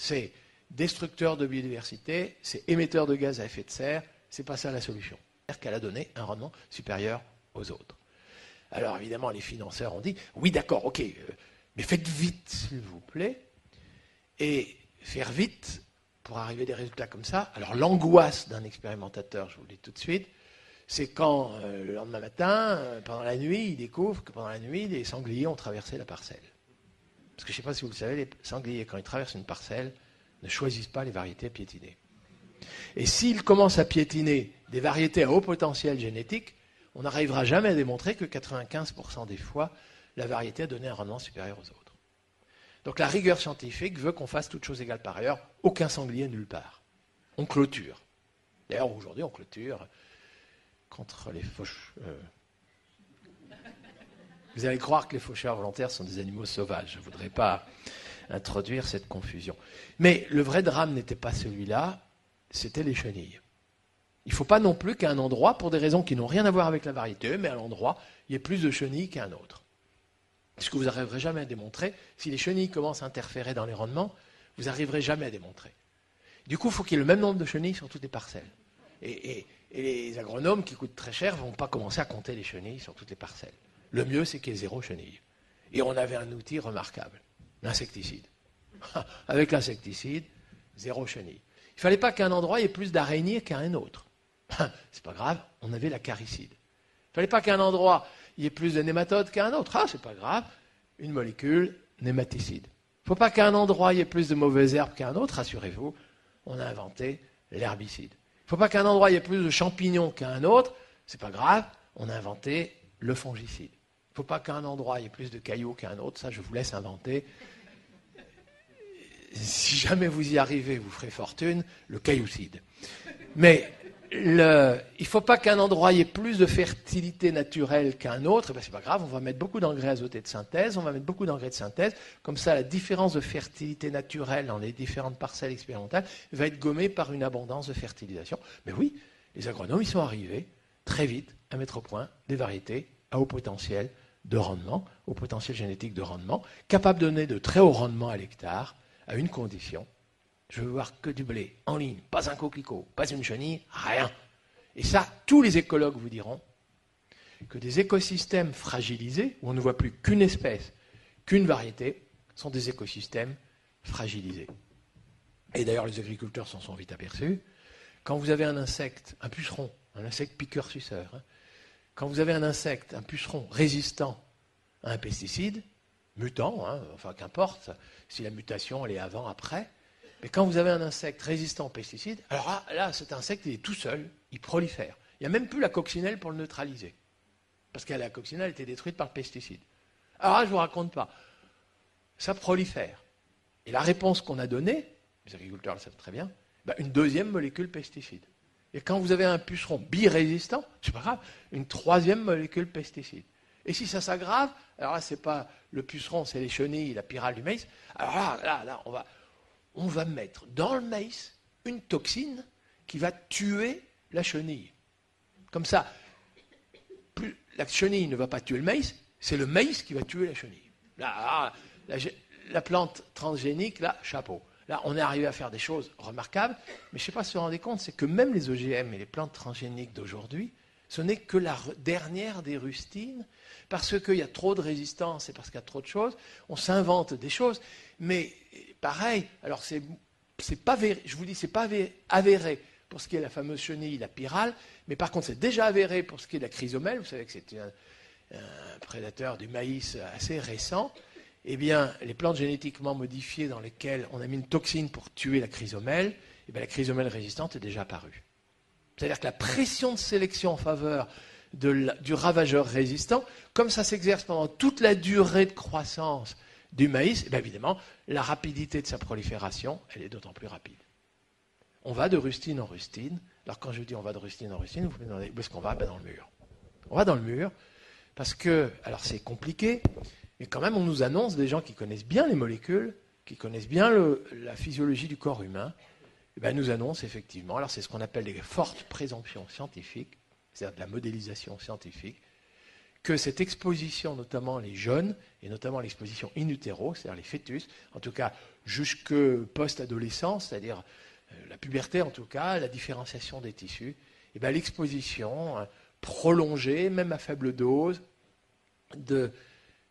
c'est destructeur de biodiversité, c'est émetteur de gaz à effet de serre, c'est pas ça la solution. C'est-à-dire qu'elle a donné un rendement supérieur aux autres. Alors évidemment, les financeurs ont dit, oui d'accord, ok, euh, mais faites vite s'il vous plaît, et faire vite pour arriver à des résultats comme ça. Alors l'angoisse d'un expérimentateur, je vous le dis tout de suite, c'est quand euh, le lendemain matin, euh, pendant la nuit, il découvre que pendant la nuit, les sangliers ont traversé la parcelle. Parce que je ne sais pas si vous le savez, les sangliers, quand ils traversent une parcelle, ne choisissent pas les variétés piétinées. Et s'ils commencent à piétiner des variétés à haut potentiel génétique, on n'arrivera jamais à démontrer que quatre-vingt-quinze pour cent des fois, la variété a donné un rendement supérieur aux autres. Donc la rigueur scientifique veut qu'on fasse toutes choses égales par ailleurs, aucun sanglier nulle part. On clôture. D'ailleurs, aujourd'hui, on clôture contre les fauches. Euh... Vous allez croire que les faucheurs volontaires sont des animaux sauvages. Je ne voudrais pas introduire cette confusion. Mais le vrai drame n'était pas celui-là, c'était les chenilles. Il ne faut pas non plus qu'à un endroit, pour des raisons qui n'ont rien à voir avec la variété, mais à l'endroit, il y ait plus de chenilles qu'à un autre. Ce que vous n'arriverez jamais à démontrer, si les chenilles commencent à interférer dans les rendements, vous n'arriverez jamais à démontrer. Du coup, il faut qu'il y ait le même nombre de chenilles sur toutes les parcelles. Et, et, et les agronomes qui coûtent très cher ne vont pas commencer à compter les chenilles sur toutes les parcelles. Le mieux, c'est qu'il y ait zéro chenille. Et on avait un outil remarquable, l'insecticide. Avec l'insecticide, zéro chenille. Il ne fallait pas qu'à un endroit, il y ait plus d'araignées qu'à un autre. C'est pas grave, on avait la caricide. Il ne fallait pas qu'à un endroit, il y ait plus de nématodes qu'à un autre. Ah, c'est pas grave, une molécule nématicide. Il ne faut pas qu'à un endroit, il y ait plus de mauvaises herbes qu'à un autre, rassurez-vous, on a inventé l'herbicide. Il ne faut pas qu'à un endroit, il y ait plus de champignons qu'à un autre, c'est pas grave, on a inventé le fongicide. Il ne faut pas qu'à un endroit, il y ait plus de cailloux qu'à un autre, ça je vous laisse inventer. Si jamais vous y arrivez, vous ferez fortune, le cailloucide. Mais... Le, il ne faut pas qu'un endroit ait plus de fertilité naturelle qu'un autre, ben c'est pas grave, on va mettre beaucoup d'engrais azotés de synthèse, on va mettre beaucoup d'engrais de synthèse, comme ça la différence de fertilité naturelle dans les différentes parcelles expérimentales va être gommée par une abondance de fertilisation. Mais oui, les agronomes ils sont arrivés très vite à mettre au point des variétés à haut potentiel de rendement, au potentiel génétique de rendement, capables de donner de très hauts rendements à l'hectare, à une condition. Je veux voir que du blé, en ligne, pas un coquelicot, pas une chenille, rien. Et ça, tous les écologues vous diront que des écosystèmes fragilisés, où on ne voit plus qu'une espèce, qu'une variété, sont des écosystèmes fragilisés. Et d'ailleurs, les agriculteurs s'en sont vite aperçus. Quand vous avez un insecte, un puceron, un insecte piqueur-suceur, hein, quand vous avez un insecte, un puceron résistant à un pesticide, mutant, hein, enfin qu'importe, si la mutation elle est avant, après, mais quand vous avez un insecte résistant aux pesticides, alors là, là, cet insecte, il est tout seul, il prolifère. Il n'y a même plus la coccinelle pour le neutraliser. Parce que la coccinelle a été détruite par le pesticide. Alors là, je ne vous raconte pas. Ça prolifère. Et la réponse qu'on a donnée, les agriculteurs le savent très bien, bah une deuxième molécule pesticide. Et quand vous avez un puceron birésistant, c'est pas grave, une troisième molécule pesticide. Et si ça s'aggrave, alors là, c'est pas le puceron, c'est les chenilles, la pyrale du maïs. Alors là, là, là, on va... on va mettre dans le maïs une toxine qui va tuer la chenille. Comme ça, plus la chenille ne va pas tuer le maïs, c'est le maïs qui va tuer la chenille. Là, la, la plante transgénique, là, chapeau. Là, on est arrivé à faire des choses remarquables, mais je ne sais pas si vous vous rendez compte, c'est que même les O G M et les plantes transgéniques d'aujourd'hui, ce n'est que la dernière des rustines, parce qu'il y a trop de résistance et parce qu'il y a trop de choses, on s'invente des choses, mais pareil, alors c'est, c'est pas avéré, je vous dis, c'est pas avéré pour ce qui est la fameuse chenille, la pyrale, mais par contre c'est déjà avéré pour ce qui est de la chrysomèle, vous savez que c'est un, un prédateur du maïs assez récent, eh bien les plantes génétiquement modifiées dans lesquelles on a mis une toxine pour tuer la chrysomèle, eh bien la chrysomèle résistante est déjà apparue. C'est-à-dire que la pression de sélection en faveur de la, du ravageur résistant, comme ça s'exerce pendant toute la durée de croissance du maïs, et bien évidemment, la rapidité de sa prolifération, elle est d'autant plus rapide. On va de rustine en rustine. Alors quand je dis on va de rustine en rustine, vous pouvez me demander où est-ce qu'on va? Ben dans le mur. On va dans le mur parce que, alors c'est compliqué, mais quand même on nous annonce des gens qui connaissent bien les molécules, qui connaissent bien le, la physiologie du corps humain, ben, nous annonce effectivement, alors c'est ce qu'on appelle des fortes présomptions scientifiques, c'est-à-dire de la modélisation scientifique, que cette exposition, notamment les jeunes, et notamment l'exposition in utero, c'est-à-dire les fœtus, en tout cas jusque post-adolescence, c'est-à-dire la puberté en tout cas, la différenciation des tissus, et ben, l'exposition prolongée, même à faible dose, de,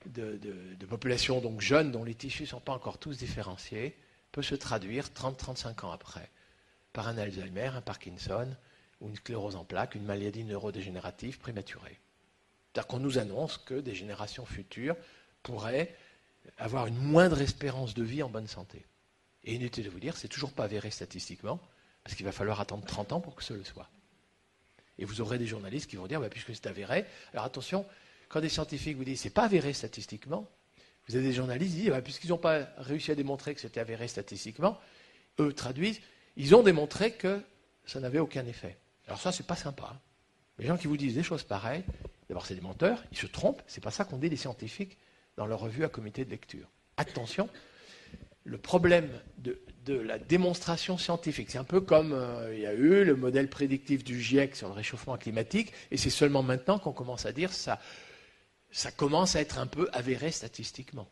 de, de, de populations donc jeunes dont les tissus ne sont pas encore tous différenciés, peut se traduire trente à trente-cinq ans après par un Alzheimer, un Parkinson ou une sclérose en plaques, une maladie neurodégénérative prématurée. C'est-à-dire qu'on nous annonce que des générations futures pourraient avoir une moindre espérance de vie en bonne santé. Et inutile de vous dire, c'est toujours pas avéré statistiquement, parce qu'il va falloir attendre trente ans pour que ce le soit. Et vous aurez des journalistes qui vont dire, bah, puisque c'est avéré. Alors attention, quand des scientifiques vous disent, c'est pas avéré statistiquement, vous avez des journalistes qui disent, bah, puisqu'ils n'ont pas réussi à démontrer que c'était avéré statistiquement, eux traduisent, ils ont démontré que ça n'avait aucun effet. Alors ça, c'est pas sympa. Hein. Les gens qui vous disent des choses pareilles, d'abord c'est des menteurs, ils se trompent, c'est pas ça qu'on dit les scientifiques dans leur revue à comité de lecture. Attention, le problème de, de la démonstration scientifique, c'est un peu comme euh, il y a eu le modèle prédictif du GIEC sur le réchauffement climatique, et c'est seulement maintenant qu'on commence à dire ça, ça commence à être un peu avéré statistiquement.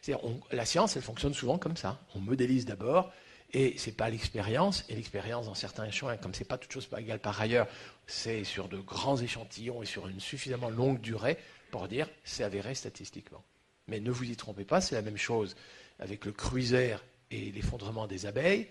C'est-à-dire, on, la science, elle fonctionne souvent comme ça. On modélise d'abord, et ce n'est pas l'expérience, et l'expérience dans certains échantillons, comme ce n'est pas toute chose égale par ailleurs, c'est sur de grands échantillons et sur une suffisamment longue durée pour dire c'est avéré statistiquement. Mais ne vous y trompez pas, c'est la même chose avec le cruisère et l'effondrement des abeilles.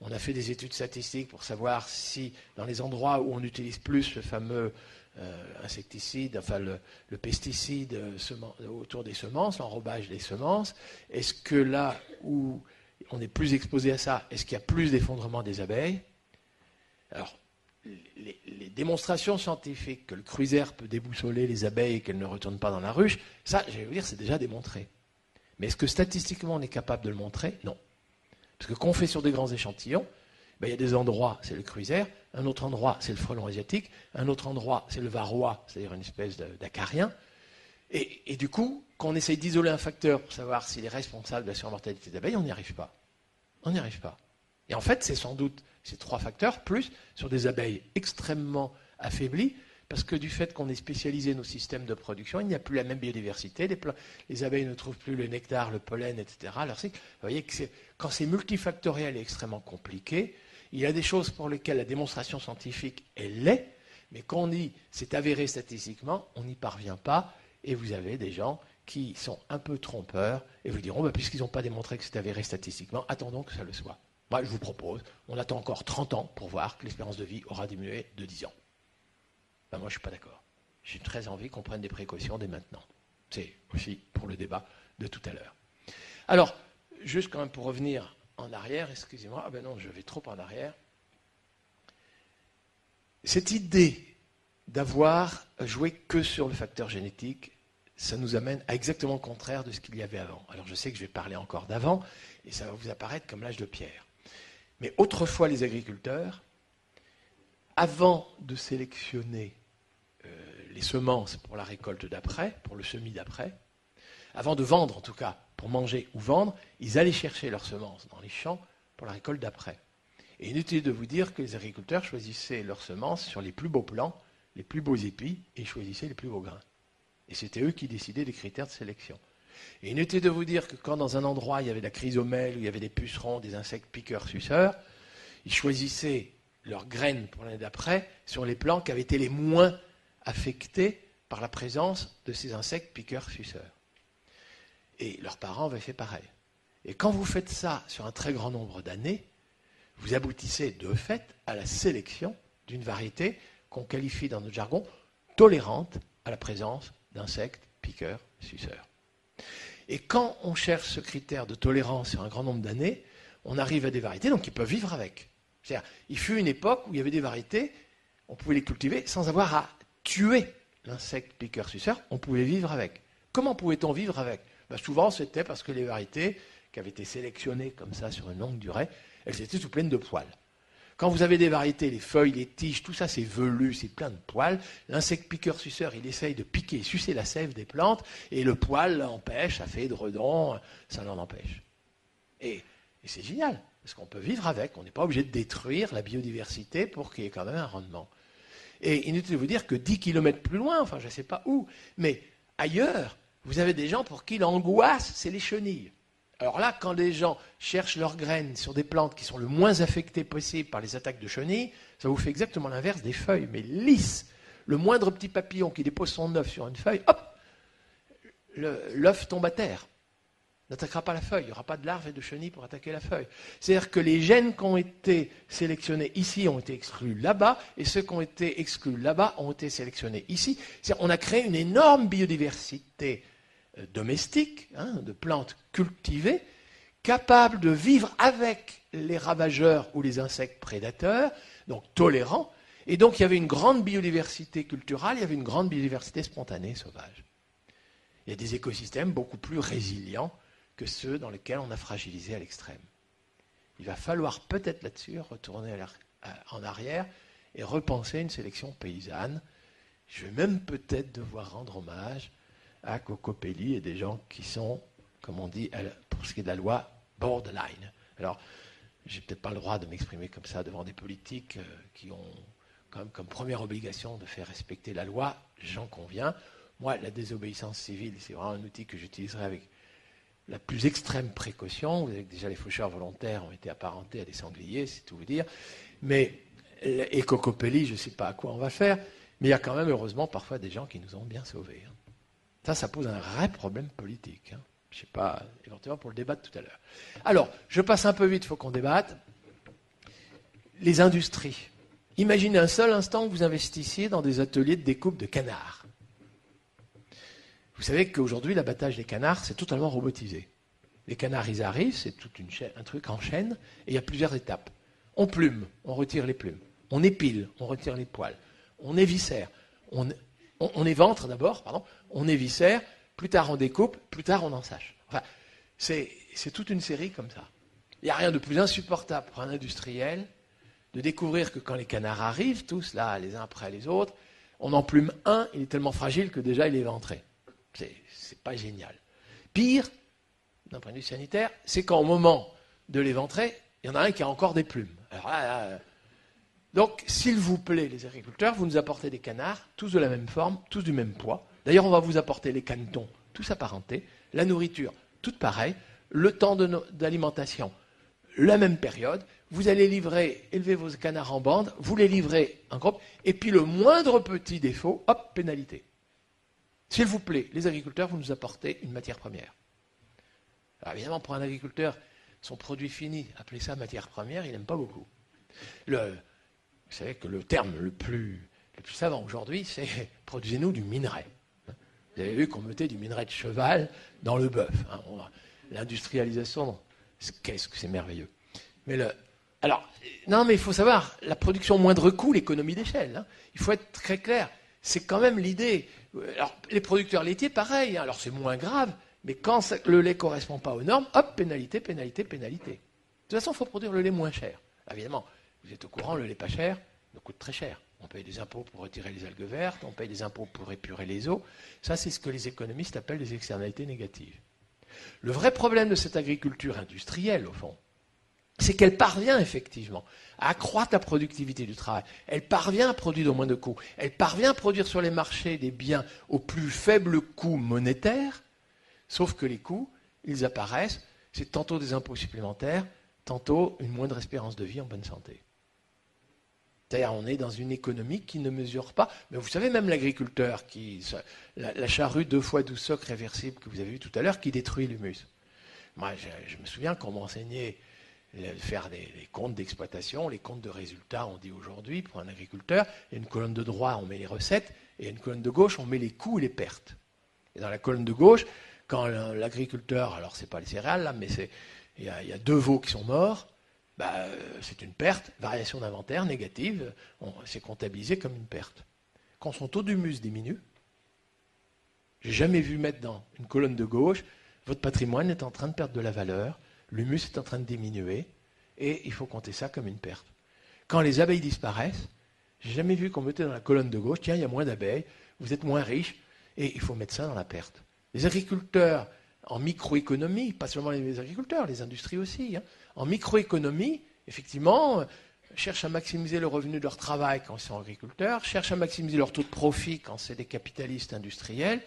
On a fait des études statistiques pour savoir si dans les endroits où on utilise plus le fameux euh, insecticide, enfin le, le pesticide euh, semen, autour des semences, l'enrobage des semences, est-ce que là où on est plus exposé à ça, est-ce qu'il y a plus d'effondrement des abeilles? Alors, les, les démonstrations scientifiques que le cruisère peut déboussoler les abeilles et qu'elles ne retournent pas dans la ruche, ça, je vais vous dire, c'est déjà démontré. Mais est-ce que statistiquement on est capable de le montrer? Non. Parce que quand on fait sur des grands échantillons, ben, il y a des endroits, c'est le cruisère, un autre endroit, c'est le frelon asiatique, un autre endroit, c'est le varroa, c'est-à-dire une espèce d'acarien. Et, et du coup, quand on essaye d'isoler un facteur pour savoir s'il est responsable de la surmortalité des abeilles, on n'y arrive pas. On n'y arrive pas. Et en fait, c'est sans doute ces trois facteurs, plus sur des abeilles extrêmement affaiblies, parce que du fait qu'on ait spécialisé nos systèmes de production, il n'y a plus la même biodiversité, les, pla- les abeilles ne trouvent plus le nectar, le pollen, et cetera. Alors, vous voyez que c'est, quand c'est multifactoriel et extrêmement compliqué, il y a des choses pour lesquelles la démonstration scientifique, elle l'est, mais quand on dit c'est avéré statistiquement, on n'y parvient pas. Et vous avez des gens qui sont un peu trompeurs et vous diront, bah, puisqu'ils n'ont pas démontré que c'est avéré statistiquement, attendons que ça le soit. Moi, je vous propose, on attend encore trente ans pour voir que l'espérance de vie aura diminué de dix ans. Ben, moi, je ne suis pas d'accord. J'ai très envie qu'on prenne des précautions dès maintenant. C'est aussi pour le débat de tout à l'heure. Alors, juste quand même pour revenir en arrière, excusez-moi, ah ben non, je vais trop en arrière. Cette idée d'avoir joué que sur le facteur génétique, ça nous amène à exactement le contraire de ce qu'il y avait avant. Alors je sais que je vais parler encore d'avant, et ça va vous apparaître comme l'âge de pierre. Mais autrefois, les agriculteurs, avant de sélectionner euh, les semences pour la récolte d'après, pour le semis d'après, avant de vendre en tout cas, pour manger ou vendre, ils allaient chercher leurs semences dans les champs pour la récolte d'après. Et inutile de vous dire que les agriculteurs choisissaient leurs semences sur les plus beaux plants, les plus beaux épis, et ils choisissaient les plus beaux grains. Et c'était eux qui décidaient des critères de sélection. Et inutile de vous dire que quand dans un endroit il y avait de la chrysomèle, où il y avait des pucerons, des insectes piqueurs, suceurs, ils choisissaient leurs graines pour l'année d'après sur les plants qui avaient été les moins affectés par la présence de ces insectes piqueurs, suceurs. Et leurs parents avaient fait pareil. Et quand vous faites ça sur un très grand nombre d'années, vous aboutissez de fait à la sélection d'une variété qu'on qualifie dans notre jargon tolérante à la présence d'insectes, piqueurs, suceurs. Et quand on cherche ce critère de tolérance sur un grand nombre d'années, on arrive à des variétés donc qui peuvent vivre avec. C'est-à-dire, il fut une époque où il y avait des variétés, on pouvait les cultiver sans avoir à tuer l'insecte, piqueur, suceur, on pouvait vivre avec. Comment pouvait-on vivre avec? Ben souvent, c'était parce que les variétés qui avaient été sélectionnées comme ça sur une longue durée, elles étaient tout pleines de poils. Quand vous avez des variétés, les feuilles, les tiges, tout ça, c'est velu, c'est plein de poils. L'insecte piqueur-suceur, il essaye de piquer, sucer la sève des plantes, et le poil l'empêche, ça fait de redon, ça l'en empêche. Et, et c'est génial, parce qu'on peut vivre avec, on n'est pas obligé de détruire la biodiversité pour qu'il y ait quand même un rendement. Et inutile de vous dire que dix kilomètres plus loin, enfin je ne sais pas où, mais ailleurs, vous avez des gens pour qui l'angoisse, c'est les chenilles. Alors là, quand les gens cherchent leurs graines sur des plantes qui sont le moins affectées possible par les attaques de chenilles, ça vous fait exactement l'inverse des feuilles, mais lisses. Le moindre petit papillon qui dépose son œuf sur une feuille, hop, le, l'œuf tombe à terre, n'attaquera pas la feuille, il n'y aura pas de larves et de chenilles pour attaquer la feuille. C'est-à-dire que les gènes qui ont été sélectionnés ici ont été exclus là-bas, et ceux qui ont été exclus là-bas ont été sélectionnés ici. C'est-à-dire qu'on a créé une énorme biodiversité domestiques, hein, de plantes cultivées, capables de vivre avec les ravageurs ou les insectes prédateurs, donc tolérants, Et donc, il y avait une grande biodiversité culturelle, il y avait une grande biodiversité spontanée, sauvage. Il y a des écosystèmes beaucoup plus résilients que ceux dans lesquels on a fragilisé à l'extrême. Il va falloir peut-être là-dessus retourner en arrière et repenser une sélection paysanne. Je vais même peut-être devoir rendre hommage à Cocopéli et des gens qui sont, comme on dit, pour ce qui est de la loi, borderline. Alors, j'ai peut-être pas le droit de m'exprimer comme ça devant des politiques qui ont quand même comme première obligation de faire respecter la loi, j'en conviens. Moi, la désobéissance civile, c'est vraiment un outil que j'utiliserai avec la plus extrême précaution. Vous avez déjà les faucheurs volontaires ont été apparentés à des sangliers, c'est tout vous dire. Mais, et Cocopéli, je ne sais pas à quoi on va faire, mais il y a quand même, heureusement, parfois des gens qui nous ont bien sauvés. Ça, ça pose un vrai problème politique. Hein. Je ne sais pas, éventuellement pour le débat de tout à l'heure. Alors, je passe un peu vite, il faut qu'on débatte. Les industries. Imaginez un seul instant que vous investissiez dans des ateliers de découpe de canards. Vous savez qu'aujourd'hui, l'abattage des canards, c'est totalement robotisé. Les canards, ils arrivent, c'est tout une chaîne, un truc en chaîne, et il y a plusieurs étapes. On plume, on retire les plumes. On épile, on retire les poils. On éviscère, on, on, on éventre d'abord, pardon, on éviscère, plus tard on découpe, plus tard on ensache. Enfin, c'est, c'est toute une série comme ça. Il n'y a rien de plus insupportable pour un industriel de découvrir que quand les canards arrivent, tous là, les uns après les autres, on en plume un, il est tellement fragile que déjà il est éventré. C'est, c'est pas génial. Pire, d'un point de vue sanitaire, c'est qu'au moment de l'éventrer, il y en a un qui a encore des plumes. Alors là, là, donc, s'il vous plaît, les agriculteurs, vous nous apportez des canards, tous de la même forme, tous du même poids. D'ailleurs, on va vous apporter les canetons, tous apparentés, la nourriture, toute pareille, le temps de no- d'alimentation, la même période. Vous allez livrer, élever vos canards en bande, vous les livrez en groupe, et puis le moindre petit défaut, hop, pénalité. S'il vous plaît, les agriculteurs, vous nous apportez une matière première. Alors évidemment, pour un agriculteur, son produit fini, appeler ça matière première, il n'aime pas beaucoup. Le... Vous savez que le terme le plus, le plus savant aujourd'hui, c'est « produisez-nous du minerai ». Vous avez vu qu'on mettait du minerai de cheval dans le bœuf. Hein. L'industrialisation, qu'est-ce que c'est merveilleux. Mais le, alors, non, mais il faut savoir, la production moindre coût, l'économie d'échelle. Hein. Il faut être très clair. C'est quand même l'idée. Alors, les producteurs laitiers, pareil. Hein. Alors, c'est moins grave, mais quand ça, le lait ne correspond pas aux normes, hop, pénalité, pénalité, pénalité. De toute façon, il faut produire le lait moins cher, évidemment. Vous êtes au courant, le lait pas cher nous coûte très cher. On paye des impôts pour retirer les algues vertes, on paye des impôts pour épurer les eaux. Ça, c'est ce que les économistes appellent les externalités négatives. Le vrai problème de cette agriculture industrielle, au fond, c'est qu'elle parvient effectivement à accroître la productivité du travail. Elle parvient à produire au moins de coûts. Elle parvient à produire sur les marchés des biens au plus faible coût monétaire, sauf que les coûts, ils apparaissent, c'est tantôt des impôts supplémentaires, tantôt une moindre espérance de vie en bonne santé. C'est-à-dire, on est dans une économie qui ne mesure pas. Mais vous savez, même l'agriculteur, qui, la, la charrue deux fois douze socs réversible que vous avez vu tout à l'heure, qui détruit l'humus. Moi, je, je me souviens qu'on m'enseignait de faire des, des comptes d'exploitation, les comptes de résultats, on dit aujourd'hui, pour un agriculteur, il y a une colonne de droite, on met les recettes, et une colonne de gauche, on met les coûts et les pertes. Et dans la colonne de gauche, quand l'agriculteur, alors c'est pas les céréales, là, mais c'est, il y a, il y a deux veaux qui sont morts, bah, c'est une perte, variation d'inventaire négative, on, c'est comptabilisé comme une perte. Quand son taux d'humus diminue, j'ai jamais vu mettre dans une colonne de gauche, votre patrimoine est en train de perdre de la valeur, l'humus est en train de diminuer, et il faut compter ça comme une perte. Quand les abeilles disparaissent, j'ai jamais vu qu'on mettait dans la colonne de gauche, tiens, il y a moins d'abeilles, vous êtes moins riche, et il faut mettre ça dans la perte. Les agriculteurs, en microéconomie, pas seulement les agriculteurs, les industries aussi, hein, en microéconomie, effectivement, cherchent à maximiser le revenu de leur travail quand ils sont agriculteurs, cherchent à maximiser leur taux de profit quand c'est des capitalistes industriels,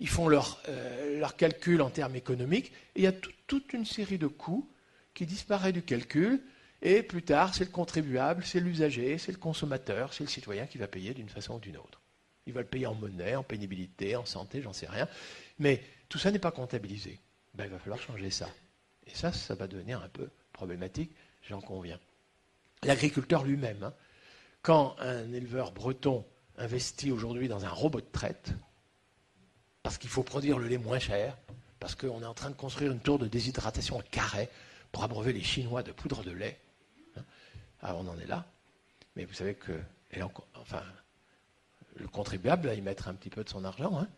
ils font leurs euh, leur calculs en termes économiques, et il y a tout, toute une série de coûts qui disparaissent du calcul, et plus tard, c'est le contribuable, c'est l'usager, c'est le consommateur, c'est le citoyen qui va payer d'une façon ou d'une autre. Ils veulent payer en monnaie, en pénibilité, en santé, j'en sais rien, mais tout ça n'est pas comptabilisé. Ben, il va falloir changer ça. Et ça, ça va devenir un peu problématique, j'en conviens. L'agriculteur lui-même, hein, quand un éleveur breton investit aujourd'hui dans un robot de traite, parce qu'il faut produire le lait moins cher, parce qu'on est en train de construire une tour de déshydratation à Carhaix pour abreuver les Chinois de poudre de lait, hein. Ah, on en est là. Mais vous savez que et en, enfin, le contribuable, là, il mettra un petit peu de son argent, hein,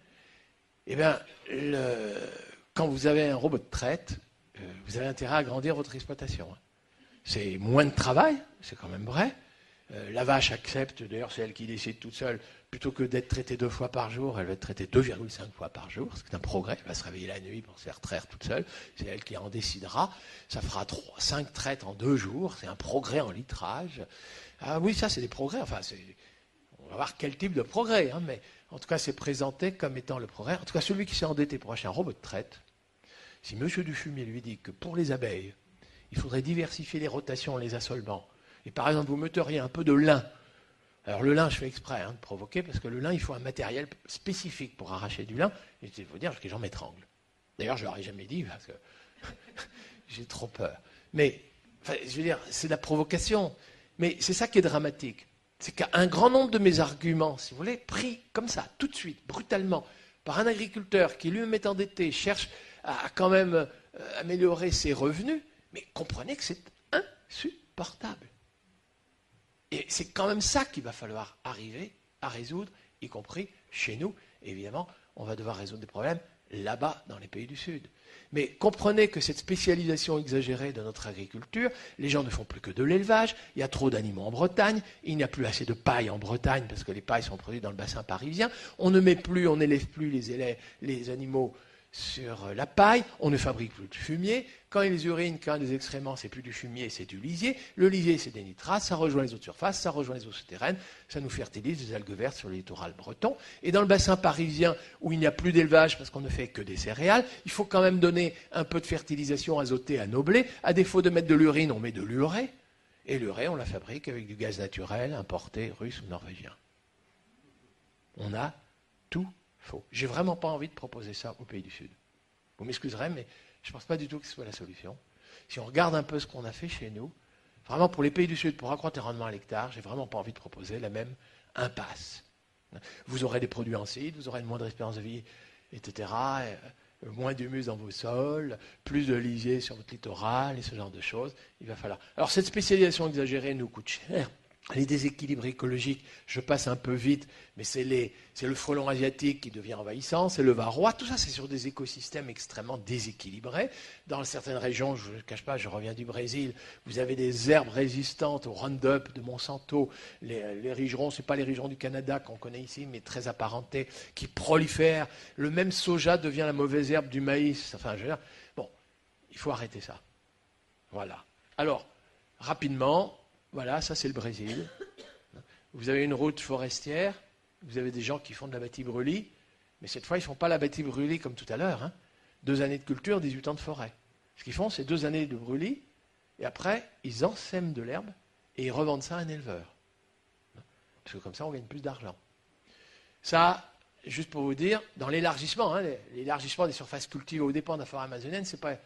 eh bien, le, quand vous avez un robot de traite, euh, vous avez intérêt à agrandir votre exploitation. Hein. C'est moins de travail, c'est quand même vrai. Euh, la vache accepte, d'ailleurs, c'est elle qui décide toute seule, plutôt que d'être traitée deux fois par jour, elle va être traitée deux virgule cinq fois par jour, c'est un progrès, elle va se réveiller la nuit pour se faire traire toute seule, c'est elle qui en décidera, ça fera cinq traites en deux jours, c'est un progrès en litrage. Ah oui, ça c'est des progrès, enfin c'est... on va voir quel type de progrès, hein, mais en tout cas c'est présenté comme étant le progrès. En tout cas, celui qui s'est endetté pour acheter un robot de traite, si M. Dufumier lui dit que pour les abeilles, il faudrait diversifier les rotations, les assolements, et par exemple vous metteriez un peu de lin. Alors le lin, je fais exprès hein, de provoquer, parce que le lin, il faut un matériel spécifique pour arracher du lin. Et je vais vous dire que j'en m'étrangle. D'ailleurs, je ne leur ai jamais dit, parce que j'ai trop peur. Mais, enfin, je veux dire, c'est de la provocation. Mais c'est ça qui est dramatique. C'est qu'un grand nombre de mes arguments, si vous voulez, pris comme ça, tout de suite, brutalement, par un agriculteur qui, lui-même est endetté, cherche à quand même euh, améliorer ses revenus, mais comprenez que c'est insupportable. Et c'est quand même ça qu'il va falloir arriver à résoudre, y compris chez nous. Et évidemment, on va devoir résoudre des problèmes là-bas, dans les pays du Sud. Mais comprenez que cette spécialisation exagérée de notre agriculture, les gens ne font plus que de l'élevage, il y a trop d'animaux en Bretagne, il n'y a plus assez de paille en Bretagne, parce que les pailles sont produites dans le bassin parisien, on ne met plus, on n'élève plus les, élèves, les animaux sur la paille, on ne fabrique plus de fumier, quand ils urinent, quand ils excréments, c'est plus du fumier, c'est du lisier, le lisier c'est des nitrates, ça rejoint les eaux de surface, ça rejoint les eaux souterraines, ça nous fertilise des algues vertes sur le littoral breton, et dans le bassin parisien où il n'y a plus d'élevage parce qu'on ne fait que des céréales, il faut quand même donner un peu de fertilisation azotée à nos blés, à défaut de mettre de l'urine, on met de l'urée, et l'urée on la fabrique avec du gaz naturel importé russe ou norvégien. On a tout. Faux. J'ai vraiment pas envie de proposer ça aux pays du Sud. Vous m'excuserez, mais je ne pense pas du tout que ce soit la solution. Si on regarde un peu ce qu'on a fait chez nous, vraiment pour les pays du Sud, pour accroître les rendements à l'hectare, j'ai vraiment pas envie de proposer la même impasse. Vous aurez des produits en seed, vous aurez une moindre espérance de vie, et cetera, et moins d'humus dans vos sols, plus de lisier sur votre littoral et ce genre de choses. Il va falloir. Alors cette spécialisation exagérée nous coûte cher. Les déséquilibres écologiques, je passe un peu vite, mais c'est les, c'est le frelon asiatique qui devient envahissant, c'est le varroa, tout ça c'est sur des écosystèmes extrêmement déséquilibrés. Dans certaines régions, je ne le cache pas, je reviens du Brésil, vous avez des herbes résistantes au Roundup de Monsanto, les, les rigerons, ce n'est pas les rigerons du Canada qu'on connaît ici, mais très apparentés, qui prolifèrent. Le même soja devient la mauvaise herbe du maïs. Enfin, je veux dire, bon, il faut arrêter ça. Voilà. Alors, rapidement... Voilà, ça c'est le Brésil. Vous avez une route forestière, vous avez des gens qui font de l'abati-brûlis, mais cette fois ils ne font pas l'abati-brûlis comme tout à l'heure. Hein. Deux années de culture, dix-huit ans de forêt. Ce qu'ils font, c'est deux années de brûlis, et après ils ensèment de l'herbe et ils revendent ça à un éleveur. Parce que comme ça on gagne plus d'argent. Ça, juste pour vous dire, dans l'élargissement, hein, l'élargissement des surfaces cultivées aux dépens de la forêt amazonienne, ce n'est pas,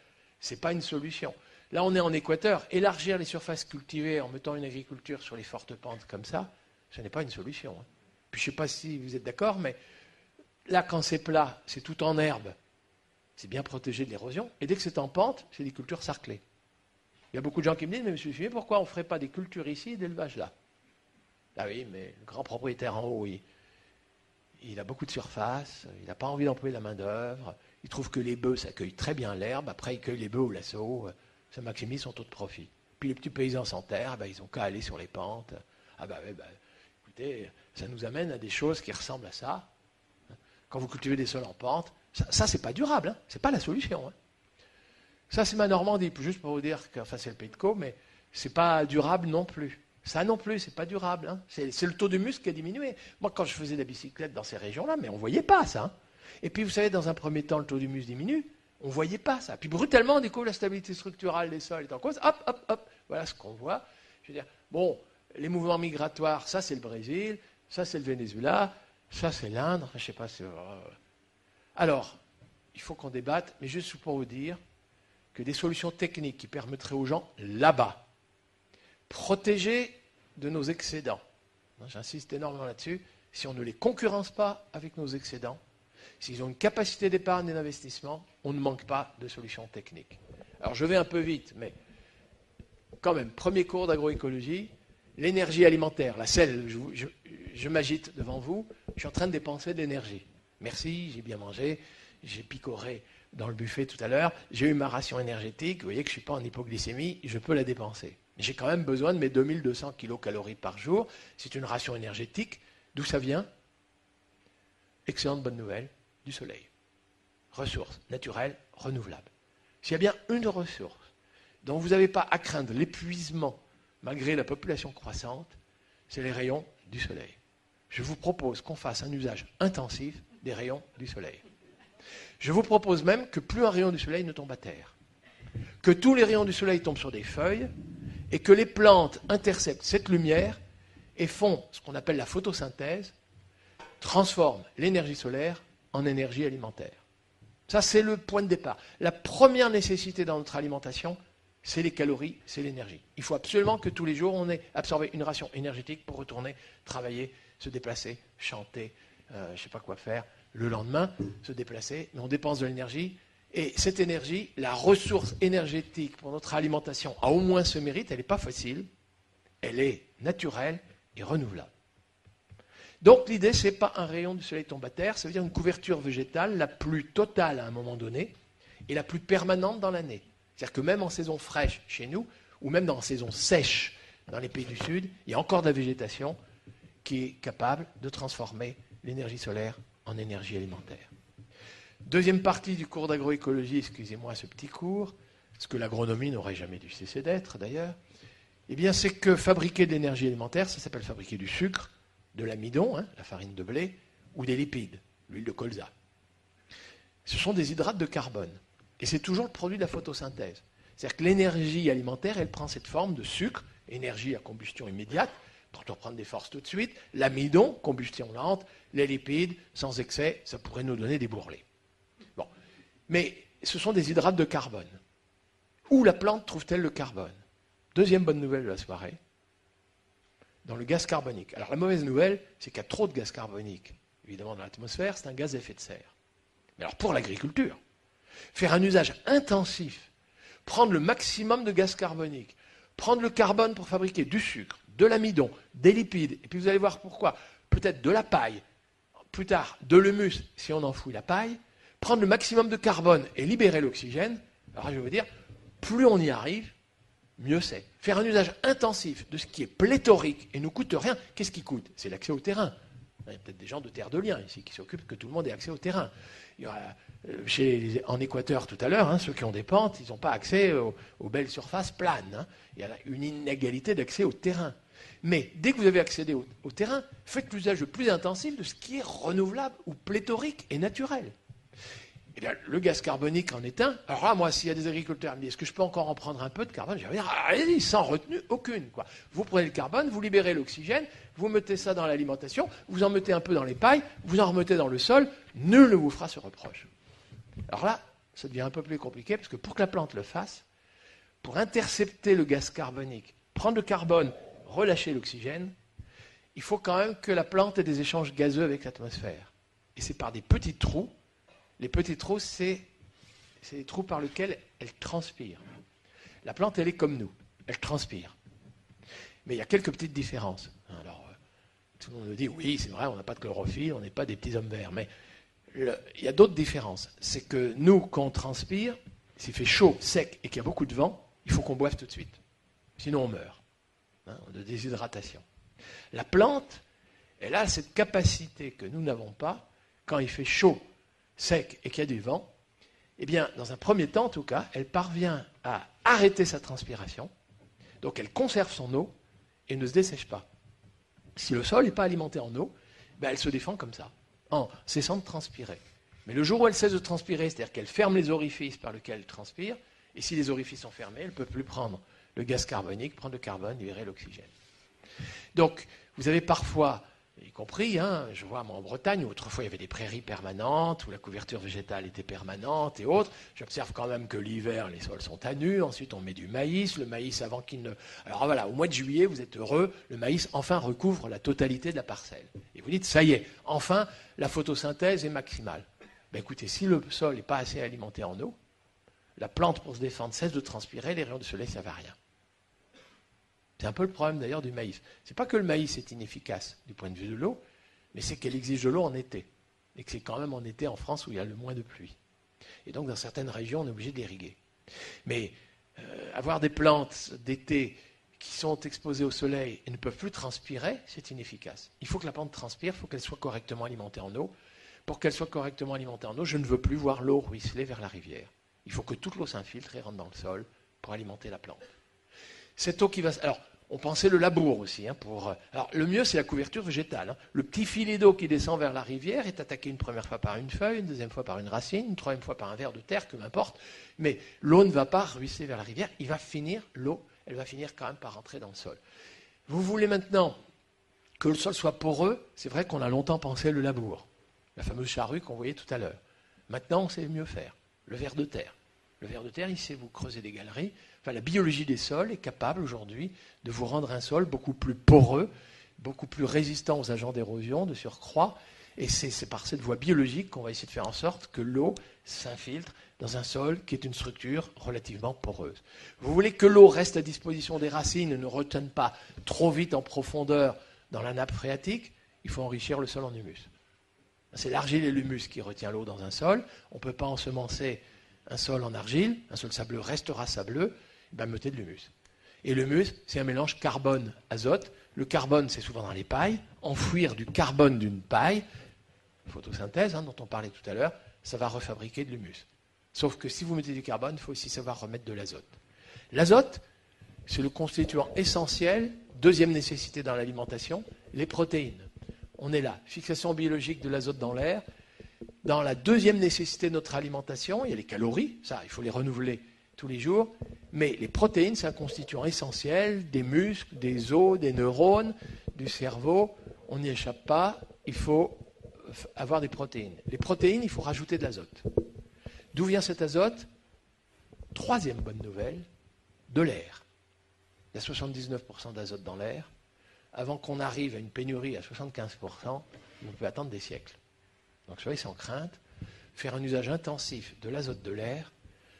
c'est pas une solution. Là, on est en Équateur. Élargir les surfaces cultivées en mettant une agriculture sur les fortes pentes comme ça, ce n'est pas une solution. Hein. Puis je ne sais pas si vous êtes d'accord, mais là, quand c'est plat, c'est tout en herbe, c'est bien protégé de l'érosion. Et dès que c'est en pente, c'est des cultures sarclées. Il y a beaucoup de gens qui me disent, mais monsieur Fumier, pourquoi on ne ferait pas des cultures ici et d'élevage là? Ah oui, mais le grand propriétaire en haut, il, il a beaucoup de surface, il n'a pas envie d'employer la main-d'œuvre, il trouve que les bœufs s'accueillent très bien l'herbe, après il cueille les bœufs au lasso. Ça maximise son taux de profit. Puis les petits paysans sans terre, ben, ils n'ont qu'à aller sur les pentes. Ah ben, ben, écoutez, ça nous amène à des choses qui ressemblent à ça. Quand vous cultivez des sols en pente, ça, ça c'est pas durable, hein. C'est pas la solution. Hein. Ça c'est ma Normandie, juste pour vous dire que enfin, c'est le pays de Caux, mais c'est pas durable non plus. Ça non plus, c'est pas durable. Hein. C'est, c'est le taux d'humus qui a diminué. Moi quand je faisais de la bicyclette dans ces régions-là, mais on voyait pas ça. Hein. Et puis vous savez, dans un premier temps, le taux d'humus diminue. On ne voyait pas ça. Puis brutalement, on découvre la stabilité structurale des sols est en cause. Hop, hop, hop. Voilà ce qu'on voit. Je veux dire, bon, les mouvements migratoires, ça c'est le Brésil, ça c'est le Venezuela, ça c'est l'Inde. Je ne sais pas si... Alors, il faut qu'on débatte, mais juste pour vous dire que des solutions techniques qui permettraient aux gens là-bas, protéger de nos excédents. J'insiste énormément là-dessus. Si on ne les concurrence pas avec nos excédents, s'ils ont une capacité d'épargne et d'investissement, on ne manque pas de solutions techniques. Alors je vais un peu vite, mais quand même, premier cours d'agroécologie, l'énergie alimentaire, la selle, je, je, je m'agite devant vous, je suis en train de dépenser de l'énergie. Merci, j'ai bien mangé, j'ai picoré dans le buffet tout à l'heure, j'ai eu ma ration énergétique, vous voyez que je ne suis pas en hypoglycémie, je peux la dépenser. J'ai quand même besoin de mes deux mille deux cents kilocalories par jour, c'est une ration énergétique, d'où ça vient? Excellente bonne nouvelle, du soleil. Ressources naturelles, renouvelables. S'il y a bien une ressource dont vous n'avez pas à craindre l'épuisement malgré la population croissante, c'est les rayons du soleil. Je vous propose qu'on fasse un usage intensif des rayons du soleil. Je vous propose même que plus un rayon du soleil ne tombe à terre, que tous les rayons du soleil tombent sur des feuilles et que les plantes interceptent cette lumière et font ce qu'on appelle la photosynthèse, transforment l'énergie solaire en énergie alimentaire. Ça, c'est le point de départ. La première nécessité dans notre alimentation, c'est les calories, c'est l'énergie. Il faut absolument que tous les jours, on ait absorbé une ration énergétique pour retourner travailler, se déplacer, chanter, euh, je ne sais pas quoi faire, le lendemain, se déplacer, mais on dépense de l'énergie. Et cette énergie, la ressource énergétique pour notre alimentation a au moins ce mérite, elle n'est pas fossile, elle est naturelle et renouvelable. Donc l'idée, ce n'est pas un rayon du soleil tombe à terre, ça veut dire une couverture végétale la plus totale à un moment donné et la plus permanente dans l'année. C'est-à-dire que même en saison fraîche chez nous, ou même en saison sèche dans les pays du Sud, il y a encore de la végétation qui est capable de transformer l'énergie solaire en énergie alimentaire. Deuxième partie du cours d'agroécologie, excusez-moi ce petit cours, ce que l'agronomie n'aurait jamais dû cesser d'être d'ailleurs, eh bien c'est que fabriquer de l'énergie alimentaire, ça s'appelle fabriquer du sucre, de l'amidon, hein, la farine de blé, ou des lipides, l'huile de colza. Ce sont des hydrates de carbone. Et c'est toujours le produit de la photosynthèse. C'est-à-dire que l'énergie alimentaire, elle prend cette forme de sucre, énergie à combustion immédiate, pour reprendre des forces tout de suite, l'amidon, combustion lente, les lipides, sans excès, ça pourrait nous donner des bourrelets. Bon. Mais ce sont des hydrates de carbone. Où la plante trouve-t-elle le carbone? Deuxième bonne nouvelle de la soirée, dans le gaz carbonique. Alors la mauvaise nouvelle, c'est qu'il y a trop de gaz carbonique, évidemment, dans l'atmosphère, c'est un gaz à effet de serre. Mais alors pour l'agriculture, faire un usage intensif, prendre le maximum de gaz carbonique, prendre le carbone pour fabriquer du sucre, de l'amidon, des lipides, et puis vous allez voir pourquoi, peut-être de la paille, plus tard de l'humus si on enfouit la paille, prendre le maximum de carbone et libérer l'oxygène, alors je vais vous dire, plus on y arrive, mieux c'est. Faire un usage intensif de ce qui est pléthorique et ne coûte rien, qu'est-ce qui coûte? C'est l'accès au terrain. Il y a peut-être des gens de Terre de Liens ici qui s'occupent que tout le monde ait accès au terrain. Il y aura, chez les, en Équateur tout à l'heure, hein, ceux qui ont des pentes, ils n'ont pas accès aux, aux belles surfaces planes. Hein. Il y a une inégalité d'accès au terrain. Mais dès que vous avez accédé au, au terrain, faites l'usage le plus intensif de ce qui est renouvelable ou pléthorique et naturel. Et bien, le gaz carbonique en est un. Alors là, moi, s'il y a des agriculteurs qui me disent, est-ce que je peux encore en prendre un peu de carbone? Je vais dire, allez-y, sans retenue aucune. Quoi. Vous prenez le carbone, vous libérez l'oxygène, vous mettez ça dans l'alimentation, vous en mettez un peu dans les pailles, vous en remettez dans le sol, nul ne vous fera ce reproche. Alors là, ça devient un peu plus compliqué, parce que pour que la plante le fasse, pour intercepter le gaz carbonique, prendre le carbone, relâcher l'oxygène, il faut quand même que la plante ait des échanges gazeux avec l'atmosphère. Et c'est par des petits trous. Les petits trous, c'est, c'est les trous par lesquels elle transpire. La plante, elle est comme nous. Elle transpire. Mais il y a quelques petites différences. Alors, tout le monde nous dit, oui, c'est vrai, on n'a pas de chlorophylle, on n'est pas des petits hommes verts. Mais le, il y a d'autres différences. C'est que nous, quand on transpire, s'il fait chaud, sec et qu'il y a beaucoup de vent, il faut qu'on boive tout de suite. Sinon, on meurt. Hein, de déshydratation. La plante, elle a cette capacité que nous n'avons pas quand il fait chaud, sec et qu'il y a du vent, eh bien, dans un premier temps, en tout cas, elle parvient à arrêter sa transpiration, donc elle conserve son eau et ne se dessèche pas. Si le sol n'est pas alimenté en eau, ben elle se défend comme ça, en cessant de transpirer. Mais le jour où elle cesse de transpirer, c'est-à-dire qu'elle ferme les orifices par lesquels elle transpire, et si les orifices sont fermés, elle ne peut plus prendre le gaz carbonique, prendre le carbone, libérer l'oxygène. Donc, vous avez parfois... y compris, hein, je vois moi en Bretagne, où autrefois il y avait des prairies permanentes, où la couverture végétale était permanente et autres. J'observe quand même que l'hiver, les sols sont à nu, ensuite on met du maïs, le maïs avant qu'il ne... Alors voilà, au mois de juillet, vous êtes heureux, le maïs enfin recouvre la totalité de la parcelle. Et vous dites, ça y est, enfin, la photosynthèse est maximale. Ben écoutez, si le sol n'est pas assez alimenté en eau, la plante pour se défendre cesse de transpirer, les rayons du soleil, ça ne va rien. C'est un peu le problème d'ailleurs du maïs. C'est pas que le maïs est inefficace du point de vue de l'eau, mais c'est qu'elle exige de l'eau en été. Et que c'est quand même en été en France où il y a le moins de pluie. Et donc dans certaines régions, on est obligé d'irriguer. Mais euh, avoir des plantes d'été qui sont exposées au soleil et ne peuvent plus transpirer, c'est inefficace. Il faut que la plante transpire, il faut qu'elle soit correctement alimentée en eau. Pour qu'elle soit correctement alimentée en eau, je ne veux plus voir l'eau ruisseler vers la rivière. Il faut que toute l'eau s'infiltre et rentre dans le sol pour alimenter la plante. Cette eau qui va... Alors, on pensait le labour aussi. Hein, pour... Alors, le mieux, c'est la couverture végétale. Hein. Le petit filet d'eau qui descend vers la rivière est attaqué une première fois par une feuille, une deuxième fois par une racine, une troisième fois par un ver de terre, que m'importe. Mais l'eau ne va pas ruisseler vers la rivière. Il va finir, l'eau, elle va finir quand même par rentrer dans le sol. Vous voulez maintenant que le sol soit poreux? C'est vrai qu'on a longtemps pensé le labour. La fameuse charrue qu'on voyait tout à l'heure. Maintenant, on sait mieux faire. Le ver de terre. Le ver de terre, il sait vous creuser des galeries. Enfin, la biologie des sols est capable aujourd'hui de vous rendre un sol beaucoup plus poreux, beaucoup plus résistant aux agents d'érosion, de surcroît. Et c'est par cette voie biologique qu'on va essayer de faire en sorte que l'eau s'infiltre dans un sol qui est une structure relativement poreuse. Vous voulez que l'eau reste à disposition des racines, ne retienne pas trop vite en profondeur dans la nappe phréatique, il faut enrichir le sol en humus. C'est l'argile et l'humus qui retient l'eau dans un sol. On ne peut pas ensemencer un sol en argile. Un sol sableux restera sableux. Ben, mettez de l'humus. Et l'humus, c'est un mélange carbone-azote. Le carbone, c'est souvent dans les pailles. Enfouir du carbone d'une paille, photosynthèse hein, dont on parlait tout à l'heure, ça va refabriquer de l'humus. Sauf que si vous mettez du carbone, il faut aussi savoir remettre de l'azote. L'azote, c'est le constituant essentiel, deuxième nécessité dans l'alimentation, les protéines. On est là, fixation biologique de l'azote dans l'air. Dans la deuxième nécessité de notre alimentation, il y a les calories, ça, il faut les renouveler tous les jours. Mais les protéines, c'est un constituant essentiel des muscles, des os, des neurones, du cerveau. On n'y échappe pas, il faut avoir des protéines. Les protéines, il faut rajouter de l'azote. D'où vient cet azote? Troisième bonne nouvelle, de l'air. Il y a soixante-dix-neuf pour cent d'azote dans l'air. Avant qu'on arrive à une pénurie à soixante-quinze pour cent, on peut attendre des siècles. Donc soyez sans crainte, faire un usage intensif de l'azote de l'air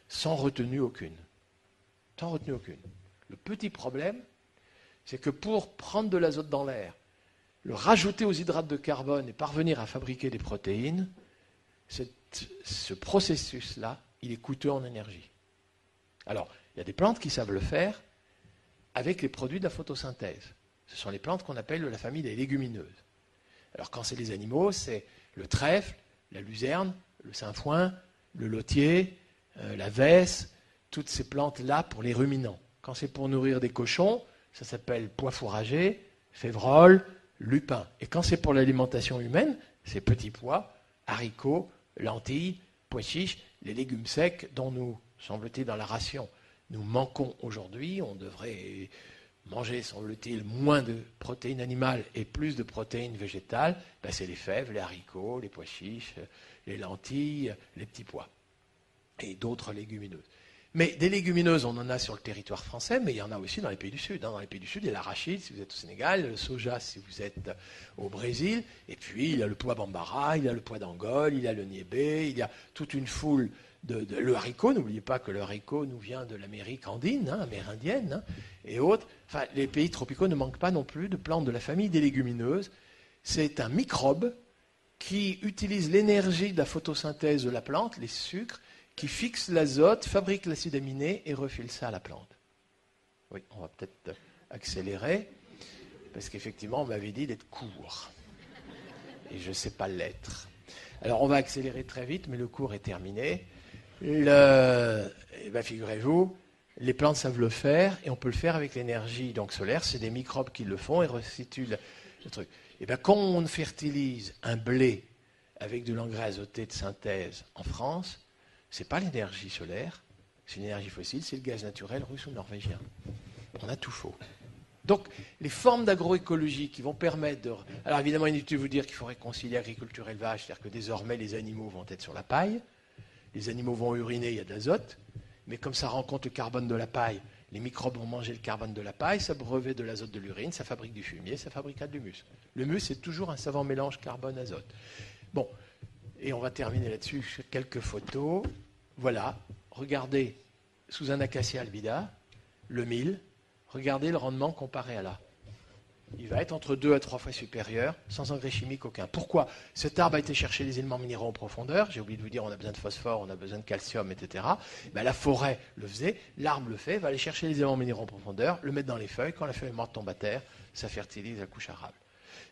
sans retenue aucune. Sans retenue aucune. Le petit problème, c'est que pour prendre de l'azote dans l'air, le rajouter aux hydrates de carbone et parvenir à fabriquer des protéines, cette, ce processus-là, il est coûteux en énergie. Alors, il y a des plantes qui savent le faire avec les produits de la photosynthèse. Ce sont les plantes qu'on appelle de la famille des légumineuses. Alors quand c'est les animaux, c'est le trèfle, la luzerne, le sainfoin, le lotier, euh, la vesse, toutes ces plantes-là pour les ruminants. Quand c'est pour nourrir des cochons, ça s'appelle pois fourrager, févrole, lupin. Et quand c'est pour l'alimentation humaine, c'est petits pois, haricots, lentilles, pois chiches, les légumes secs dont nous, semble-t-il, dans la ration, nous manquons aujourd'hui. On devrait... manger, semble-t-il, moins de protéines animales et plus de protéines végétales, ben c'est les fèves, les haricots, les pois chiches, les lentilles, les petits pois et d'autres légumineuses. Mais des légumineuses, on en a sur le territoire français, mais il y en a aussi dans les pays du Sud. Hein. Dans les pays du Sud, il y a l'arachide, si vous êtes au Sénégal, le soja, si vous êtes au Brésil, et puis il y a le pois bambara, il y a le pois d'Angole, il y a le niébé, il y a toute une foule... De, de, le haricot, n'oubliez pas que le haricot nous vient de l'Amérique andine, hein, amérindienne, hein, et autres. Enfin, les pays tropicaux ne manquent pas non plus de plantes de la famille des légumineuses. C'est un microbe qui utilise l'énergie de la photosynthèse de la plante, les sucres, qui fixe l'azote, fabrique l'acide aminé et refile ça à la plante. Oui, on va peut-être accélérer, parce qu'effectivement, on m'avait dit d'être court. Et je ne sais pas l'être. Alors, on va accélérer très vite, mais le cours est terminé. Le... Eh ben, figurez-vous, les plantes savent le faire et on peut le faire avec l'énergie donc solaire. C'est des microbes qui le font et restituent le, le truc. Eh ben, quand on fertilise un blé avec de l'engrais azoté de synthèse en France, c'est pas l'énergie solaire, c'est une énergie fossile, c'est le gaz naturel russe ou norvégien. On a tout faux. Donc, les formes d'agroécologie qui vont permettre de... Alors, évidemment, inutile de vous dire qu'il faut réconcilier agriculture et élevage, c'est-à-dire que désormais, les animaux vont être sur la paille. Les animaux vont uriner, il y a de l'azote, mais comme ça rencontre le carbone de la paille, les microbes vont manger le carbone de la paille, ça brevet de l'azote de l'urine, ça fabrique du fumier, ça fabrique de l'humus. L'humus, c'est toujours un savant mélange carbone-azote. Bon, et on va terminer là-dessus, quelques photos. Voilà, regardez, sous un acacia albida, le mil, Regardez le rendement comparé à là. Il va être entre deux à trois fois supérieur, sans engrais chimiques aucun. Pourquoi? Cet arbre a été chercher des éléments minéraux en profondeur. J'ai oublié de vous dire, on a besoin de phosphore, on a besoin de calcium, et cetera. Ben, la forêt le faisait, l'arbre le fait, va aller chercher les éléments minéraux en profondeur, le mettre dans les feuilles. Quand la feuille est morte tombe à terre, ça fertilise la couche arable.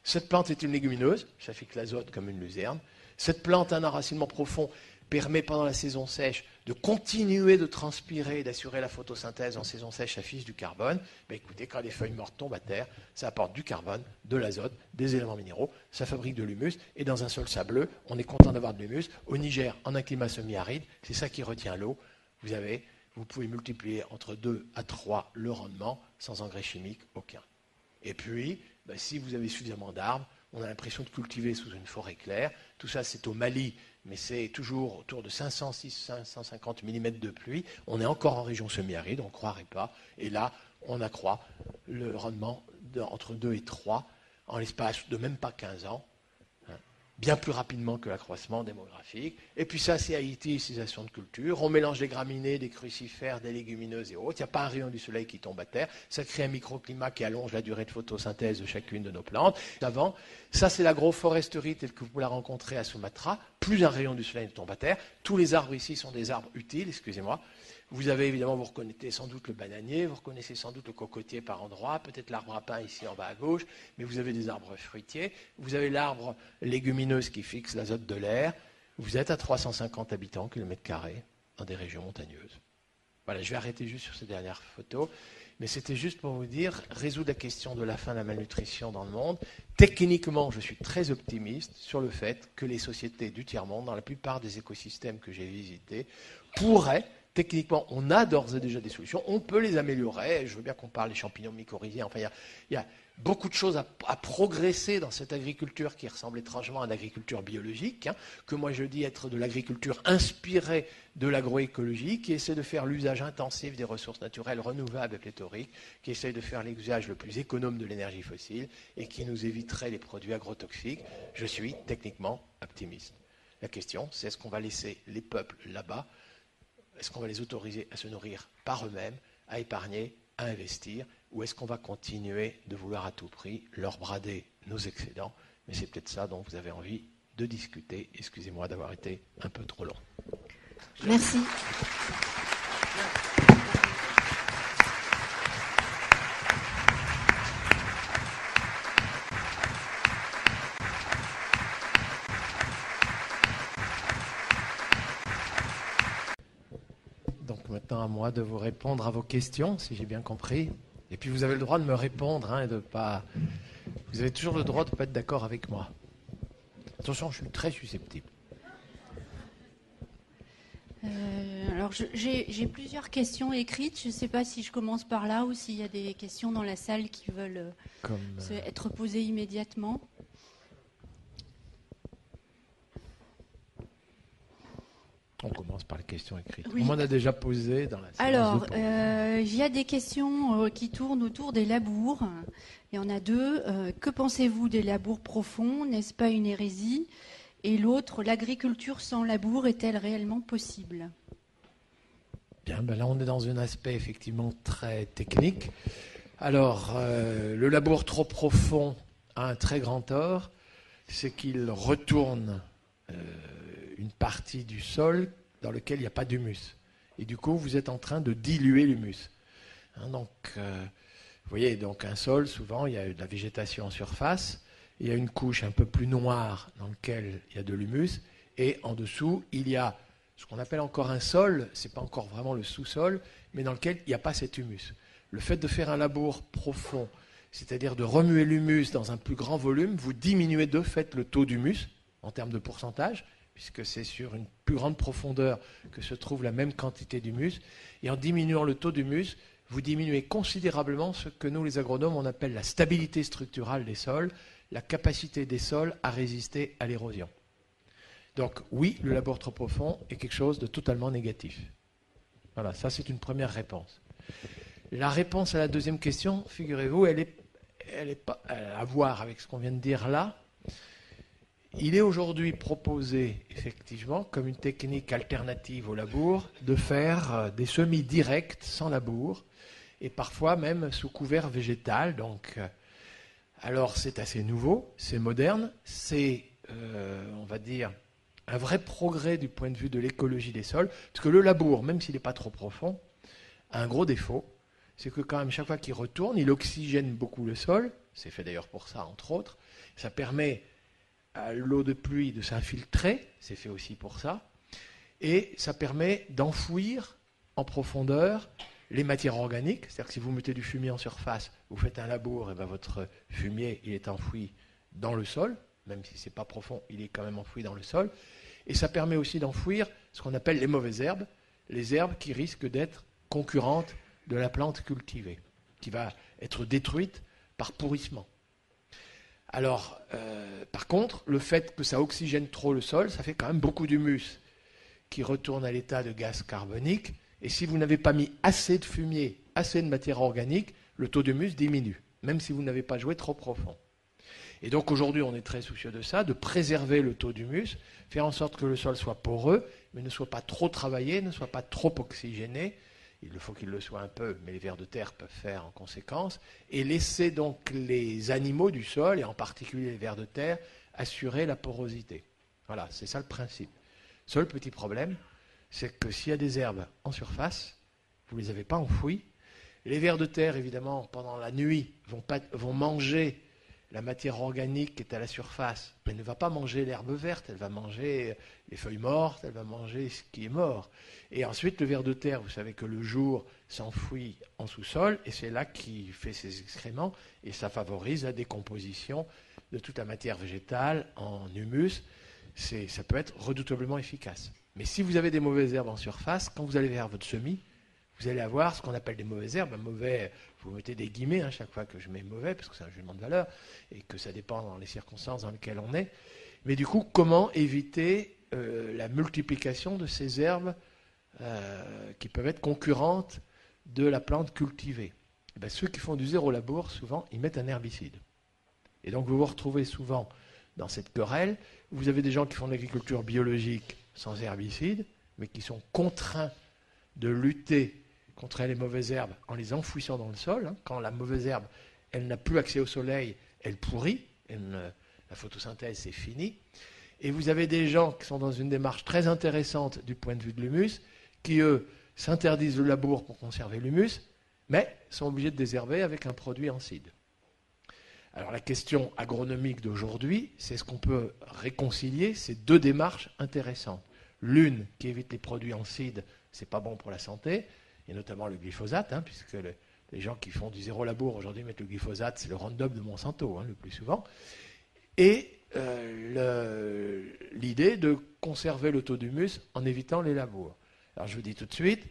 Cette plante est une légumineuse, ça fixe l'azote comme une luzerne. Cette plante a un enracinement profond, permet pendant la saison sèche de continuer de transpirer et d'assurer la photosynthèse en saison sèche, ça fiche du carbone. Ben écoutez, quand les feuilles mortes tombent à terre, ça apporte du carbone, de l'azote, des éléments minéraux, ça fabrique de l'humus, et dans un sol sableux, on est content d'avoir de l'humus. Au Niger, en un climat semi-aride, c'est ça qui retient l'eau. Vous avez, vous pouvez multiplier entre deux à trois le rendement, sans engrais chimiques, aucun. Et puis, ben, si vous avez suffisamment d'arbres, on a l'impression de cultiver sous une forêt claire. Tout ça, c'est au Mali, mais c'est toujours autour de cinq cents, six cents, cinq cent cinquante mm de pluie. On est encore en région semi-aride, on ne croirait pas. Et là, on accroît le rendement de, entre deux et trois en l'espace de même pas quinze ans, hein, bien plus rapidement que l'accroissement démographique. Et puis ça, c'est Haïti, utilisation de culture. On mélange des graminées, des crucifères, des légumineuses et autres. Il n'y a pas un rayon du soleil qui tombe à terre. Ça crée un microclimat qui allonge la durée de photosynthèse de chacune de nos plantes. Avant, ça, c'est l'agroforesterie telle que vous la rencontrez à Sumatra. Plus un rayon du soleil ne tombe à terre. Tous les arbres ici sont des arbres utiles, excusez-moi. Vous avez évidemment, vous reconnaissez sans doute le bananier, vous reconnaissez sans doute le cocotier par endroits, peut-être l'arbre à pain ici en bas à gauche, mais vous avez des arbres fruitiers, vous avez l'arbre légumineuse qui fixe l'azote de l'air, vous êtes à trois cent cinquante habitants, kilomètres carrés, dans des régions montagneuses. Voilà, je vais arrêter juste sur ces dernières photos, mais c'était juste pour vous dire, résoudre la question de la faim, la malnutrition dans le monde. Techniquement, je suis très optimiste sur le fait que les sociétés du tiers-monde, dans la plupart des écosystèmes que j'ai visités, pourraient... Techniquement, on a d'ores et déjà des solutions, on peut les améliorer. Je veux bien qu'on parle des champignons mycorhiziens. Enfin, il y, y a beaucoup de choses à, à progresser dans cette agriculture qui ressemble étrangement à l'agriculture biologique, hein, que moi je dis être de l'agriculture inspirée de l'agroécologie, qui essaie de faire l'usage intensif des ressources naturelles renouvelables et pléthoriques, qui essaie de faire l'usage le plus économe de l'énergie fossile et qui nous éviterait les produits agrotoxiques. Je suis techniquement optimiste. La question, c'est est-ce qu'on va laisser les peuples là-bas? Est-ce qu'on va les autoriser à se nourrir par eux-mêmes, à épargner, à investir, ou est-ce qu'on va continuer de vouloir à tout prix leur brader nos excédents? Mais c'est peut-être ça dont vous avez envie de discuter. Excusez-moi d'avoir été un peu trop long. Merci. À moi de vous répondre à vos questions, si j'ai bien compris. Et puis vous avez le droit de me répondre, hein, et de pas. Vous avez toujours le droit de ne pas être d'accord avec moi. Attention, je suis très susceptible. Euh, alors je, j'ai, j'ai plusieurs questions écrites. Je ne sais pas si je commence par là ou s'il y a des questions dans la salle qui veulent Comme... se, être posées immédiatement. On commence par les questions écrites. Oui. On m'en a déjà posé dans la séance. Alors, euh, il y a des questions euh, qui tournent autour des labours. Il y en a deux. Euh, que pensez-vous des labours profonds? N'est-ce pas une hérésie? Et l'autre, l'agriculture sans labour est-elle réellement possible? Bien, ben là, on est dans un aspect effectivement très technique. Alors, euh, le labour trop profond a un très grand tort, c'est qu'il retourne... Euh, une partie du sol dans lequel il n'y a pas d'humus. Et du coup, vous êtes en train de diluer l'humus. Hein, donc, euh, vous voyez, donc un sol, souvent, il y a de la végétation en surface, il y a une couche un peu plus noire dans laquelle il y a de l'humus, et en dessous, il y a ce qu'on appelle encore un sol, c'est pas encore vraiment le sous-sol, mais dans lequel il n'y a pas cet humus. Le fait de faire un labour profond, c'est-à-dire de remuer l'humus dans un plus grand volume, vous diminuez de fait le taux d'humus, en termes de pourcentage, puisque c'est sur une plus grande profondeur que se trouve la même quantité d'humus. Et en diminuant le taux d'humus, vous diminuez considérablement ce que nous, les agronomes, on appelle la stabilité structurelle des sols, la capacité des sols à résister à l'érosion. Donc oui, le labour trop profond est quelque chose de totalement négatif. Voilà, ça c'est une première réponse. La réponse à la deuxième question, figurez-vous, elle est, elle est pas à voir avec ce qu'on vient de dire là. Il est aujourd'hui proposé, effectivement, comme une technique alternative au labour, de faire des semis directs sans labour et parfois même sous couvert végétal. Donc, alors c'est assez nouveau, c'est moderne, c'est, euh, on va dire, un vrai progrès du point de vue de l'écologie des sols, parce que le labour, même s'il n'est pas trop profond, a un gros défaut, c'est que quand même chaque fois qu'il retourne, il oxygène beaucoup le sol, c'est fait d'ailleurs pour ça, entre autres, ça permet à l'eau de pluie de s'infiltrer, c'est fait aussi pour ça, et ça permet d'enfouir en profondeur les matières organiques, c'est-à-dire que si vous mettez du fumier en surface, vous faites un labour, et bien votre fumier il est enfoui dans le sol, même si ce n'est pas profond, il est quand même enfoui dans le sol, et ça permet aussi d'enfouir ce qu'on appelle les mauvaises herbes, les herbes qui risquent d'être concurrentes de la plante cultivée, qui va être détruite par pourrissement. Alors, euh, par contre, le fait que ça oxygène trop le sol, ça fait quand même beaucoup d'humus qui retourne à l'état de gaz carbonique, et si vous n'avez pas mis assez de fumier, assez de matière organique, le taux d'humus diminue, même si vous n'avez pas joué trop profond. Et donc aujourd'hui, on est très soucieux de ça, de préserver le taux d'humus, faire en sorte que le sol soit poreux, mais ne soit pas trop travaillé, ne soit pas trop oxygéné. Il faut qu'il le soit un peu, mais les vers de terre peuvent faire en conséquence. Et laisser donc les animaux du sol, et en particulier les vers de terre, assurer la porosité. Voilà, c'est ça le principe. Seul petit problème, c'est que s'il y a des herbes en surface, vous ne les avez pas enfouies. Les vers de terre, évidemment, pendant la nuit, vont, pas, vont manger... La matière organique qui est à la surface, elle ne va pas manger l'herbe verte, elle va manger les feuilles mortes, elle va manger ce qui est mort. Et ensuite, le ver de terre, vous savez que le jour s'enfouit en sous-sol, et c'est là qu'il fait ses excréments, et ça favorise la décomposition de toute la matière végétale en humus. C'est, ça peut être redoutablement efficace. Mais si vous avez des mauvaises herbes en surface, quand vous allez vers votre semis, vous allez avoir ce qu'on appelle des mauvaises herbes, mauvais, vous mettez des guillemets, hein, chaque fois que je mets mauvais, parce que c'est un jugement de valeur, et que ça dépend dans les circonstances dans lesquelles on est. Mais du coup, comment éviter euh, la multiplication de ces herbes euh, qui peuvent être concurrentes de la plante cultivée? Et bien, ceux qui font du zéro labour, souvent, ils mettent un herbicide. Et donc, vous vous retrouvez souvent dans cette querelle. Vous avez des gens qui font de l'agriculture biologique sans herbicide, mais qui sont contraints de lutter contre les mauvaises herbes en les enfouissant dans le sol. Quand la mauvaise herbe, elle n'a plus accès au soleil, elle pourrit, elle ne, la photosynthèse c'est fini. Et vous avez des gens qui sont dans une démarche très intéressante du point de vue de l'humus, qui eux s'interdisent le labour pour conserver l'humus, mais sont obligés de désherber avec un produit encide. Alors la question agronomique d'aujourd'hui, c'est est-ce qu'on peut réconcilier ces deux démarches intéressantes? L'une qui évite les produits encides, c'est pas bon pour la santé, et notamment le glyphosate, hein, puisque le, les gens qui font du zéro labour aujourd'hui mettent le glyphosate, c'est le Roundup de Monsanto, hein, le plus souvent. Et euh, le, l'idée de conserver le taux d'humus en évitant les labours. Alors je vous dis tout de suite,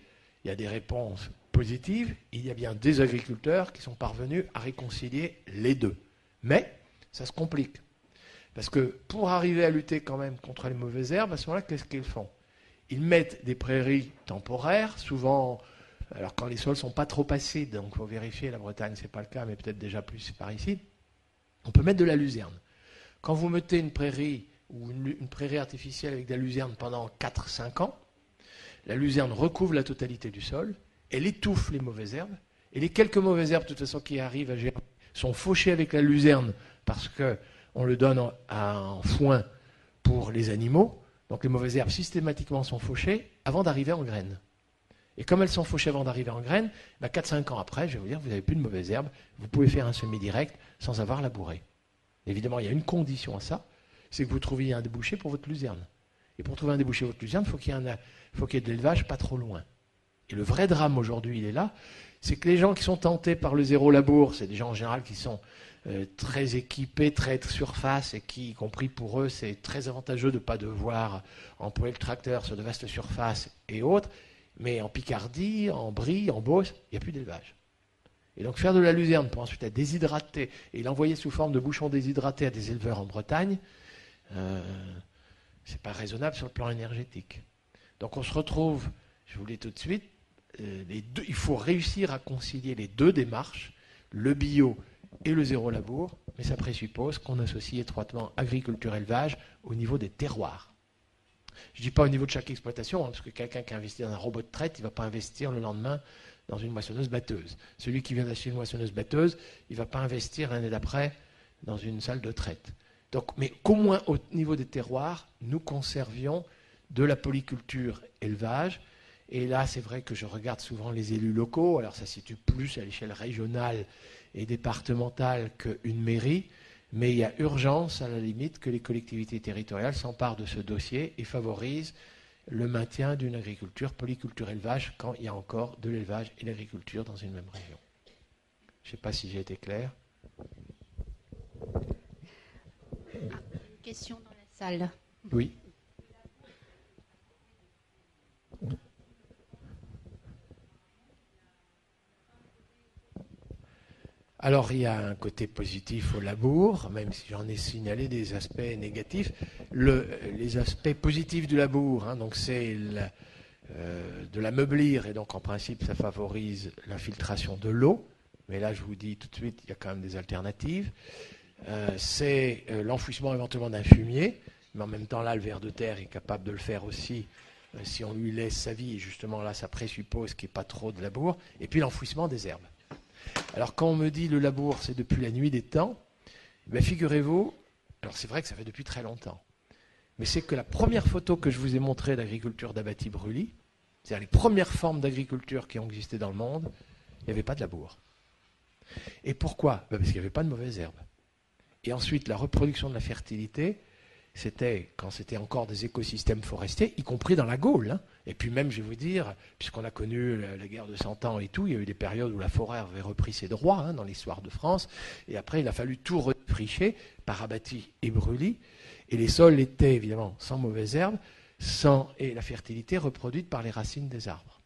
il y a des réponses positives, il y a bien des agriculteurs qui sont parvenus à réconcilier les deux. Mais ça se complique, parce que pour arriver à lutter quand même contre les mauvaises herbes, à ce moment-là, qu'est-ce qu'ils font ? Ils mettent des prairies temporaires, souvent, alors quand les sols ne sont pas trop acides, donc il faut vérifier, la Bretagne c'est pas le cas, mais peut-être déjà plus par ici, on peut mettre de la luzerne. Quand vous mettez une prairie ou une, une prairie artificielle avec de la luzerne pendant quatre à cinq ans, la luzerne recouvre la totalité du sol, elle étouffe les mauvaises herbes, et les quelques mauvaises herbes de toute façon qui arrivent à gérer sont fauchées avec la luzerne parce qu'on le donne en, en foin pour les animaux. Donc les mauvaises herbes systématiquement sont fauchées avant d'arriver en graines. Et comme elles sont fauchées avant d'arriver en graines, bah quatre à cinq ans après, je vais vous dire, vous n'avez plus de mauvaises herbes, vous pouvez faire un semis direct sans avoir labouré. Évidemment, il y a une condition à ça, c'est que vous trouviez un débouché pour votre luzerne. Et pour trouver un débouché pour votre luzerne, faut qu'il y ait un, faut qu'il y ait de l'élevage pas trop loin. Et le vrai drame aujourd'hui, il est là, c'est que les gens qui sont tentés par le zéro labour, c'est des gens en général qui sont... Euh, très équipés, très surface, et qui, y compris pour eux, c'est très avantageux de ne pas devoir employer le tracteur sur de vastes surfaces et autres, mais en Picardie, en Brie, en Beauce, il n'y a plus d'élevage. Et donc faire de la luzerne pour ensuite la déshydrater et l'envoyer sous forme de bouchons déshydratés à des éleveurs en Bretagne, euh, c'est pas raisonnable sur le plan énergétique. Donc on se retrouve, je vous l'ai tout de suite, euh, les deux, il faut réussir à concilier les deux démarches, le bio et le zéro labour, mais ça présuppose qu'on associe étroitement agriculture-élevage au niveau des terroirs. Je ne dis pas au niveau de chaque exploitation, hein, parce que quelqu'un qui investit dans un robot de traite, il ne va pas investir le lendemain dans une moissonneuse-batteuse. Celui qui vient d'acheter une moissonneuse-batteuse, il ne va pas investir l'année d'après dans une salle de traite. Donc, mais qu'au moins au niveau des terroirs, nous conservions de la polyculture élevage. Et là, c'est vrai que je regarde souvent les élus locaux. Alors, ça se situe plus à l'échelle régionale et départementale qu'une mairie. Mais il y a urgence, à la limite, que les collectivités territoriales s'emparent de ce dossier et favorisent le maintien d'une agriculture polyculture-élevage quand il y a encore de l'élevage et l'agriculture dans une même région. Je ne sais pas si j'ai été clair. Ah, question dans la salle. Oui. Alors, il y a un côté positif au labour, même si j'en ai signalé des aspects négatifs. Le, les aspects positifs du labour, hein, donc c'est euh, de l'ameublir, et donc en principe, ça favorise l'infiltration de l'eau. Mais là, je vous dis tout de suite, il y a quand même des alternatives. Euh, c'est euh, l'enfouissement éventuellement d'un fumier, mais en même temps, là, le ver de terre est capable de le faire aussi, euh, si on lui laisse sa vie. Et justement, là, ça présuppose qu'il n'y ait pas trop de labour. Et puis, l'enfouissement des herbes. Alors quand on me dit le labour, c'est depuis la nuit des temps, ben figurez-vous, alors c'est vrai que ça fait depuis très longtemps, mais c'est que la première photo que je vous ai montrée d'agriculture d'abatis-brûlis, c'est-à-dire les premières formes d'agriculture qui ont existé dans le monde, il n'y avait pas de labour. Et pourquoi? Ben parce qu'il n'y avait pas de mauvaises herbes. Et ensuite, la reproduction de la fertilité, c'était quand c'était encore des écosystèmes forestiers, y compris dans la Gaule. Hein. Et puis même, je vais vous dire, puisqu'on a connu la, la guerre de cent ans et tout, il y a eu des périodes où la forêt avait repris ses droits hein, dans l'histoire de France. Et après, il a fallu tout refricher par abattis et brûlis. Et les sols étaient évidemment sans mauvaises herbes, sans, et la fertilité reproduite par les racines des arbres.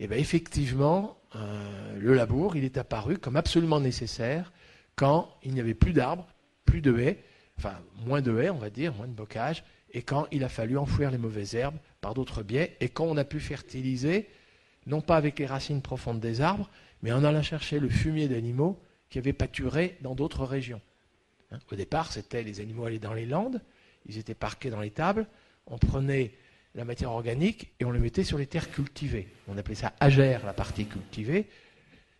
Et bien effectivement, euh, le labour, il est apparu comme absolument nécessaire quand il n'y avait plus d'arbres, plus de haies, enfin, moins de haies, on va dire, moins de bocage, et quand il a fallu enfouir les mauvaises herbes par d'autres biais, et quand on a pu fertiliser, non pas avec les racines profondes des arbres, mais en allant chercher le fumier d'animaux qui avaient pâturé dans d'autres régions. Hein, au départ, c'était les animaux allés dans les landes, ils étaient parqués dans les tables, on prenait la matière organique et on le mettait sur les terres cultivées. On appelait ça agère, la partie cultivée,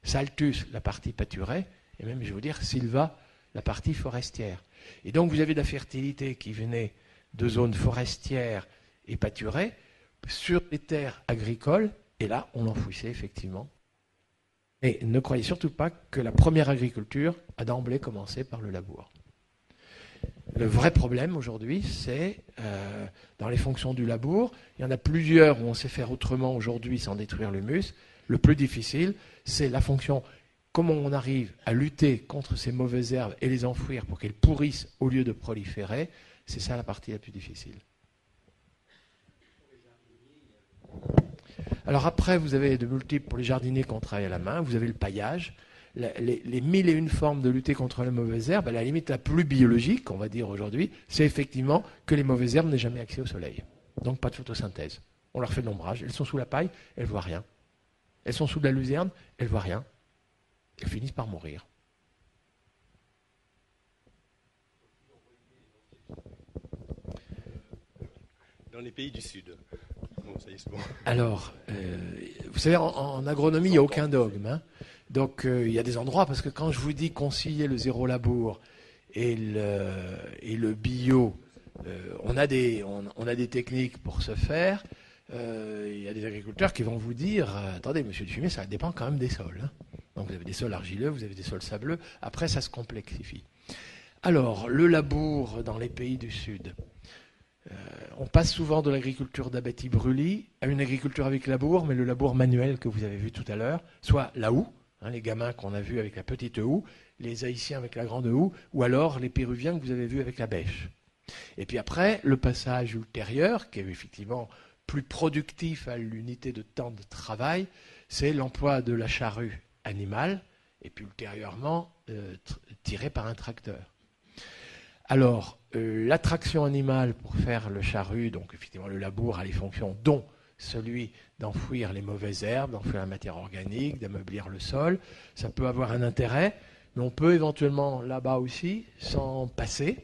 saltus, la partie pâturée, et même, je vais vous dire, silva, la partie forestière. Et donc vous avez de la fertilité qui venait de zones forestières et pâturées sur les terres agricoles, et là on l'enfouissait effectivement. Et ne croyez surtout pas que la première agriculture a d'emblée commencé par le labour. Le vrai problème aujourd'hui, c'est euh, dans les fonctions du labour, il y en a plusieurs où on sait faire autrement aujourd'hui sans détruire l'humus. Le plus difficile, c'est la fonction... Comment on arrive à lutter contre ces mauvaises herbes et les enfouir pour qu'elles pourrissent au lieu de proliférer, c'est ça la partie la plus difficile. Alors après, vous avez de multiples, pour les jardiniers qu'on travaille à la main, vous avez le paillage, la, les, les mille et une formes de lutter contre les mauvaises herbes, à la limite la plus biologique, on va dire aujourd'hui, c'est effectivement que les mauvaises herbes n'aient jamais accès au soleil. Donc pas de photosynthèse. On leur fait de l'ombrage, elles sont sous la paille, elles ne voient rien. Elles sont sous de la luzerne, elles ne voient rien. Ils finissent par mourir. Dans les pays du Sud. Bon, ça y est, bon. Alors, euh, vous savez, en, en agronomie, il n'y a aucun dogme. Hein. Donc, il euh, y a des endroits, parce que quand je vous dis concilier le zéro labour et le, et le bio, euh, on, a des, on, on a des techniques pour ce faire. Il euh, y a des agriculteurs qui vont vous dire, euh, attendez, monsieur Dufumier, ça dépend quand même des sols. Hein. Donc vous avez des sols argileux, vous avez des sols sableux. Après, ça se complexifie. Alors, le labour dans les pays du Sud. Euh, on passe souvent de l'agriculture d'abatis-brûlis à une agriculture avec labour, mais le labour manuel que vous avez vu tout à l'heure, soit la houe, hein, les gamins qu'on a vus avec la petite houe, les Haïtiens avec la grande houe, ou alors les Péruviens que vous avez vus avec la bêche. Et puis après, le passage ultérieur, qui est effectivement plus productif à l'unité de temps de travail, c'est l'emploi de la charrue animal, et puis ultérieurement euh, tiré par un tracteur. Alors, euh, la traction animale pour faire le charrue, donc effectivement le labour a les fonctions, dont celui d'enfouir les mauvaises herbes, d'enfouir la matière organique, d'ameublir le sol, ça peut avoir un intérêt, mais on peut éventuellement là-bas aussi s'en passer,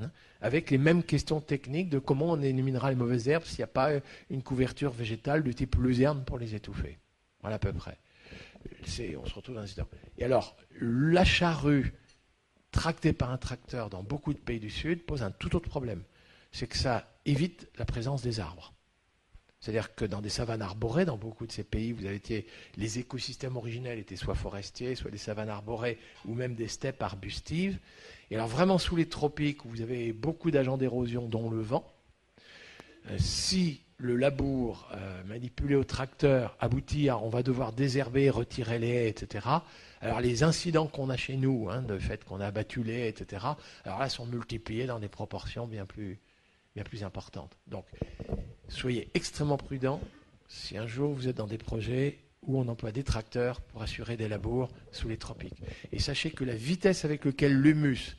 hein, avec les mêmes questions techniques de comment on éliminera les mauvaises herbes s'il n'y a pas une couverture végétale de type luzerne pour les étouffer. Voilà à peu près. on se retrouve dans une situation. Et alors, la charrue tractée par un tracteur dans beaucoup de pays du Sud pose un tout autre problème. C'est que ça évite la présence des arbres. C'est-à-dire que dans des savanes arborées, dans beaucoup de ces pays, vous avez été, les écosystèmes originels étaient soit forestiers, soit des savanes arborées, ou même des steppes arbustives. Et alors vraiment sous les tropiques, où vous avez beaucoup d'agents d'érosion, dont le vent, euh, si le labour euh, manipulé au tracteur aboutit à on va devoir désherber, retirer les haies, et cetera. Alors les incidents qu'on a chez nous, hein, de fait qu'on a abattu les haies, et cetera, alors là sont multipliés dans des proportions bien plus... bien plus importante. Donc, soyez extrêmement prudents. Si un jour vous êtes dans des projets où on emploie des tracteurs pour assurer des labours sous les tropiques, et sachez que la vitesse avec laquelle l'humus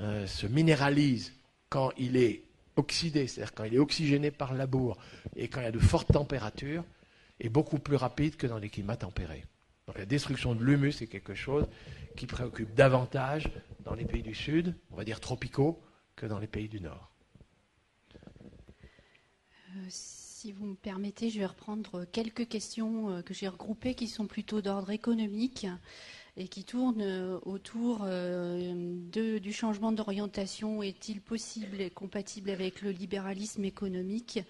euh, se minéralise quand il est oxydé, c'est-à-dire quand il est oxygéné par le labour et quand il y a de fortes températures, est beaucoup plus rapide que dans les climats tempérés. Donc, la destruction de l'humus est quelque chose qui préoccupe davantage dans les pays du Sud, on va dire tropicaux, que dans les pays du Nord. Si vous me permettez, je vais reprendre quelques questions que j'ai regroupées qui sont plutôt d'ordre économique et qui tournent autour de, du changement d'orientation. Est-il possible et compatible avec le libéralisme économique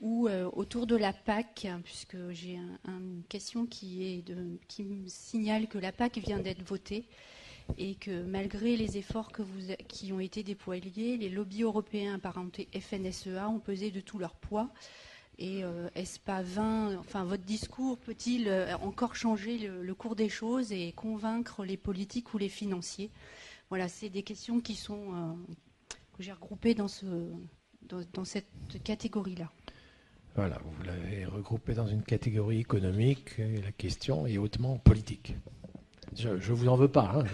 ou autour de la P A C, puisque j'ai un, une question qui, est de, qui me signale que la P A C vient d'être votée et que malgré les efforts que vous, qui ont été déployés, les lobbies européens apparentés F N S E A ont pesé de tout leur poids. Et euh, est-ce pas vain, enfin, votre discours peut-il encore changer le, le cours des choses et convaincre les politiques ou les financiers? Voilà, c'est des questions qui sont, euh, que j'ai regroupées dans, ce, dans, dans cette catégorie-là. Voilà, vous l'avez regroupé dans une catégorie économique, et la question est hautement politique. Je ne vous en veux pas. Hein.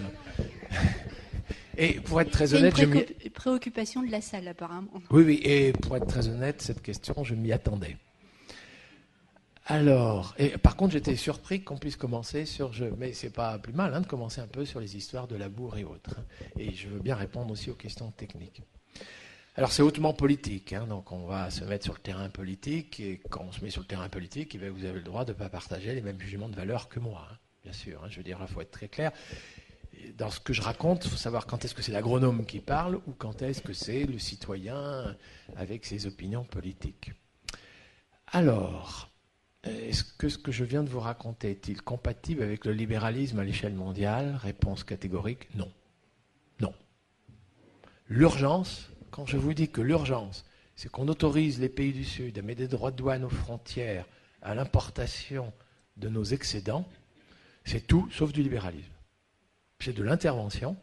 Et pour être très honnête... C'est une pré je préoccupation de la salle, apparemment. Oui, oui. Et pour être très honnête, cette question, je m'y attendais. Alors, et par contre, j'étais surpris qu'on puisse commencer sur... Je, mais ce n'est pas plus mal, hein, de commencer un peu sur les histoires de labour et autres. Et je veux bien répondre aussi aux questions techniques. Alors, c'est hautement politique. Hein, donc, on va se mettre sur le terrain politique. Et quand on se met sur le terrain politique, eh bien, vous avez le droit de ne pas partager les mêmes jugements de valeur que moi. Hein. Bien sûr, hein, je veux dire, il faut être très clair. Dans ce que je raconte, il faut savoir quand est-ce que c'est l'agronome qui parle ou quand est-ce que c'est le citoyen avec ses opinions politiques. Alors, est-ce que ce que je viens de vous raconter est-il compatible avec le libéralisme à l'échelle mondiale? Réponse catégorique, non. Non. L'urgence, quand je vous dis que l'urgence, c'est qu'on autorise les pays du Sud à mettre des droits de douane aux frontières à l'importation de nos excédents, c'est tout sauf du libéralisme. C'est de l'intervention.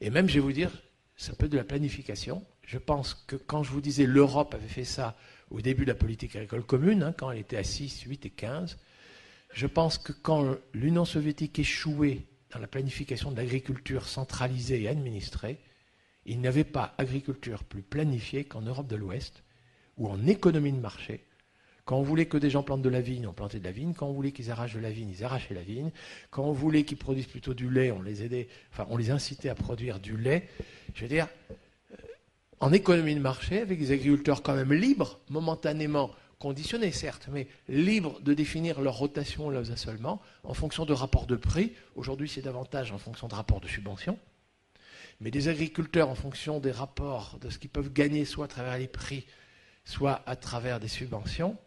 Et même, je vais vous dire, ça peut être de la planification. Je pense que quand je vous disais l'Europe avait fait ça au début de la politique agricole commune, hein, quand elle était à six, huit et quinze, je pense que quand l'Union soviétique échouait dans la planification de l'agriculture centralisée et administrée, il n'y avait pas agriculture plus planifiée qu'en Europe de l'Ouest, ou en économie de marché. Quand on voulait que des gens plantent de la vigne, on plantait de la vigne. Quand on voulait qu'ils arrachent de la vigne, ils arrachaient la vigne. Quand on voulait qu'ils produisent plutôt du lait, on les aidait, enfin, on les incitait à produire du lait. Je veux dire, en économie de marché, avec des agriculteurs quand même libres, momentanément conditionnés, certes, mais libres de définir leur rotation, leurs assolements, en fonction de rapports de prix. Aujourd'hui, c'est davantage en fonction de rapports de subvention. Mais des agriculteurs, en fonction des rapports, de ce qu'ils peuvent gagner, soit à travers les prix, soit à travers des subventions,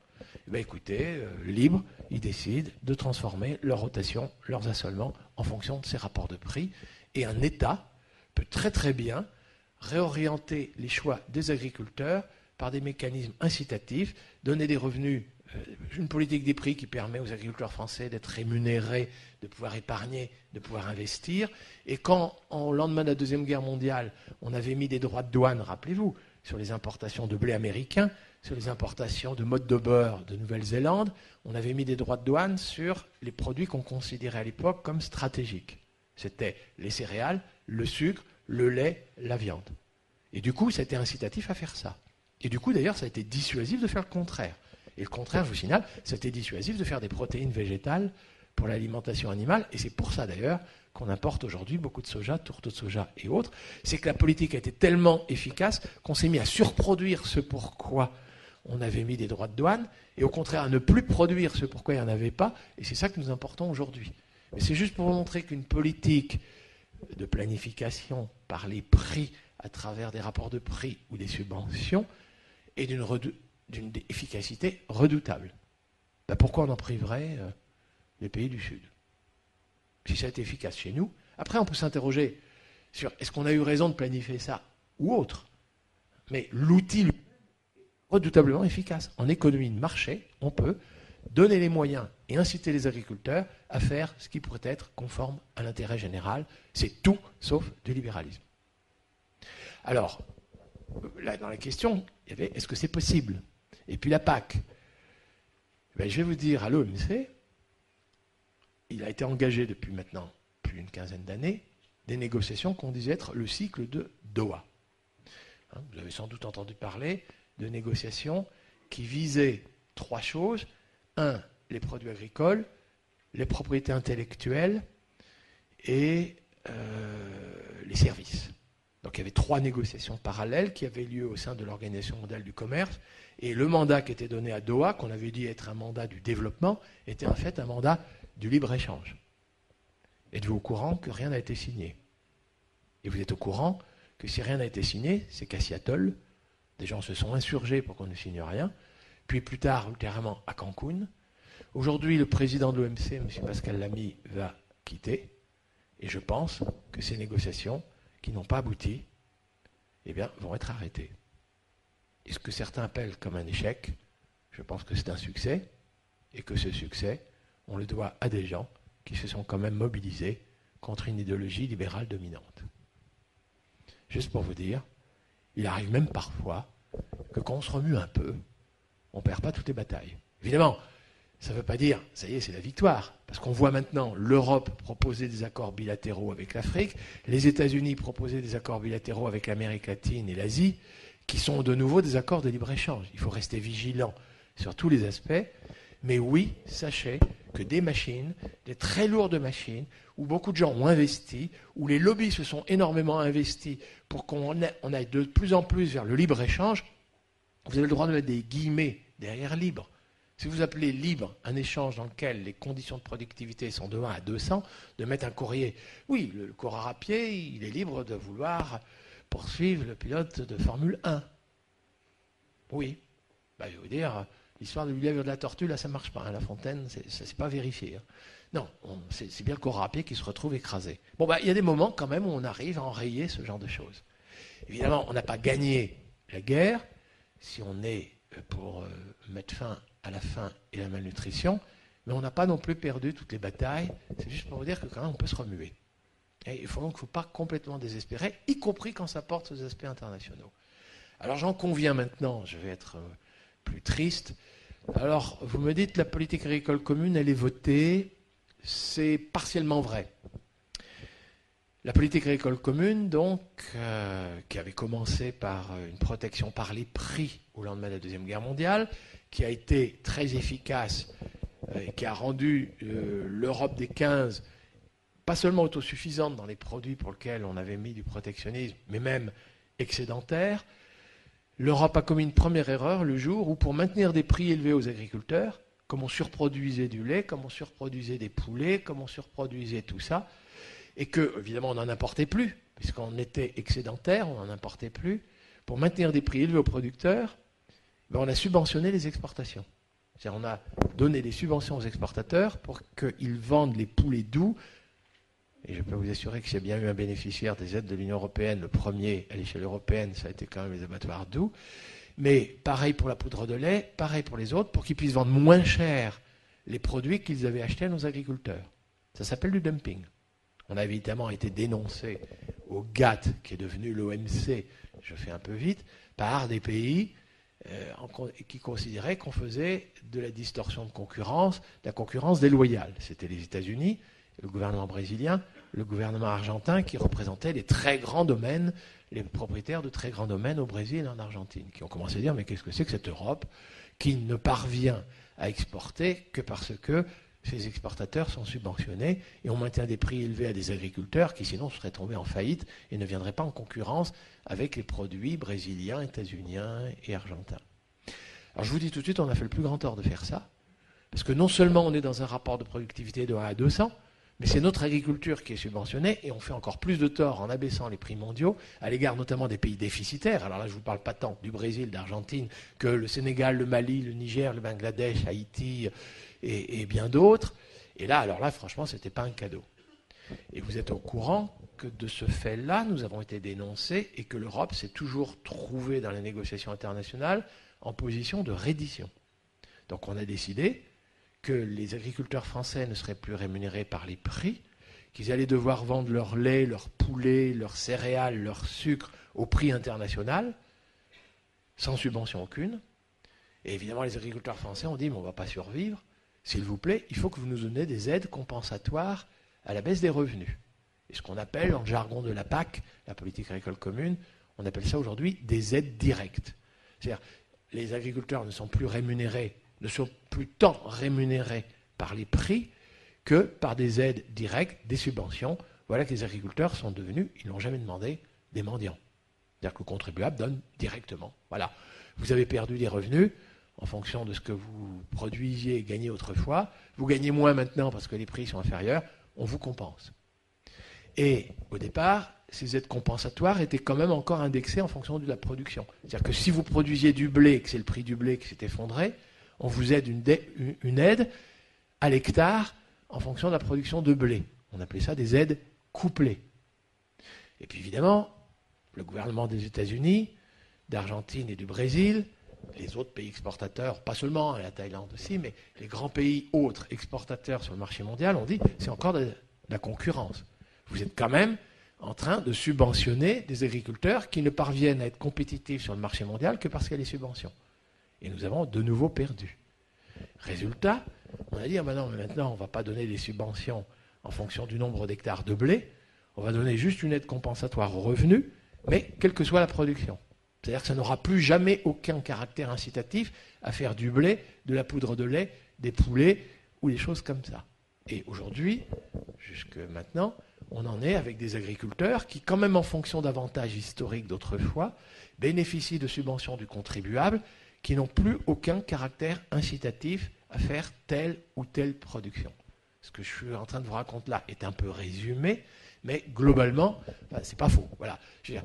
eh bien, écoutez, euh, libre, ils décident de transformer leur rotation, leurs assolements en fonction de ces rapports de prix. Et un État peut très très bien réorienter les choix des agriculteurs par des mécanismes incitatifs, donner des revenus, euh, une politique des prix qui permet aux agriculteurs français d'être rémunérés, de pouvoir épargner, de pouvoir investir. Et quand, au lendemain de la Deuxième Guerre mondiale, on avait mis des droits de douane, rappelez-vous, sur les importations de blé américain, sur les importations de mottes de beurre de Nouvelle-Zélande, on avait mis des droits de douane sur les produits qu'on considérait à l'époque comme stratégiques. C'était les céréales, le sucre, le lait, la viande. Et du coup, ça a été incitatif à faire ça. Et du coup, d'ailleurs, ça a été dissuasif de faire le contraire. Et le contraire, je vous signale, c'était dissuasif de faire des protéines végétales pour l'alimentation animale. Et c'est pour ça, d'ailleurs, qu'on importe aujourd'hui beaucoup de soja, tourteaux de soja et autres. C'est que la politique a été tellement efficace qu'on s'est mis à surproduire ce pourquoi on avait mis des droits de douane, et au contraire à ne plus produire ce pourquoi il n'y en avait pas, et c'est ça que nous importons aujourd'hui. Mais c'est juste pour vous montrer qu'une politique de planification par les prix à travers des rapports de prix ou des subventions est d'une redou- d'une efficacité redoutable. Ben pourquoi on en priverait euh, les pays du Sud? Si ça a été efficace chez nous. Après, on peut s'interroger sur est-ce qu'on a eu raison de planifier ça ou autre. Mais l'outil est redoutablement efficace. En économie de marché, on peut donner les moyens et inciter les agriculteurs à faire ce qui pourrait être conforme à l'intérêt général. C'est tout sauf du libéralisme. Alors, là, dans la question, il y avait est-ce que c'est possible? Et puis la P A C. Ben, je vais vous dire, à l'O M C, il a été engagé depuis maintenant plus d'une quinzaine d'années, des négociations qu'on disait être le cycle de Doha. Hein, vous avez sans doute entendu parler de négociations qui visaient trois choses. Un, les produits agricoles, les propriétés intellectuelles et euh, les services. Donc il y avait trois négociations parallèles qui avaient lieu au sein de l'Organisation mondiale du commerce. Et le mandat qui était donné à Doha, qu'on avait dit être un mandat du développement, était en fait un mandat du libre-échange. Êtes-vous au courant que rien n'a été signé? Et vous êtes au courant que si rien n'a été signé, c'est qu'à Seattle, des gens se sont insurgés pour qu'on ne signe rien, puis plus tard, ultérieurement, à Cancun. Aujourd'hui, le président de l'O M C, M. Pascal Lamy, va quitter, et je pense que ces négociations qui n'ont pas abouti, eh bien, vont être arrêtées. Et ce que certains appellent comme un échec, je pense que c'est un succès, et que ce succès, on le doit à des gens qui se sont quand même mobilisés contre une idéologie libérale dominante. Juste pour vous dire, il arrive même parfois que quand on se remue un peu, on ne perd pas toutes les batailles. Évidemment, ça ne veut pas dire, ça y est, c'est la victoire. Parce qu'on voit maintenant l'Europe proposer des accords bilatéraux avec l'Afrique, les États-Unis proposer des accords bilatéraux avec l'Amérique latine et l'Asie, qui sont de nouveau des accords de libre-échange. Il faut rester vigilant sur tous les aspects. Mais oui, sachez que des machines, des très lourdes machines, où beaucoup de gens ont investi, où les lobbies se sont énormément investis pour qu'on aille de plus en plus vers le libre-échange, vous avez le droit de mettre des guillemets derrière libre. Si vous appelez libre un échange dans lequel les conditions de productivité sont de un à deux cents, de mettre un courrier, oui, le coureur à pied, il est libre de vouloir poursuivre le pilote de Formule un. Oui, bah, je vais vous dire... L'histoire de l'huile de la tortue, là, ça ne marche pas. Hein. La fontaine, c'est, ça ne s'est pas vérifié. Hein. Non, on, c'est, c'est bien le corps à pied qui se retrouve écrasé. Bon, bah, il y a des moments quand même où on arrive à enrayer ce genre de choses. Évidemment, on n'a pas gagné la guerre. Si on est pour euh, mettre fin à la faim et la malnutrition, mais on n'a pas non plus perdu toutes les batailles. C'est juste pour vous dire que quand même, on peut se remuer. Et il faut donc, il ne faut pas complètement désespérer, y compris quand ça porte aux aspects internationaux. Alors, j'en conviens maintenant, je vais être... Euh, plus triste. Alors, vous me dites, la politique agricole commune, elle est votée. C'est partiellement vrai. La politique agricole commune, donc, euh, qui avait commencé par une protection par les prix au lendemain de la Deuxième Guerre mondiale, qui a été très efficace, euh, et qui a rendu euh, l'Europe des quinze pas seulement autosuffisante dans les produits pour lesquels on avait mis du protectionnisme, mais même excédentaire. L'Europe a commis une première erreur le jour où, pour maintenir des prix élevés aux agriculteurs, comme on surproduisait du lait, comme on surproduisait des poulets, comme on surproduisait tout ça, et que, évidemment, on n'en importait plus, puisqu'on était excédentaire, on n'en importait plus, pour maintenir des prix élevés aux producteurs, ben on a subventionné les exportations. C'est-à-dire on a donné des subventions aux exportateurs pour qu'ils vendent les poulets doux, et je peux vous assurer que j'ai bien eu un bénéficiaire des aides de l'Union européenne, le premier à l'échelle européenne, ça a été quand même les abattoirs doux, mais pareil pour la poudre de lait, pareil pour les autres, pour qu'ils puissent vendre moins cher les produits qu'ils avaient achetés à nos agriculteurs. Ça s'appelle du dumping. On a évidemment été dénoncé au GATT, qui est devenu l'O M C, je fais un peu vite, par des pays euh, en, qui considéraient qu'on faisait de la distorsion de concurrence, de la concurrence déloyale. C'était les États-Unis, le gouvernement brésilien, le gouvernement argentin qui représentait les très grands domaines, les propriétaires de très grands domaines au Brésil et en Argentine, qui ont commencé à dire mais qu'est-ce que c'est que cette Europe qui ne parvient à exporter que parce que ses exportateurs sont subventionnés et on maintient des prix élevés à des agriculteurs qui sinon seraient tombés en faillite et ne viendraient pas en concurrence avec les produits brésiliens, états-uniens et argentins. Alors je vous dis tout de suite, on a fait le plus grand tort de faire ça, parce que non seulement on est dans un rapport de productivité de un à deux cents, mais c'est notre agriculture qui est subventionnée, et on fait encore plus de tort en abaissant les prix mondiaux, à l'égard notamment des pays déficitaires. Alors là, je ne vous parle pas tant du Brésil, d'Argentine, que le Sénégal, le Mali, le Niger, le Bangladesh, Haïti, et, et bien d'autres. Et là, alors là, franchement, ce n'était pas un cadeau. Et vous êtes au courant que de ce fait-là, nous avons été dénoncés, et que l'Europe s'est toujours trouvée dans les négociations internationales en position de reddition. Donc on a décidé que les agriculteurs français ne seraient plus rémunérés par les prix, qu'ils allaient devoir vendre leur lait, leur poulet, leurs céréales, leur sucre au prix international, sans subvention aucune. Et évidemment, les agriculteurs français ont dit « mais on ne va pas survivre, s'il vous plaît, il faut que vous nous donniez des aides compensatoires à la baisse des revenus ». Et ce qu'on appelle, dans le jargon de la P A C, la politique agricole commune, on appelle ça aujourd'hui des aides directes. C'est-à-dire, les agriculteurs ne sont plus rémunérés ne sont plus tant rémunérés par les prix que par des aides directes, des subventions. Voilà que les agriculteurs sont devenus, ils n'ont jamais demandé, des mendiants. C'est-à-dire que le contribuable donne directement. Voilà. Vous avez perdu des revenus en fonction de ce que vous produisiez et gagnez autrefois. Vous gagnez moins maintenant parce que les prix sont inférieurs. On vous compense. Et au départ, ces aides compensatoires étaient quand même encore indexées en fonction de la production. C'est-à-dire que si vous produisiez du blé et que c'est le prix du blé qui s'est effondré, on vous aide une, une aide à l'hectare en fonction de la production de blé. On appelait ça des aides couplées. Et puis évidemment, le gouvernement des États-Unis, d'Argentine et du Brésil, les autres pays exportateurs, pas seulement la Thaïlande aussi, mais les grands pays autres exportateurs sur le marché mondial ont dit c'est encore de la concurrence. Vous êtes quand même en train de subventionner des agriculteurs qui ne parviennent à être compétitifs sur le marché mondial que parce qu'il y a les subventions. Et nous avons de nouveau perdu. Résultat, on a dit, ah ben non, mais maintenant, on ne va pas donner des subventions en fonction du nombre d'hectares de blé, on va donner juste une aide compensatoire aux revenus, mais quelle que soit la production. C'est-à-dire que ça n'aura plus jamais aucun caractère incitatif à faire du blé, de la poudre de lait, des poulets ou des choses comme ça. Et aujourd'hui, jusque maintenant, on en est avec des agriculteurs qui, quand même en fonction d'avantages historiques d'autrefois, bénéficient de subventions du contribuable qui n'ont plus aucun caractère incitatif à faire telle ou telle production. Ce que je suis en train de vous raconter là est un peu résumé, mais globalement, enfin, c'est pas faux. Voilà. J'ai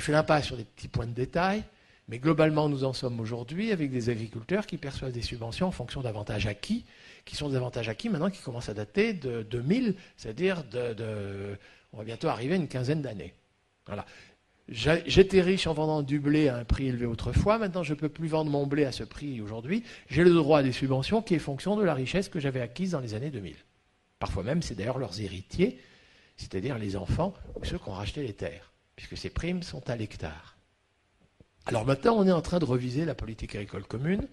fait l'impasse sur des petits points de détail, mais globalement, nous en sommes aujourd'hui avec des agriculteurs qui perçoivent des subventions en fonction d'avantages acquis, qui sont des avantages acquis maintenant qui commencent à dater de deux mille, c'est-à-dire de, de, on va bientôt arriver à une quinzaine d'années. Voilà. J'étais riche en vendant du blé à un prix élevé autrefois, maintenant je ne peux plus vendre mon blé à ce prix aujourd'hui, j'ai le droit à des subventions qui est fonction de la richesse que j'avais acquise dans les années deux mille. Parfois même, c'est d'ailleurs leurs héritiers, c'est-à-dire les enfants ou ceux qui ont racheté les terres, puisque ces primes sont à l'hectare. Alors maintenant, on est en train de reviser la politique agricole commune.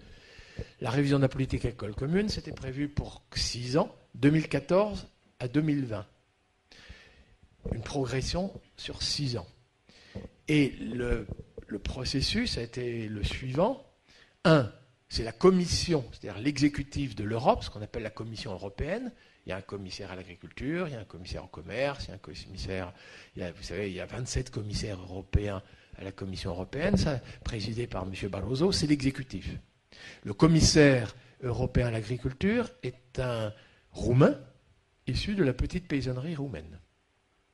La révision de la politique agricole commune, c'était prévu pour six ans, deux mille quatorze à deux mille vingt. Une progression sur six ans. Et le, le processus a été le suivant. Un, c'est la commission, c'est-à-dire l'exécutif de l'Europe, ce qu'on appelle la commission européenne. Il y a un commissaire à l'agriculture, il y a un commissaire au commerce, il y a un commissaire... Il y a, vous savez, il y a vingt-sept commissaires européens à la commission européenne, ça, présidé par M. Barroso, c'est l'exécutif. Le commissaire européen à l'agriculture est un Roumain issu de la petite paysannerie roumaine.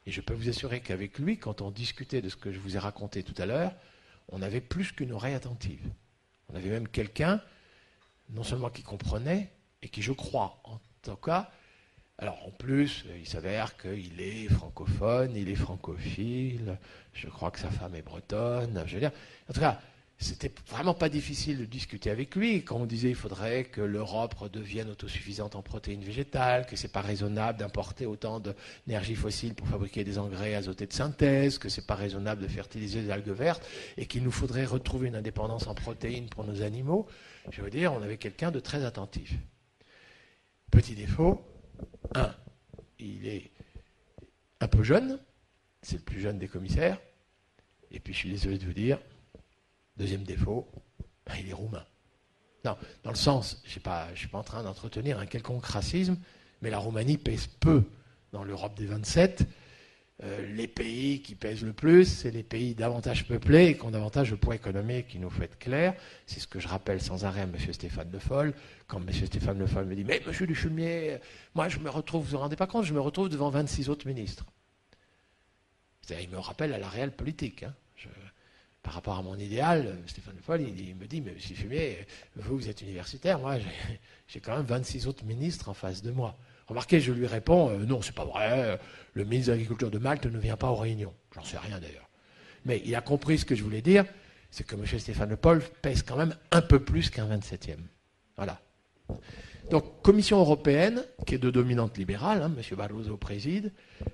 Et je peux vous assurer qu'avec lui, quand on discutait de ce que je vous ai raconté tout à l'heure, on avait plus qu'une oreille attentive. On avait même quelqu'un, non seulement qui comprenait, et qui, je crois, en tout cas... Alors, en plus, il s'avère qu'il est francophone, il est francophile, je crois que sa femme est bretonne, je veux dire... En tout cas, c'était vraiment pas difficile de discuter avec lui. Quand on disait qu'il faudrait que l'Europe redevienne autosuffisante en protéines végétales, que c'est pas raisonnable d'importer autant d'énergie fossile pour fabriquer des engrais azotés de synthèse, que c'est pas raisonnable de fertiliser les algues vertes, et qu'il nous faudrait retrouver une indépendance en protéines pour nos animaux, je veux dire, on avait quelqu'un de très attentif. Petit défaut, un, il est un peu jeune, c'est le plus jeune des commissaires, et puis je suis désolé de vous dire... Deuxième défaut, ben il est roumain. Non, dans le sens, je ne suis pas en train d'entretenir un quelconque racisme, mais la Roumanie pèse peu dans l'Europe des vingt-sept. euh, les pays qui pèsent le plus, c'est les pays davantage peuplés et qui ont davantage le poids économique, qui nous faut être clair. C'est ce que je rappelle sans arrêt à M. Stéphane Le Foll. Quand M. Stéphane Le Foll me dit « Mais M. Dufumier, moi je me retrouve, vous vous rendez pas compte, je me retrouve devant vingt-six autres ministres. » Il me rappelle à la réelle politique, hein. Je, par rapport à mon idéal, Stéphane Le Foll, il, il me dit « Mais M. Dufumier, vous, vous êtes universitaire, moi j'ai, j'ai quand même vingt-six autres ministres en face de moi. » Remarquez, je lui réponds, euh, non, c'est pas vrai, le ministre de l'Agriculture de Malte ne vient pas aux réunions. J'en sais rien d'ailleurs. Mais il a compris ce que je voulais dire, c'est que M. Stéphane Le Foll pèse quand même un peu plus qu'un vingt-septième. Voilà. Donc, Commission européenne, qui est de dominante libérale, hein, M. Barroso préside,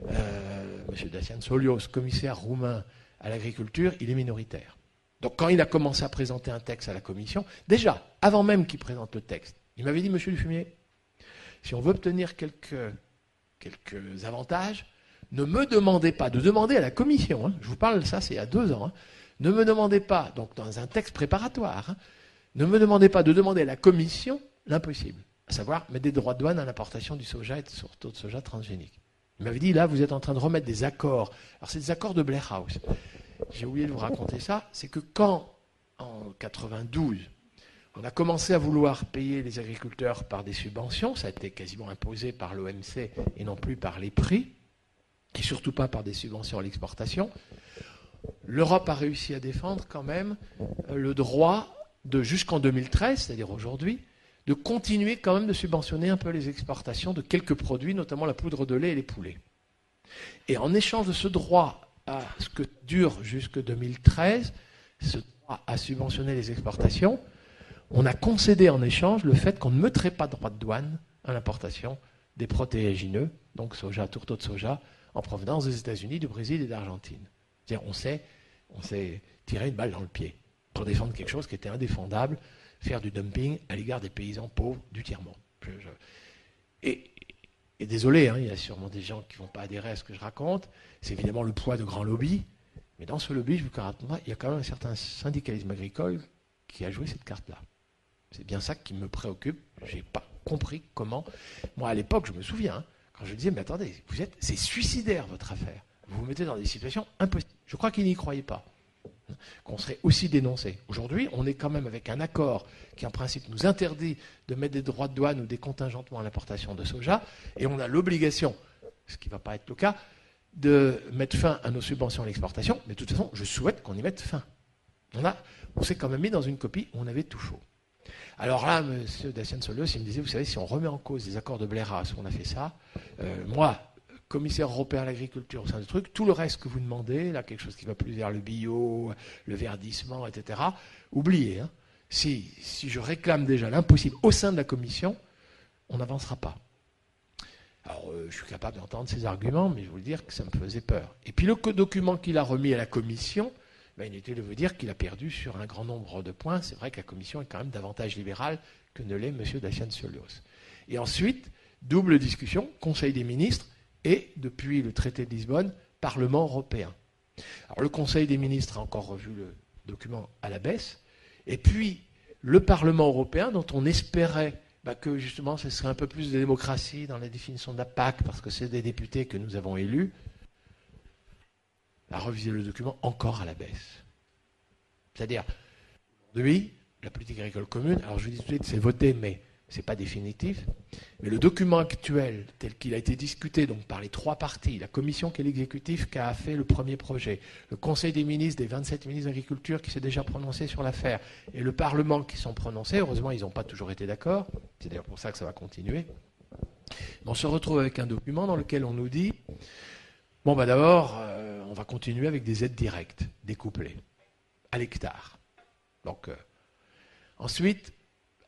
euh, M. Dacian Cioloș, commissaire roumain à l'agriculture, il est minoritaire. Donc, quand il a commencé à présenter un texte à la Commission, déjà, avant même qu'il présente le texte, il m'avait dit, M. Dufumier, si on veut obtenir quelques, quelques avantages, ne me demandez pas, de demander à la Commission, hein, je vous parle de ça, c'est il y a deux ans, hein, ne me demandez pas, donc dans un texte préparatoire, hein, ne me demandez pas de demander à la Commission l'impossible, à savoir mettre des droits de douane à l'importation du soja et surtout de soja transgénique. Il m'avait dit, là, vous êtes en train de remettre des accords. Alors, c'est des accords de Blair House. J'ai oublié de vous raconter ça, c'est que quand, en quatre-vingt-douze, on a commencé à vouloir payer les agriculteurs par des subventions, ça a été quasiment imposé par l'O M C et non plus par les prix, et surtout pas par des subventions à l'exportation. L'Europe a réussi à défendre quand même le droit de, jusqu'en deux mille treize, c'est-à-dire aujourd'hui, de continuer quand même de subventionner un peu les exportations de quelques produits, notamment la poudre de lait et les poulets. Et en échange de ce droit à ce que dure jusque deux mille treize, ce droit à subventionner les exportations, on a concédé en échange le fait qu'on ne mettrait pas de droits de douane à l'importation des protéagineux, donc soja, tourteau de soja, en provenance des États-Unis, du Brésil et d'Argentine. C'est-à-dire, on s'est, on s'est tiré une balle dans le pied pour défendre quelque chose qui était indéfendable, faire du dumping à l'égard des paysans pauvres du tiers-monde. Et, et désolé, hein, il y a sûrement des gens qui ne vont pas adhérer à ce que je raconte, c'est évidemment le poids de grands lobbies, mais dans ce lobby, je vous caractériserai, il y a quand même un certain syndicalisme agricole qui a joué cette carte-là. C'est bien ça qui me préoccupe. J'ai pas compris comment. Moi, à l'époque, je me souviens, hein, quand je disais, mais attendez, vous êtes, c'est suicidaire votre affaire. Vous vous mettez dans des situations impossibles. Je crois qu'ils n'y croyaient pas, hein, qu'on serait aussi dénoncé. Aujourd'hui, on est quand même avec un accord qui, en principe, nous interdit de mettre des droits de douane ou des contingentements à l'importation de soja, et on a l'obligation, ce qui ne va pas être le cas, de mettre fin à nos subventions à l'exportation. Mais de toute façon, je souhaite qu'on y mette fin. On a, on s'est quand même mis dans une copie où on avait tout chaud. Alors là, M. Dacian Cioloș, il me disait, vous savez, si on remet en cause les accords de Blair House, on a fait ça, euh, moi, commissaire européen à l'agriculture au sein du truc, tout le reste que vous demandez, là, quelque chose qui va plus vers le bio, le verdissement, et cetera, oubliez, hein, si, si je réclame déjà l'impossible au sein de la Commission, on n'avancera pas. Alors, euh, je suis capable d'entendre ces arguments, mais je vous le dire que ça me faisait peur. Et puis le document qu'il a remis à la Commission... Ben, inutile de vous dire qu'il a perdu sur un grand nombre de points. C'est vrai que la Commission est quand même davantage libérale que ne l'est M. Dacian Cioloș. Et ensuite, double discussion, Conseil des ministres et, depuis le traité de Lisbonne, Parlement européen. Alors le Conseil des ministres a encore revu le document à la baisse. Et puis, le Parlement européen, dont on espérait ben, que justement ce serait un peu plus de démocratie dans la définition de la P A C, parce que c'est des députés que nous avons élus, à reviser le document encore à la baisse. C'est-à-dire, aujourd'hui, la politique agricole commune, alors je vous dis tout de suite, c'est voté, mais ce n'est pas définitif, mais le document actuel, tel qu'il a été discuté donc par les trois parties, la commission qui est l'exécutif, qui a fait le premier projet, le conseil des ministres, des vingt-sept ministres d'agriculture qui s'est déjà prononcé sur l'affaire, et le parlement qui sont prononcés, heureusement ils n'ont pas toujours été d'accord, c'est d'ailleurs pour ça que ça va continuer, mais on se retrouve avec un document dans lequel on nous dit, bon bah d'abord, euh, on va continuer avec des aides directes, découplées, à l'hectare. Donc, euh, ensuite,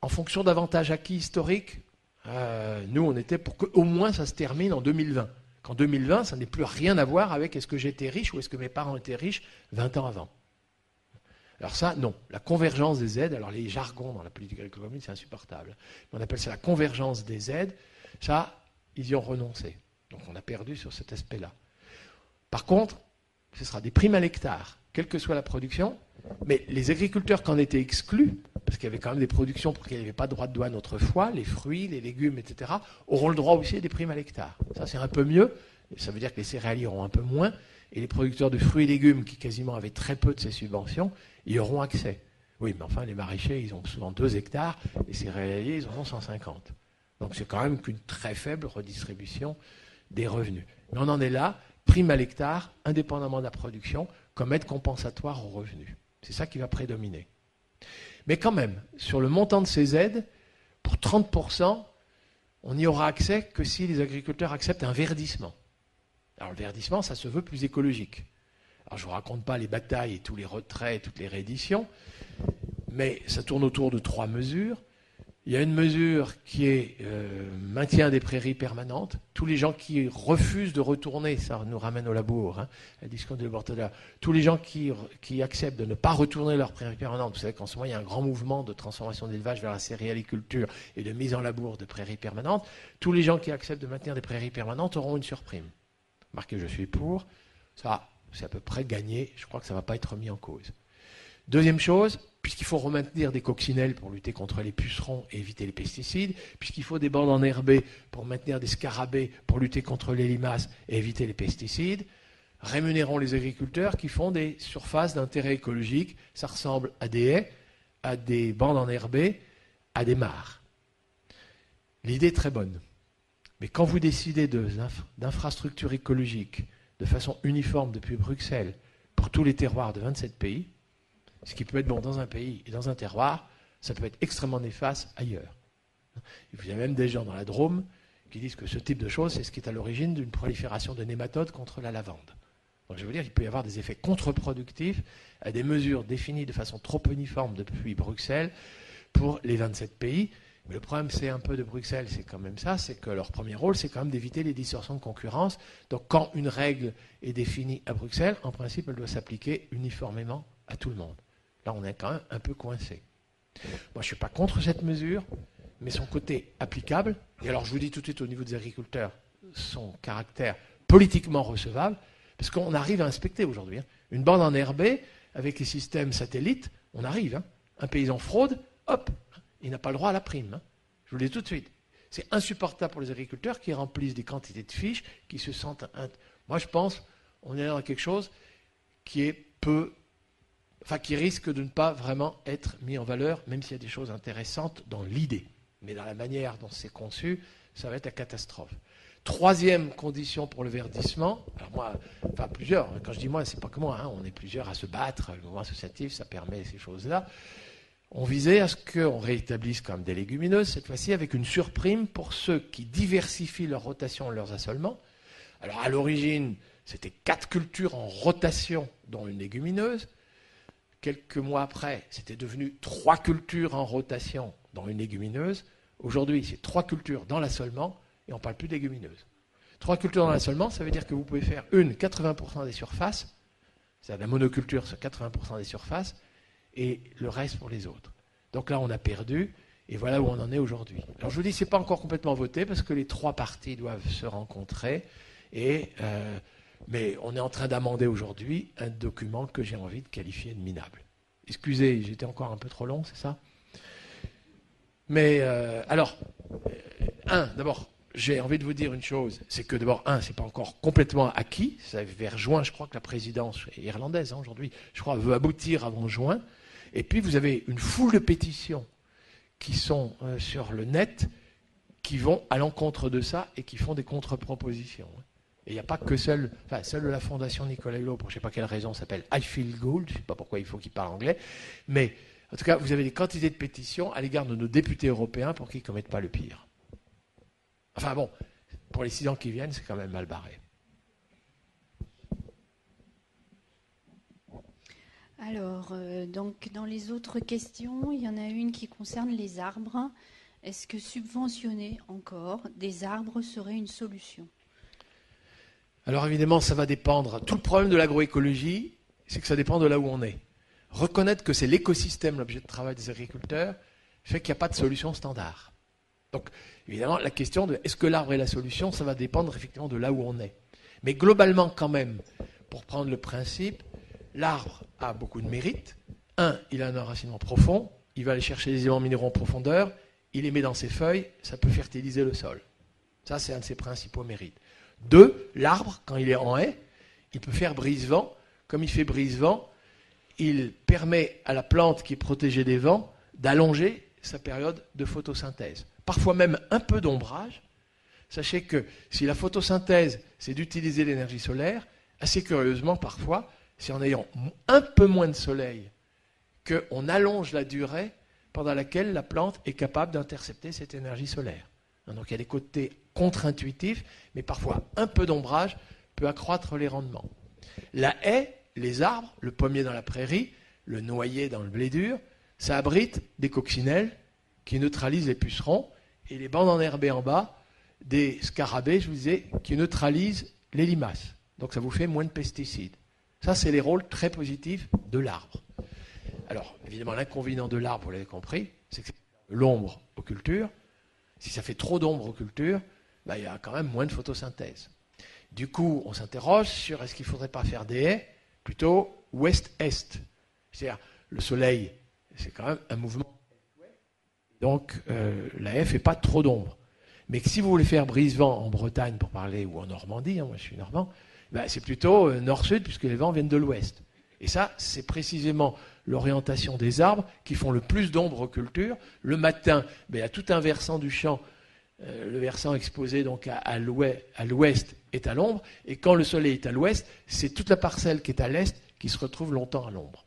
en fonction d'avantages acquis historiques, euh, nous on était pour qu'au moins ça se termine en deux mille vingt. Qu'en deux mille vingt, ça n'ait plus rien à voir avec est-ce que j'étais riche ou est-ce que mes parents étaient riches vingt ans avant. Alors ça, non. La convergence des aides, alors les jargons dans la politique agricole commune, c'est insupportable. On appelle ça la convergence des aides. Ça, ils y ont renoncé. Donc on a perdu sur cet aspect-là. Par contre, ce sera des primes à l'hectare, quelle que soit la production, mais les agriculteurs qui en étaient exclus, parce qu'il y avait quand même des productions pour lesquelles il n'y avait pas de droit de douane autrefois, les fruits, les légumes, et cetera, auront le droit aussi à des primes à l'hectare. Ça, c'est un peu mieux Ça veut dire que les céréaliers auront un peu moins, et les producteurs de fruits et légumes, qui quasiment avaient très peu de ces subventions, y auront accès. Oui, mais enfin, les maraîchers, ils ont souvent deux hectares, les céréaliers, ils en ont cent cinquante. Donc c'est quand même qu'une très faible redistribution des revenus. Mais on en est là, prime à l'hectare, indépendamment de la production, comme aide compensatoire aux revenus. C'est ça qui va prédominer. Mais quand même, sur le montant de ces aides, pour trente pour cent, on n'y aura accès que si les agriculteurs acceptent un verdissement. Alors le verdissement, ça se veut plus écologique. Alors je ne vous raconte pas les batailles et tous les retraits et toutes les rééditions, mais ça tourne autour de trois mesures. Il y a une mesure qui est euh, maintien des prairies permanentes. Tous les gens qui refusent de retourner, ça nous ramène au labour, hein, la discussion de Bortella. Tous les gens qui, qui acceptent de ne pas retourner leurs prairies permanentes, vous savez qu'en ce moment il y a un grand mouvement de transformation d'élevage vers la céréaliculture et de mise en labour de prairies permanentes. Tous les gens qui acceptent de maintenir des prairies permanentes auront une surprime. Marquez, je suis pour. Ça, c'est à peu près gagné. Je crois que ça ne va pas être remis en cause. Deuxième chose, puisqu'il faut remantenir des coccinelles pour lutter contre les pucerons et éviter les pesticides, puisqu'il faut des bandes enherbées pour maintenir des scarabées pour lutter contre les limaces et éviter les pesticides, rémunérons les agriculteurs qui font des surfaces d'intérêt écologique. Ça ressemble à des haies, à des bandes enherbées, à des mares. L'idée est très bonne. Mais quand vous décidez d'infrastructures écologiques de façon uniforme depuis Bruxelles pour tous les terroirs de vingt-sept pays, ce qui peut être bon dans un pays et dans un terroir, ça peut être extrêmement néfaste ailleurs. Il y a même des gens dans la Drôme qui disent que ce type de choses, c'est ce qui est à l'origine d'une prolifération de nématodes contre la lavande. Donc je veux dire qu'il peut y avoir des effets contre-productifs à des mesures définies de façon trop uniforme depuis Bruxelles pour les vingt-sept pays. Mais le problème, c'est un peu de Bruxelles, c'est quand même ça, c'est que leur premier rôle, c'est quand même d'éviter les distorsions de concurrence. Donc quand une règle est définie à Bruxelles, en principe, elle doit s'appliquer uniformément à tout le monde. Là, on est quand même un peu coincé. Moi, je ne suis pas contre cette mesure, mais son côté applicable, et alors je vous dis tout de suite au niveau des agriculteurs, son caractère politiquement recevable, parce qu'on arrive à inspecter aujourd'hui. Hein. Une bande enherbée, avec les systèmes satellites, on arrive. Hein. Un paysan fraude, hop, il n'a pas le droit à la prime. Hein. Je vous le dis tout de suite. C'est insupportable pour les agriculteurs qui remplissent des quantités de fiches, qui se sentent... Int... Moi, je pense on est dans quelque chose qui est peu... Enfin, qui risque de ne pas vraiment être mis en valeur, même s'il y a des choses intéressantes dans l'idée. Mais dans la manière dont c'est conçu, ça va être la catastrophe. Troisième condition pour le verdissement, alors moi, enfin plusieurs, quand je dis moi, c'est pas que moi, hein, on est plusieurs à se battre, le mouvement associatif, ça permet ces choses-là. On visait à ce qu'on réétablisse quand même des légumineuses, cette fois-ci avec une surprime pour ceux qui diversifient leur rotation et leurs assolements. Alors à l'origine, c'était quatre cultures en rotation, dont une légumineuse. Quelques mois après, c'était devenu trois cultures en rotation dans une légumineuse. Aujourd'hui, c'est trois cultures dans l'assolement et on ne parle plus de légumineuse. Trois cultures dans l'assolement, ça veut dire que vous pouvez faire une quatre-vingts pour cent des surfaces, c'est-à-dire la monoculture sur quatre-vingts pour cent des surfaces et le reste pour les autres. Donc là, on a perdu et voilà où on en est aujourd'hui. Alors je vous dis, ce n'est pas encore complètement voté parce que les trois parties doivent se rencontrer et... Euh, Mais on est en train d'amender aujourd'hui un document que j'ai envie de qualifier de minable. Excusez, j'étais encore un peu trop long, c'est ça? Mais, euh, alors, euh, un, d'abord, j'ai envie de vous dire une chose, c'est que d'abord, un, c'est pas encore complètement acquis, c'est vers juin, je crois que la présidence irlandaise, hein, aujourd'hui, je crois, veut aboutir avant juin, et puis vous avez une foule de pétitions qui sont euh, sur le net, qui vont à l'encontre de ça et qui font des contre-propositions, hein. Et il n'y a pas que seule, enfin, seule la fondation Nicolas Hulot, pour je ne sais pas quelle raison, s'appelle I Feel Gold, je ne sais pas pourquoi il faut qu'il parle anglais, mais en tout cas, vous avez des quantités de pétitions à l'égard de nos députés européens pour qu'ils ne commettent pas le pire. Enfin bon, pour les six ans qui viennent, c'est quand même mal barré. Alors, euh, donc, dans les autres questions, il y en a une qui concerne les arbres. Est-ce que subventionner encore des arbres serait une solution ? Alors évidemment, ça va dépendre. Tout le problème de l'agroécologie, c'est que ça dépend de là où on est. Reconnaître que c'est l'écosystème, l'objet de travail des agriculteurs, fait qu'il n'y a pas de solution standard. Donc évidemment, la question de est-ce que l'arbre est la solution, ça va dépendre effectivement de là où on est. Mais globalement quand même, pour prendre le principe, l'arbre a beaucoup de mérite. Un, il a un enracinement profond, il va aller chercher des éléments minéraux en profondeur, il les met dans ses feuilles, ça peut fertiliser le sol. Ça, c'est un de ses principaux mérites. Deux, l'arbre, quand il est en haie, il peut faire brise-vent. Comme il fait brise-vent, il permet à la plante qui est protégée des vents d'allonger sa période de photosynthèse. Parfois même un peu d'ombrage. Sachez que si la photosynthèse, c'est d'utiliser l'énergie solaire, assez curieusement parfois, c'est en ayant un peu moins de soleil qu'on allonge la durée pendant laquelle la plante est capable d'intercepter cette énergie solaire. Donc il y a des côtés contre-intuitifs, mais parfois un peu d'ombrage peut accroître les rendements. La haie, les arbres, le pommier dans la prairie, le noyer dans le blé dur, ça abrite des coccinelles qui neutralisent les pucerons et les bandes enherbées en bas, des scarabées, je vous disais, qui neutralisent les limaces. Donc ça vous fait moins de pesticides. Ça, c'est les rôles très positifs de l'arbre. Alors, évidemment, l'inconvénient de l'arbre, vous l'avez compris, c'est que l'ombre aux cultures, si ça fait trop d'ombre aux cultures, ben, il y a quand même moins de photosynthèse. Du coup, on s'interroge sur est-ce qu'il ne faudrait pas faire des haies plutôt ouest-est. C'est-à-dire, le soleil, c'est quand même un mouvement. Donc, euh, la haie ne fait pas trop d'ombre. Mais que si vous voulez faire brise-vent en Bretagne, pour parler, ou en Normandie, hein, moi je suis normand, ben, c'est plutôt euh, nord-sud, puisque les vents viennent de l'ouest. Et ça, c'est précisément l'orientation des arbres qui font le plus d'ombre aux cultures. Le matin, ben, il y a tout un versant du champ. Euh, le versant exposé donc à, à l'ouest est à l'ombre. Et quand le soleil est à l'ouest, c'est toute la parcelle qui est à l'est qui se retrouve longtemps à l'ombre.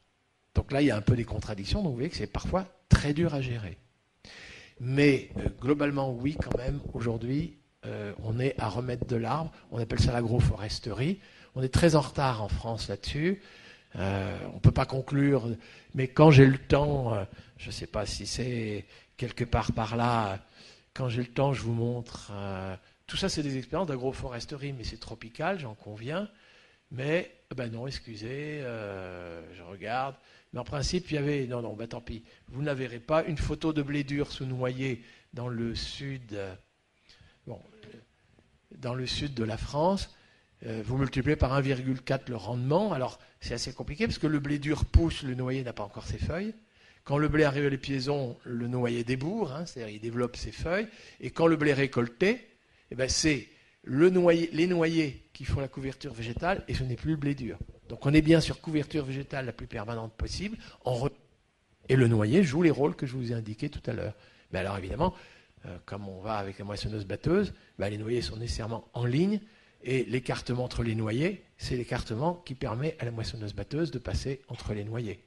Donc là, il y a un peu des contradictions. Donc vous voyez que c'est parfois très dur à gérer. Mais euh, globalement, oui, quand même, aujourd'hui, euh, on est à remettre de l'arbre. On appelle ça l'agroforesterie. On est très en retard en France là-dessus. Euh, on ne peut pas conclure, mais quand j'ai le temps, euh, je ne sais pas si c'est quelque part par là, euh, quand j'ai le temps, je vous montre. Euh, tout ça, c'est des expériences d'agroforesterie, mais c'est tropical, j'en conviens. Mais, ben non, excusez, euh, je regarde. Mais en principe, il y avait, non, non, ben tant pis, vous ne verrez pas, une photo de blé dur sous noyer dans le sud, euh, bon, dans le sud de la France. Vous multipliez par un virgule quatre le rendement. Alors, c'est assez compliqué parce que le blé dur pousse, le noyer n'a pas encore ses feuilles. Quand le blé arrive à l'épiaison, le noyer débourre, hein, c'est-à-dire il développe ses feuilles. Et quand le blé est récolté, eh ben, c'est le noyer, les noyers qui font la couverture végétale et ce n'est plus le blé dur. Donc, on est bien sur couverture végétale la plus permanente possible. En re... Et le noyer joue les rôles que je vous ai indiqués tout à l'heure. Mais alors, évidemment, euh, comme on va avec la moissonneuse-batteuse, ben, les noyers sont nécessairement en ligne. Et l'écartement entre les noyers, c'est l'écartement qui permet à la moissonneuse-batteuse de passer entre les noyers.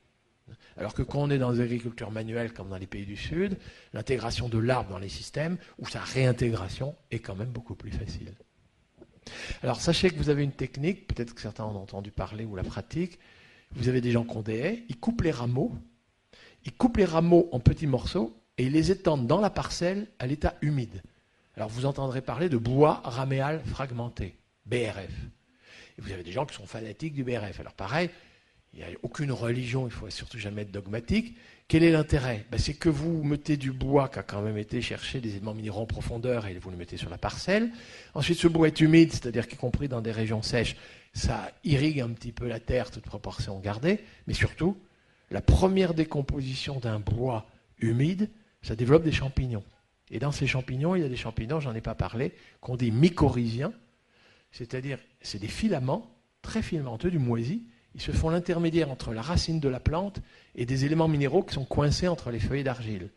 Alors que quand on est dans des agricultures manuelles, comme dans les pays du Sud, l'intégration de l'arbre dans les systèmes, ou sa réintégration, est quand même beaucoup plus facile. Alors sachez que vous avez une technique, peut-être que certains en ont entendu parler ou la pratiquent. Vous avez des gens qui ont des haies, ils coupent les rameaux, ils coupent les rameaux en petits morceaux, et ils les étendent dans la parcelle à l'état humide. Alors vous entendrez parler de bois raméal fragmenté. B R F. Et vous avez des gens qui sont fanatiques du B R F. Alors pareil, il n'y a aucune religion, il ne faut surtout jamais être dogmatique. Quel est l'intérêt? Ben, c'est que vous mettez du bois qui a quand même été chercher des éléments minéraux en profondeur et vous le mettez sur la parcelle. Ensuite, ce bois est humide, c'est-à-dire qu'y compris dans des régions sèches, ça irrigue un petit peu la terre, toute proportion gardée. Mais surtout, la première décomposition d'un bois humide, ça développe des champignons. Et dans ces champignons, il y a des champignons, j'en ai pas parlé, qu'on dit mycorhiziens. C'est-à-dire, c'est des filaments très filamenteux, du moisi. Ils se font l'intermédiaire entre la racine de la plante et des éléments minéraux qui sont coincés entre les feuillets d'argile.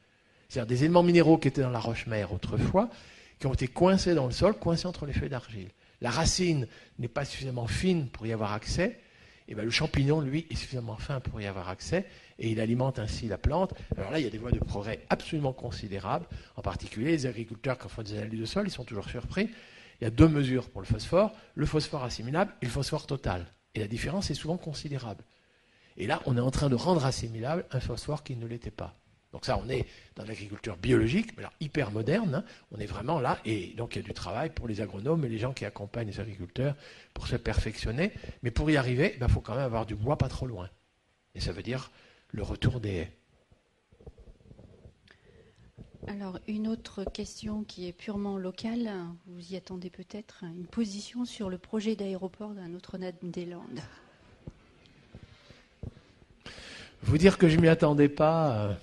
C'est-à-dire des éléments minéraux qui étaient dans la roche-mère autrefois, qui ont été coincés dans le sol, coincés entre les feuillets d'argile. La racine n'est pas suffisamment fine pour y avoir accès. Et bien le champignon, lui, est suffisamment fin pour y avoir accès et il alimente ainsi la plante. Alors là, il y a des voies de progrès absolument considérables. En particulier, les agriculteurs qui font des analyses de sol, ils sont toujours surpris. Il y a deux mesures pour le phosphore, le phosphore assimilable et le phosphore total. Et la différence est souvent considérable. Et là, on est en train de rendre assimilable un phosphore qui ne l'était pas. Donc ça, on est dans l'agriculture biologique, mais alors hyper moderne, hein. On est vraiment là, et donc il y a du travail pour les agronomes et les gens qui accompagnent les agriculteurs pour se perfectionner. Mais pour y arriver, il ben, faut quand même avoir du bois pas trop loin. Et ça veut dire le retour des haies. Alors, une autre question qui est purement locale, vous y attendez peut-être, une position sur le projet d'aéroport de Notre-Dame-des-Landes. Vous dire que je ne m'y attendais pas,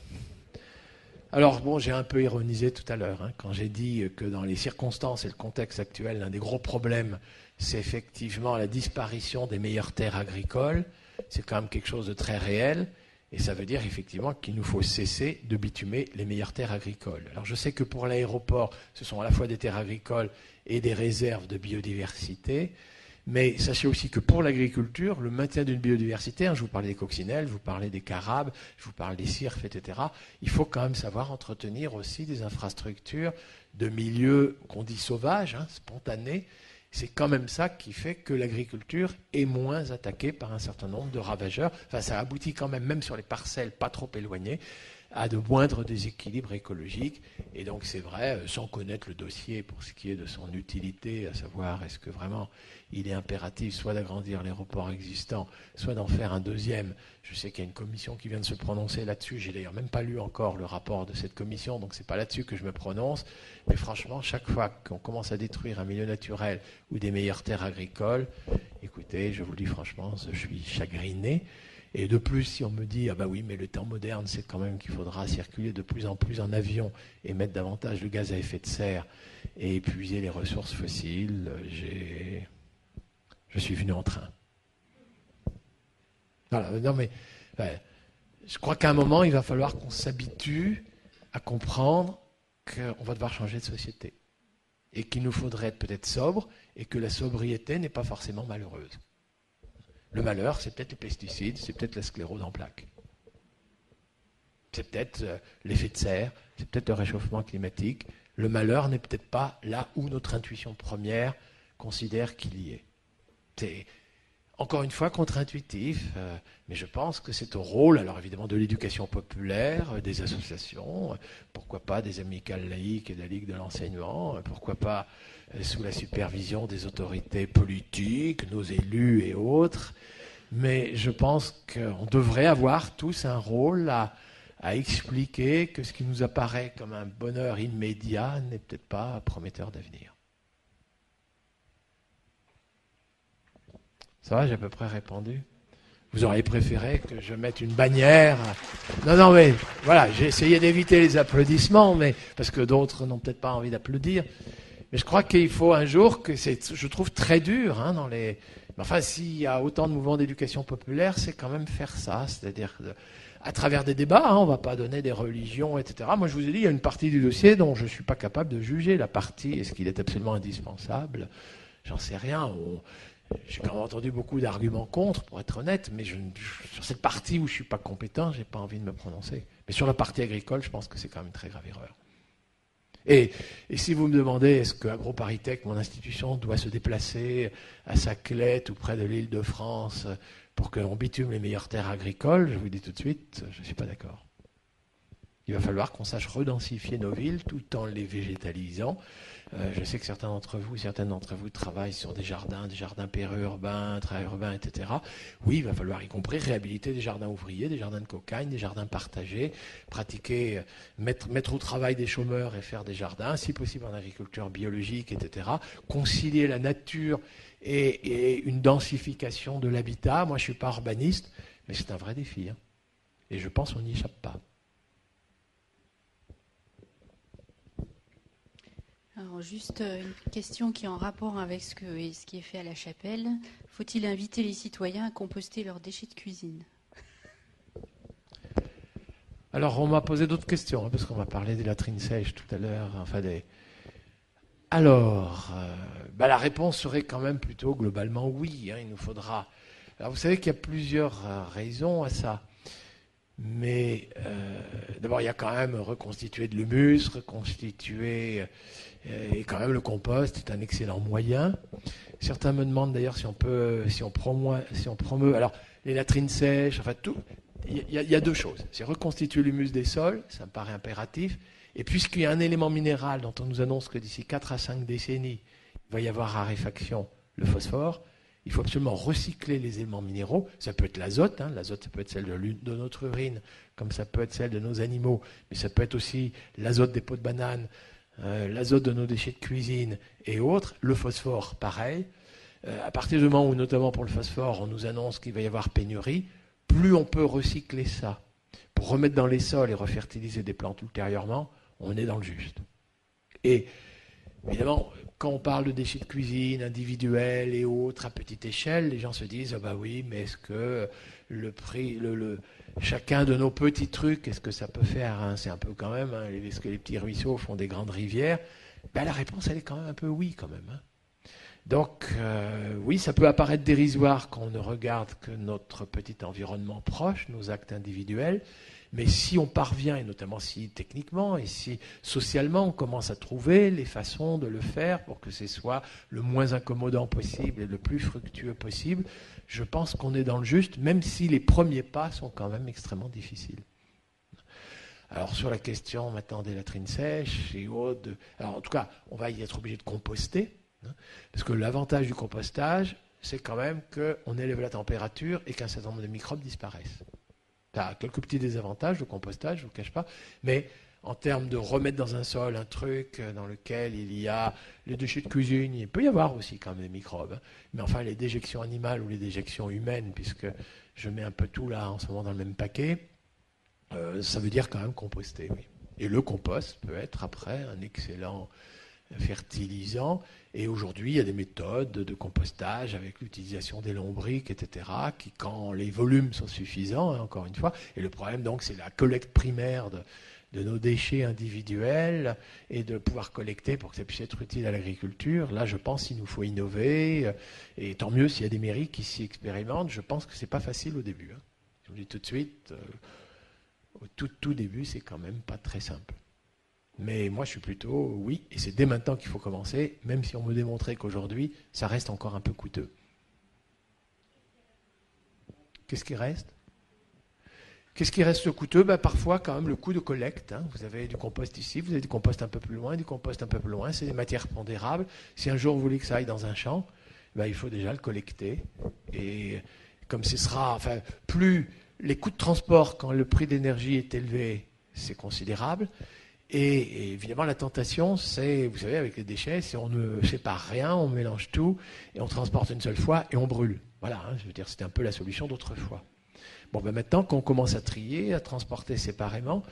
Alors bon, j'ai un peu ironisé tout à l'heure hein, quand j'ai dit que dans les circonstances et le contexte actuel, l'un des gros problèmes, c'est effectivement la disparition des meilleures terres agricoles. C'est quand même quelque chose de très réel. Et ça veut dire effectivement qu'il nous faut cesser de bitumer les meilleures terres agricoles. Alors je sais que pour l'aéroport, ce sont à la fois des terres agricoles et des réserves de biodiversité. Mais sachez aussi que pour l'agriculture, le maintien d'une biodiversité, hein, je vous parlais des coccinelles, je vous parlais des carabes, je vous parle des cirfes, et cetera. Il faut quand même savoir entretenir aussi des infrastructures de milieux qu'on dit sauvages, hein, spontanés. C'est quand même ça qui fait que l'agriculture est moins attaquée par un certain nombre de ravageurs. Enfin, ça aboutit quand même, même sur les parcelles pas trop éloignées, à de moindres déséquilibres écologiques. Et donc, c'est vrai, sans connaître le dossier pour ce qui est de son utilité, à savoir est-ce que vraiment il est impératif soit d'agrandir l'aéroport existant, soit d'en faire un deuxième. Je sais qu'il y a une commission qui vient de se prononcer là-dessus. J'ai d'ailleurs même pas lu encore le rapport de cette commission, donc c'est pas là-dessus que je me prononce. Mais franchement, chaque fois qu'on commence à détruire un milieu naturel ou des meilleures terres agricoles, écoutez, je vous le dis franchement, je suis chagriné. Et de plus, si on me dit « Ah bah oui, mais le temps moderne, c'est quand même qu'il faudra circuler de plus en plus en avion et mettre davantage de gaz à effet de serre et épuiser les ressources fossiles, j'ai... » Je suis venu en train. Voilà, non mais ouais, je crois qu'à un moment, il va falloir qu'on s'habitue à comprendre qu'on va devoir changer de société et qu'il nous faudrait être peut-être sobre et que la sobriété n'est pas forcément malheureuse. Le malheur, c'est peut-être les pesticides, c'est peut-être la sclérose en plaques. C'est peut-être l'effet de serre, c'est peut-être le réchauffement climatique. Le malheur n'est peut-être pas là où notre intuition première considère qu'il y est. C'est encore une fois contre-intuitif, euh, mais je pense que c'est au rôle, alors évidemment, de l'éducation populaire, euh, des associations, euh, pourquoi pas des amicales laïques et de la Ligue de l'enseignement, euh, pourquoi pas euh, sous la supervision des autorités politiques, nos élus et autres. Mais je pense qu'on devrait avoir tous un rôle à, à expliquer que ce qui nous apparaît comme un bonheur immédiat n'est peut-être pas prometteur d'avenir. Ça va, j'ai à peu près répondu. Vous auriez préféré que je mette une bannière. Non, non, mais voilà, j'ai essayé d'éviter les applaudissements, mais parce que d'autres n'ont peut-être pas envie d'applaudir. Mais je crois qu'il faut un jour que c'est, je trouve très dur, hein, dans les. Enfin, s'il y a autant de mouvements d'éducation populaire, c'est quand même faire ça, c'est-à-dire à travers des débats. Hein, on ne va pas donner des religions, et cetera. Moi, je vous ai dit, il y a une partie du dossier dont je ne suis pas capable de juger. La partie, est-ce qu'il est absolument indispensable? J'en sais rien. On... J'ai quand même entendu beaucoup d'arguments contre, pour être honnête, mais je, sur cette partie où je ne suis pas compétent, je n'ai pas envie de me prononcer. Mais sur la partie agricole, je pense que c'est quand même une très grave erreur. Et, et si vous me demandez, est-ce que AgroParisTech, mon institution, doit se déplacer à Saclay, tout près de l'île de France, pour qu'on bitume les meilleures terres agricoles, je vous dis tout de suite, je ne suis pas d'accord. Il va falloir qu'on sache redensifier nos villes tout en les végétalisant. Euh, je sais que certains d'entre vous, certaines d'entre vous travaillent sur des jardins, des jardins périurbains, intra-urbains, et cetera. Oui, il va falloir y compris réhabiliter des jardins ouvriers, des jardins de cocagne, des jardins partagés, pratiquer, mettre, mettre au travail des chômeurs et faire des jardins, si possible en agriculture biologique, et cetera. Concilier la nature et, et une densification de l'habitat. Moi, je ne suis pas urbaniste, mais c'est un vrai défi, hein. Et je pense qu'on n'y échappe pas. Alors juste une question qui est en rapport avec ce, que, ce qui est fait à la chapelle. Faut-il inviter les citoyens à composter leurs déchets de cuisine? Alors on m'a posé d'autres questions, hein, parce qu'on m'a parlé des latrines sèches tout à l'heure. Enfin des... Alors, euh, bah la réponse serait quand même plutôt globalement oui, hein, il nous faudra... Alors vous savez qu'il y a plusieurs raisons à ça. Mais euh, d'abord, il y a quand même reconstituer de l'humus, reconstituer... Euh, et quand même, le compost est un excellent moyen. Certains me demandent d'ailleurs si on peut, si on promeut... Si on promeut alors, les latrines sèches, enfin tout. Il y, y a deux choses. C'est reconstituer l'humus des sols, ça me paraît impératif. Et puisqu'il y a un élément minéral dont on nous annonce que d'ici quatre à cinq décennies, il va y avoir raréfaction, le phosphore, il faut absolument recycler les éléments minéraux. Ça peut être l'azote, hein. L'azote ça peut être celle de, de notre urine, comme ça peut être celle de nos animaux, mais ça peut être aussi l'azote des peaux de banane, euh, l'azote de nos déchets de cuisine et autres. Le phosphore, pareil. Euh, à partir du moment où, notamment pour le phosphore, on nous annonce qu'il va y avoir pénurie, plus on peut recycler ça. pour remettre dans les sols et refertiliser des plantes ultérieurement, on est dans le juste. Et évidemment, quand on parle de déchets de cuisine individuels et autres à petite échelle, les gens se disent, ah bah oui, mais est-ce que le prix, le, le, chacun de nos petits trucs, est-ce que ça peut faire, hein, c'est un peu quand même, hein, est-ce que les petits ruisseaux font des grandes rivières? Ben, la réponse, elle est quand même un peu oui, quand même. Hein. Donc, euh, oui, ça peut apparaître dérisoire quand on ne regarde que notre petit environnement proche, nos actes individuels, mais si on parvient, et notamment si techniquement et si socialement, on commence à trouver les façons de le faire pour que ce soit le moins incommodant possible et le plus fructueux possible, je pense qu'on est dans le juste, même si les premiers pas sont quand même extrêmement difficiles. Alors sur la question maintenant des latrines sèches et autres, alors en tout cas, on va y être obligé de composter, hein, parce que l'avantage du compostage, c'est quand même qu'on élève la température et qu'un certain nombre de microbes disparaissent. Ça a quelques petits désavantages au compostage, je ne vous cache pas, mais en termes de remettre dans un sol un truc dans lequel il y a les déchets de cuisine, il peut y avoir aussi quand même des microbes, hein, mais enfin les déjections animales ou les déjections humaines, puisque je mets un peu tout là en ce moment dans le même paquet, Euh, ça veut dire quand même composter, oui. Et le compost peut être après un excellent fertilisant. Et aujourd'hui, il y a des méthodes de compostage avec l'utilisation des lombriques, et cetera, qui, quand les volumes sont suffisants, hein, encore une fois, et le problème, donc, c'est la collecte primaire de, de nos déchets individuels et de pouvoir collecter pour que ça puisse être utile à l'agriculture. Là, je pense qu'il nous faut innover. Et tant mieux s'il y a des mairies qui s'y expérimentent. Je pense que c'est pas facile au début, hein. Je vous dis tout de suite... Euh, Au tout, tout début, c'est quand même pas très simple. Mais moi, je suis plutôt oui, et c'est dès maintenant qu'il faut commencer, même si on me démontrait qu'aujourd'hui, ça reste encore un peu coûteux. Qu'est-ce qui reste? Qu'est-ce qui reste coûteux? Ben, parfois, quand même, le coût de collecte. Hein. Vous avez du compost ici, vous avez du compost un peu plus loin, du compost un peu plus loin. C'est des matières pondérables. Si un jour vous voulez que ça aille dans un champ, ben, il faut déjà le collecter. Et comme ce sera, enfin, plus... Les coûts de transport, quand le prix d'énergie est élevé, c'est considérable. Et, et évidemment, la tentation, c'est, vous savez, avec les déchets, c'est on ne sépare rien, on mélange tout, et on transporte une seule fois, et on brûle. Voilà, hein, je veux dire, c'était un peu la solution d'autrefois. Bon, ben maintenant, quand on commence à trier, à transporter séparément,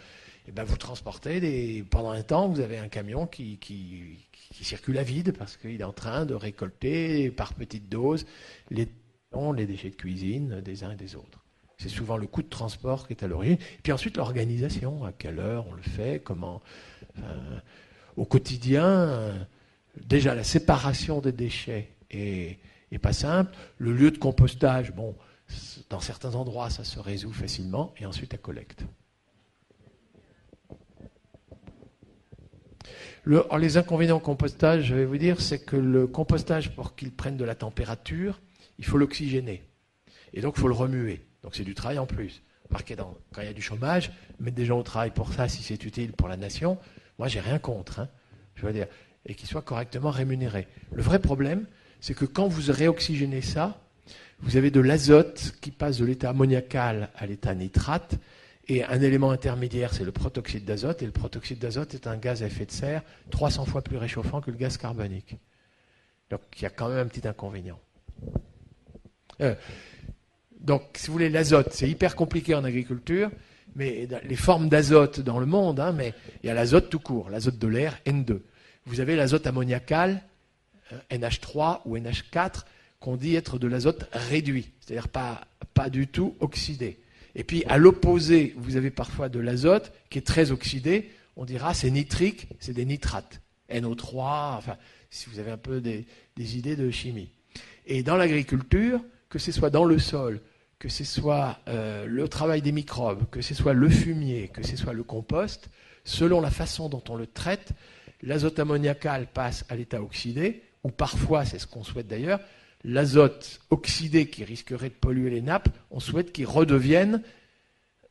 et ben vous transportez, des, pendant un temps, vous avez un camion qui, qui, qui circule à vide, parce qu'il est en train de récolter, par petites doses, les, les déchets de cuisine des uns et des autres. C'est souvent le coût de transport qui est à l'origine. Et puis ensuite, l'organisation, à quelle heure on le fait, comment... Enfin, au quotidien, déjà, la séparation des déchets est, est pas simple. Le lieu de compostage, bon, dans certains endroits, ça se résout facilement. Et ensuite, la collecte. Le, les inconvénients au compostage, je vais vous dire, c'est que le compostage, pour qu'il prenne de la température, il faut l'oxygéner. Et donc, il faut le remuer. Donc c'est du travail en plus. Remarquez, dans, quand il y a du chômage, mettre des gens au travail pour ça, si c'est utile pour la nation, moi j'ai rien contre, hein, je veux dire, et qu'ils soient correctement rémunérés. Le vrai problème, c'est que quand vous réoxygénez ça, vous avez de l'azote qui passe de l'état ammoniacal à l'état nitrate, et un élément intermédiaire, c'est le protoxyde d'azote, et le protoxyde d'azote est un gaz à effet de serre trois cents fois plus réchauffant que le gaz carbonique. Donc il y a quand même un petit inconvénient. Euh, Donc, si vous voulez, l'azote, c'est hyper compliqué en agriculture, mais les formes d'azote dans le monde, hein, mais il y a l'azote tout court, l'azote de l'air, N deux. Vous avez l'azote ammoniacal, N H trois ou N H quatre, qu'on dit être de l'azote réduit, c'est-à-dire pas, pas du tout oxydé. Et puis, à l'opposé, vous avez parfois de l'azote qui est très oxydé, on dira c'est nitrique, c'est des nitrates, N O trois, enfin, si vous avez un peu des, des idées de chimie. Et dans l'agriculture, que ce soit dans le sol, que ce soit euh, le travail des microbes, que ce soit le fumier, que ce soit le compost, selon la façon dont on le traite, l'azote ammoniacal passe à l'état oxydé, ou parfois, c'est ce qu'on souhaite d'ailleurs, l'azote oxydé qui risquerait de polluer les nappes, on souhaite qu'il redevienne,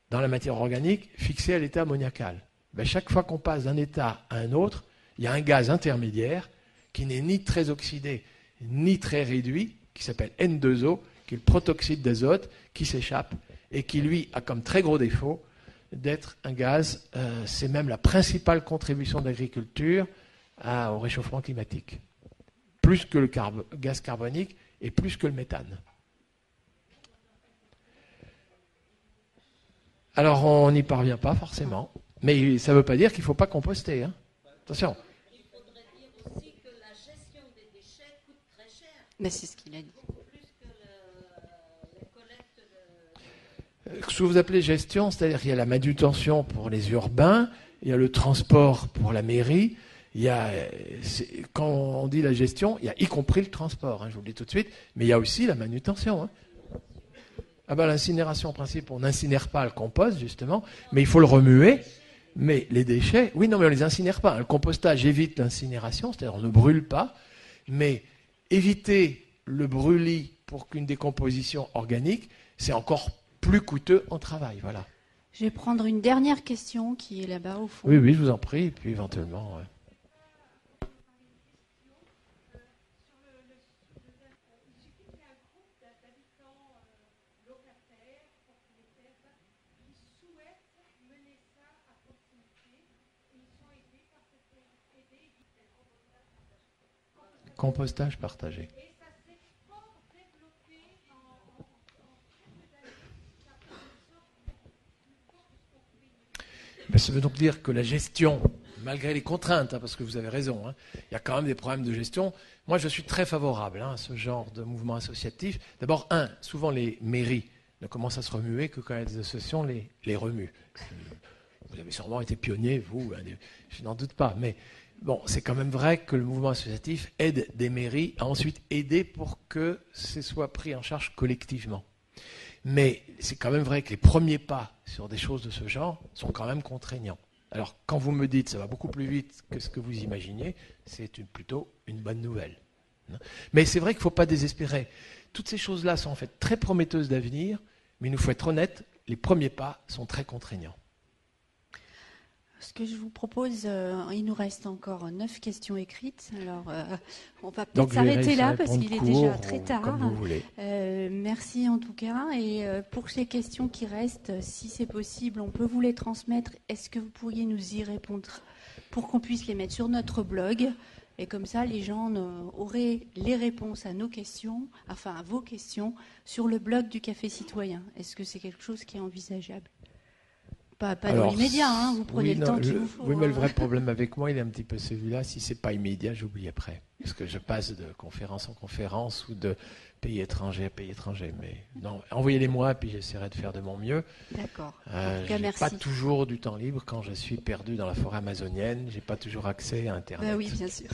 dans la matière organique, fixé à l'état ammoniacal. Ben, chaque fois qu'on passe d'un état à un autre, il y a un gaz intermédiaire qui n'est ni très oxydé, ni très réduit, qui s'appelle N deux O, qui est le protoxyde d'azote, qui s'échappe et qui, lui, a comme très gros défaut d'être un gaz. Euh, c'est même la principale contribution de l'agriculture à, au réchauffement climatique. Plus que le carb- gaz carbonique et plus que le méthane. Alors, on n'y parvient pas forcément. Mais ça ne veut pas dire qu'il ne faut pas composter. Hein. Attention. Il faudrait dire aussi que la gestion des déchets coûte très cher. Mais c'est ce qu'il a dit. Ce que vous appelez gestion, c'est-à-dire qu'il y a la manutention pour les urbains, il y a le transport pour la mairie, il y a, quand on dit la gestion, il y a y compris le transport, hein, je vous le dis tout de suite, mais il y a aussi la manutention. Hein. Ah ben, l'incinération, en principe, on n'incinère pas le compost, justement, mais il faut le remuer, mais les déchets, oui, non, mais on ne les incinère pas. Hein. Le compostage évite l'incinération, c'est-à-dire on ne brûle pas, mais éviter le brûlis pour qu'une décomposition organique, c'est encore plus plus coûteux en travail, voilà. Je vais prendre une dernière question qui est là-bas au fond. Oui, oui, je vous en prie, et puis éventuellement... Ouais. Compostage partagé. Ben, ça veut donc dire que la gestion, malgré les contraintes, hein, parce que vous avez raison, hein, il y a quand même des problèmes de gestion. Moi, je suis très favorable hein, à ce genre de mouvement associatif. D'abord, un, souvent les mairies ne commencent à se remuer que quand les associations les, les remuent. Vous avez sûrement été pionnier, vous, hein, je n'en doute pas. Mais bon, c'est quand même vrai que le mouvement associatif aide des mairies à ensuite aider pour que ce soit pris en charge collectivement. Mais c'est quand même vrai que les premiers pas sur des choses de ce genre sont quand même contraignants. Alors, quand vous me dites ça va beaucoup plus vite que ce que vous imaginiez, c'est une, plutôt une bonne nouvelle. Mais c'est vrai qu'il ne faut pas désespérer. Toutes ces choses-là sont en fait très prometteuses d'avenir, mais il nous faut être honnêtes, les premiers pas sont très contraignants. Ce que je vous propose, euh, il nous reste encore neuf questions écrites. Alors, euh, on va peut-être s'arrêter là parce qu'il est déjà très tard. Euh, merci en tout cas. Et euh, pour ces questions qui restent, si c'est possible, on peut vous les transmettre. Est-ce que vous pourriez nous y répondre pour qu'on puisse les mettre sur notre blog ? Et comme ça, les gens euh, auraient les réponses à nos questions, enfin à vos questions, sur le blog du Café Citoyen. Est-ce que c'est quelque chose qui est envisageable ? Pas, pas alors, dans l'immédiat, hein, vous prenez oui, le non, temps qu'il vous faut. Oui, mais le vrai problème avec moi, il est un petit peu celui-là. Si ce n'est pas immédiat, j'oublie après. Parce que je passe de conférence en conférence ou de pays étranger à pays étranger. Mais non, envoyez-les-moi, puis j'essaierai de faire de mon mieux. D'accord. Euh, je n'ai pas toujours du temps libre quand je suis perdu dans la forêt amazonienne. Je n'ai pas toujours accès à Internet. Ben oui, bien sûr.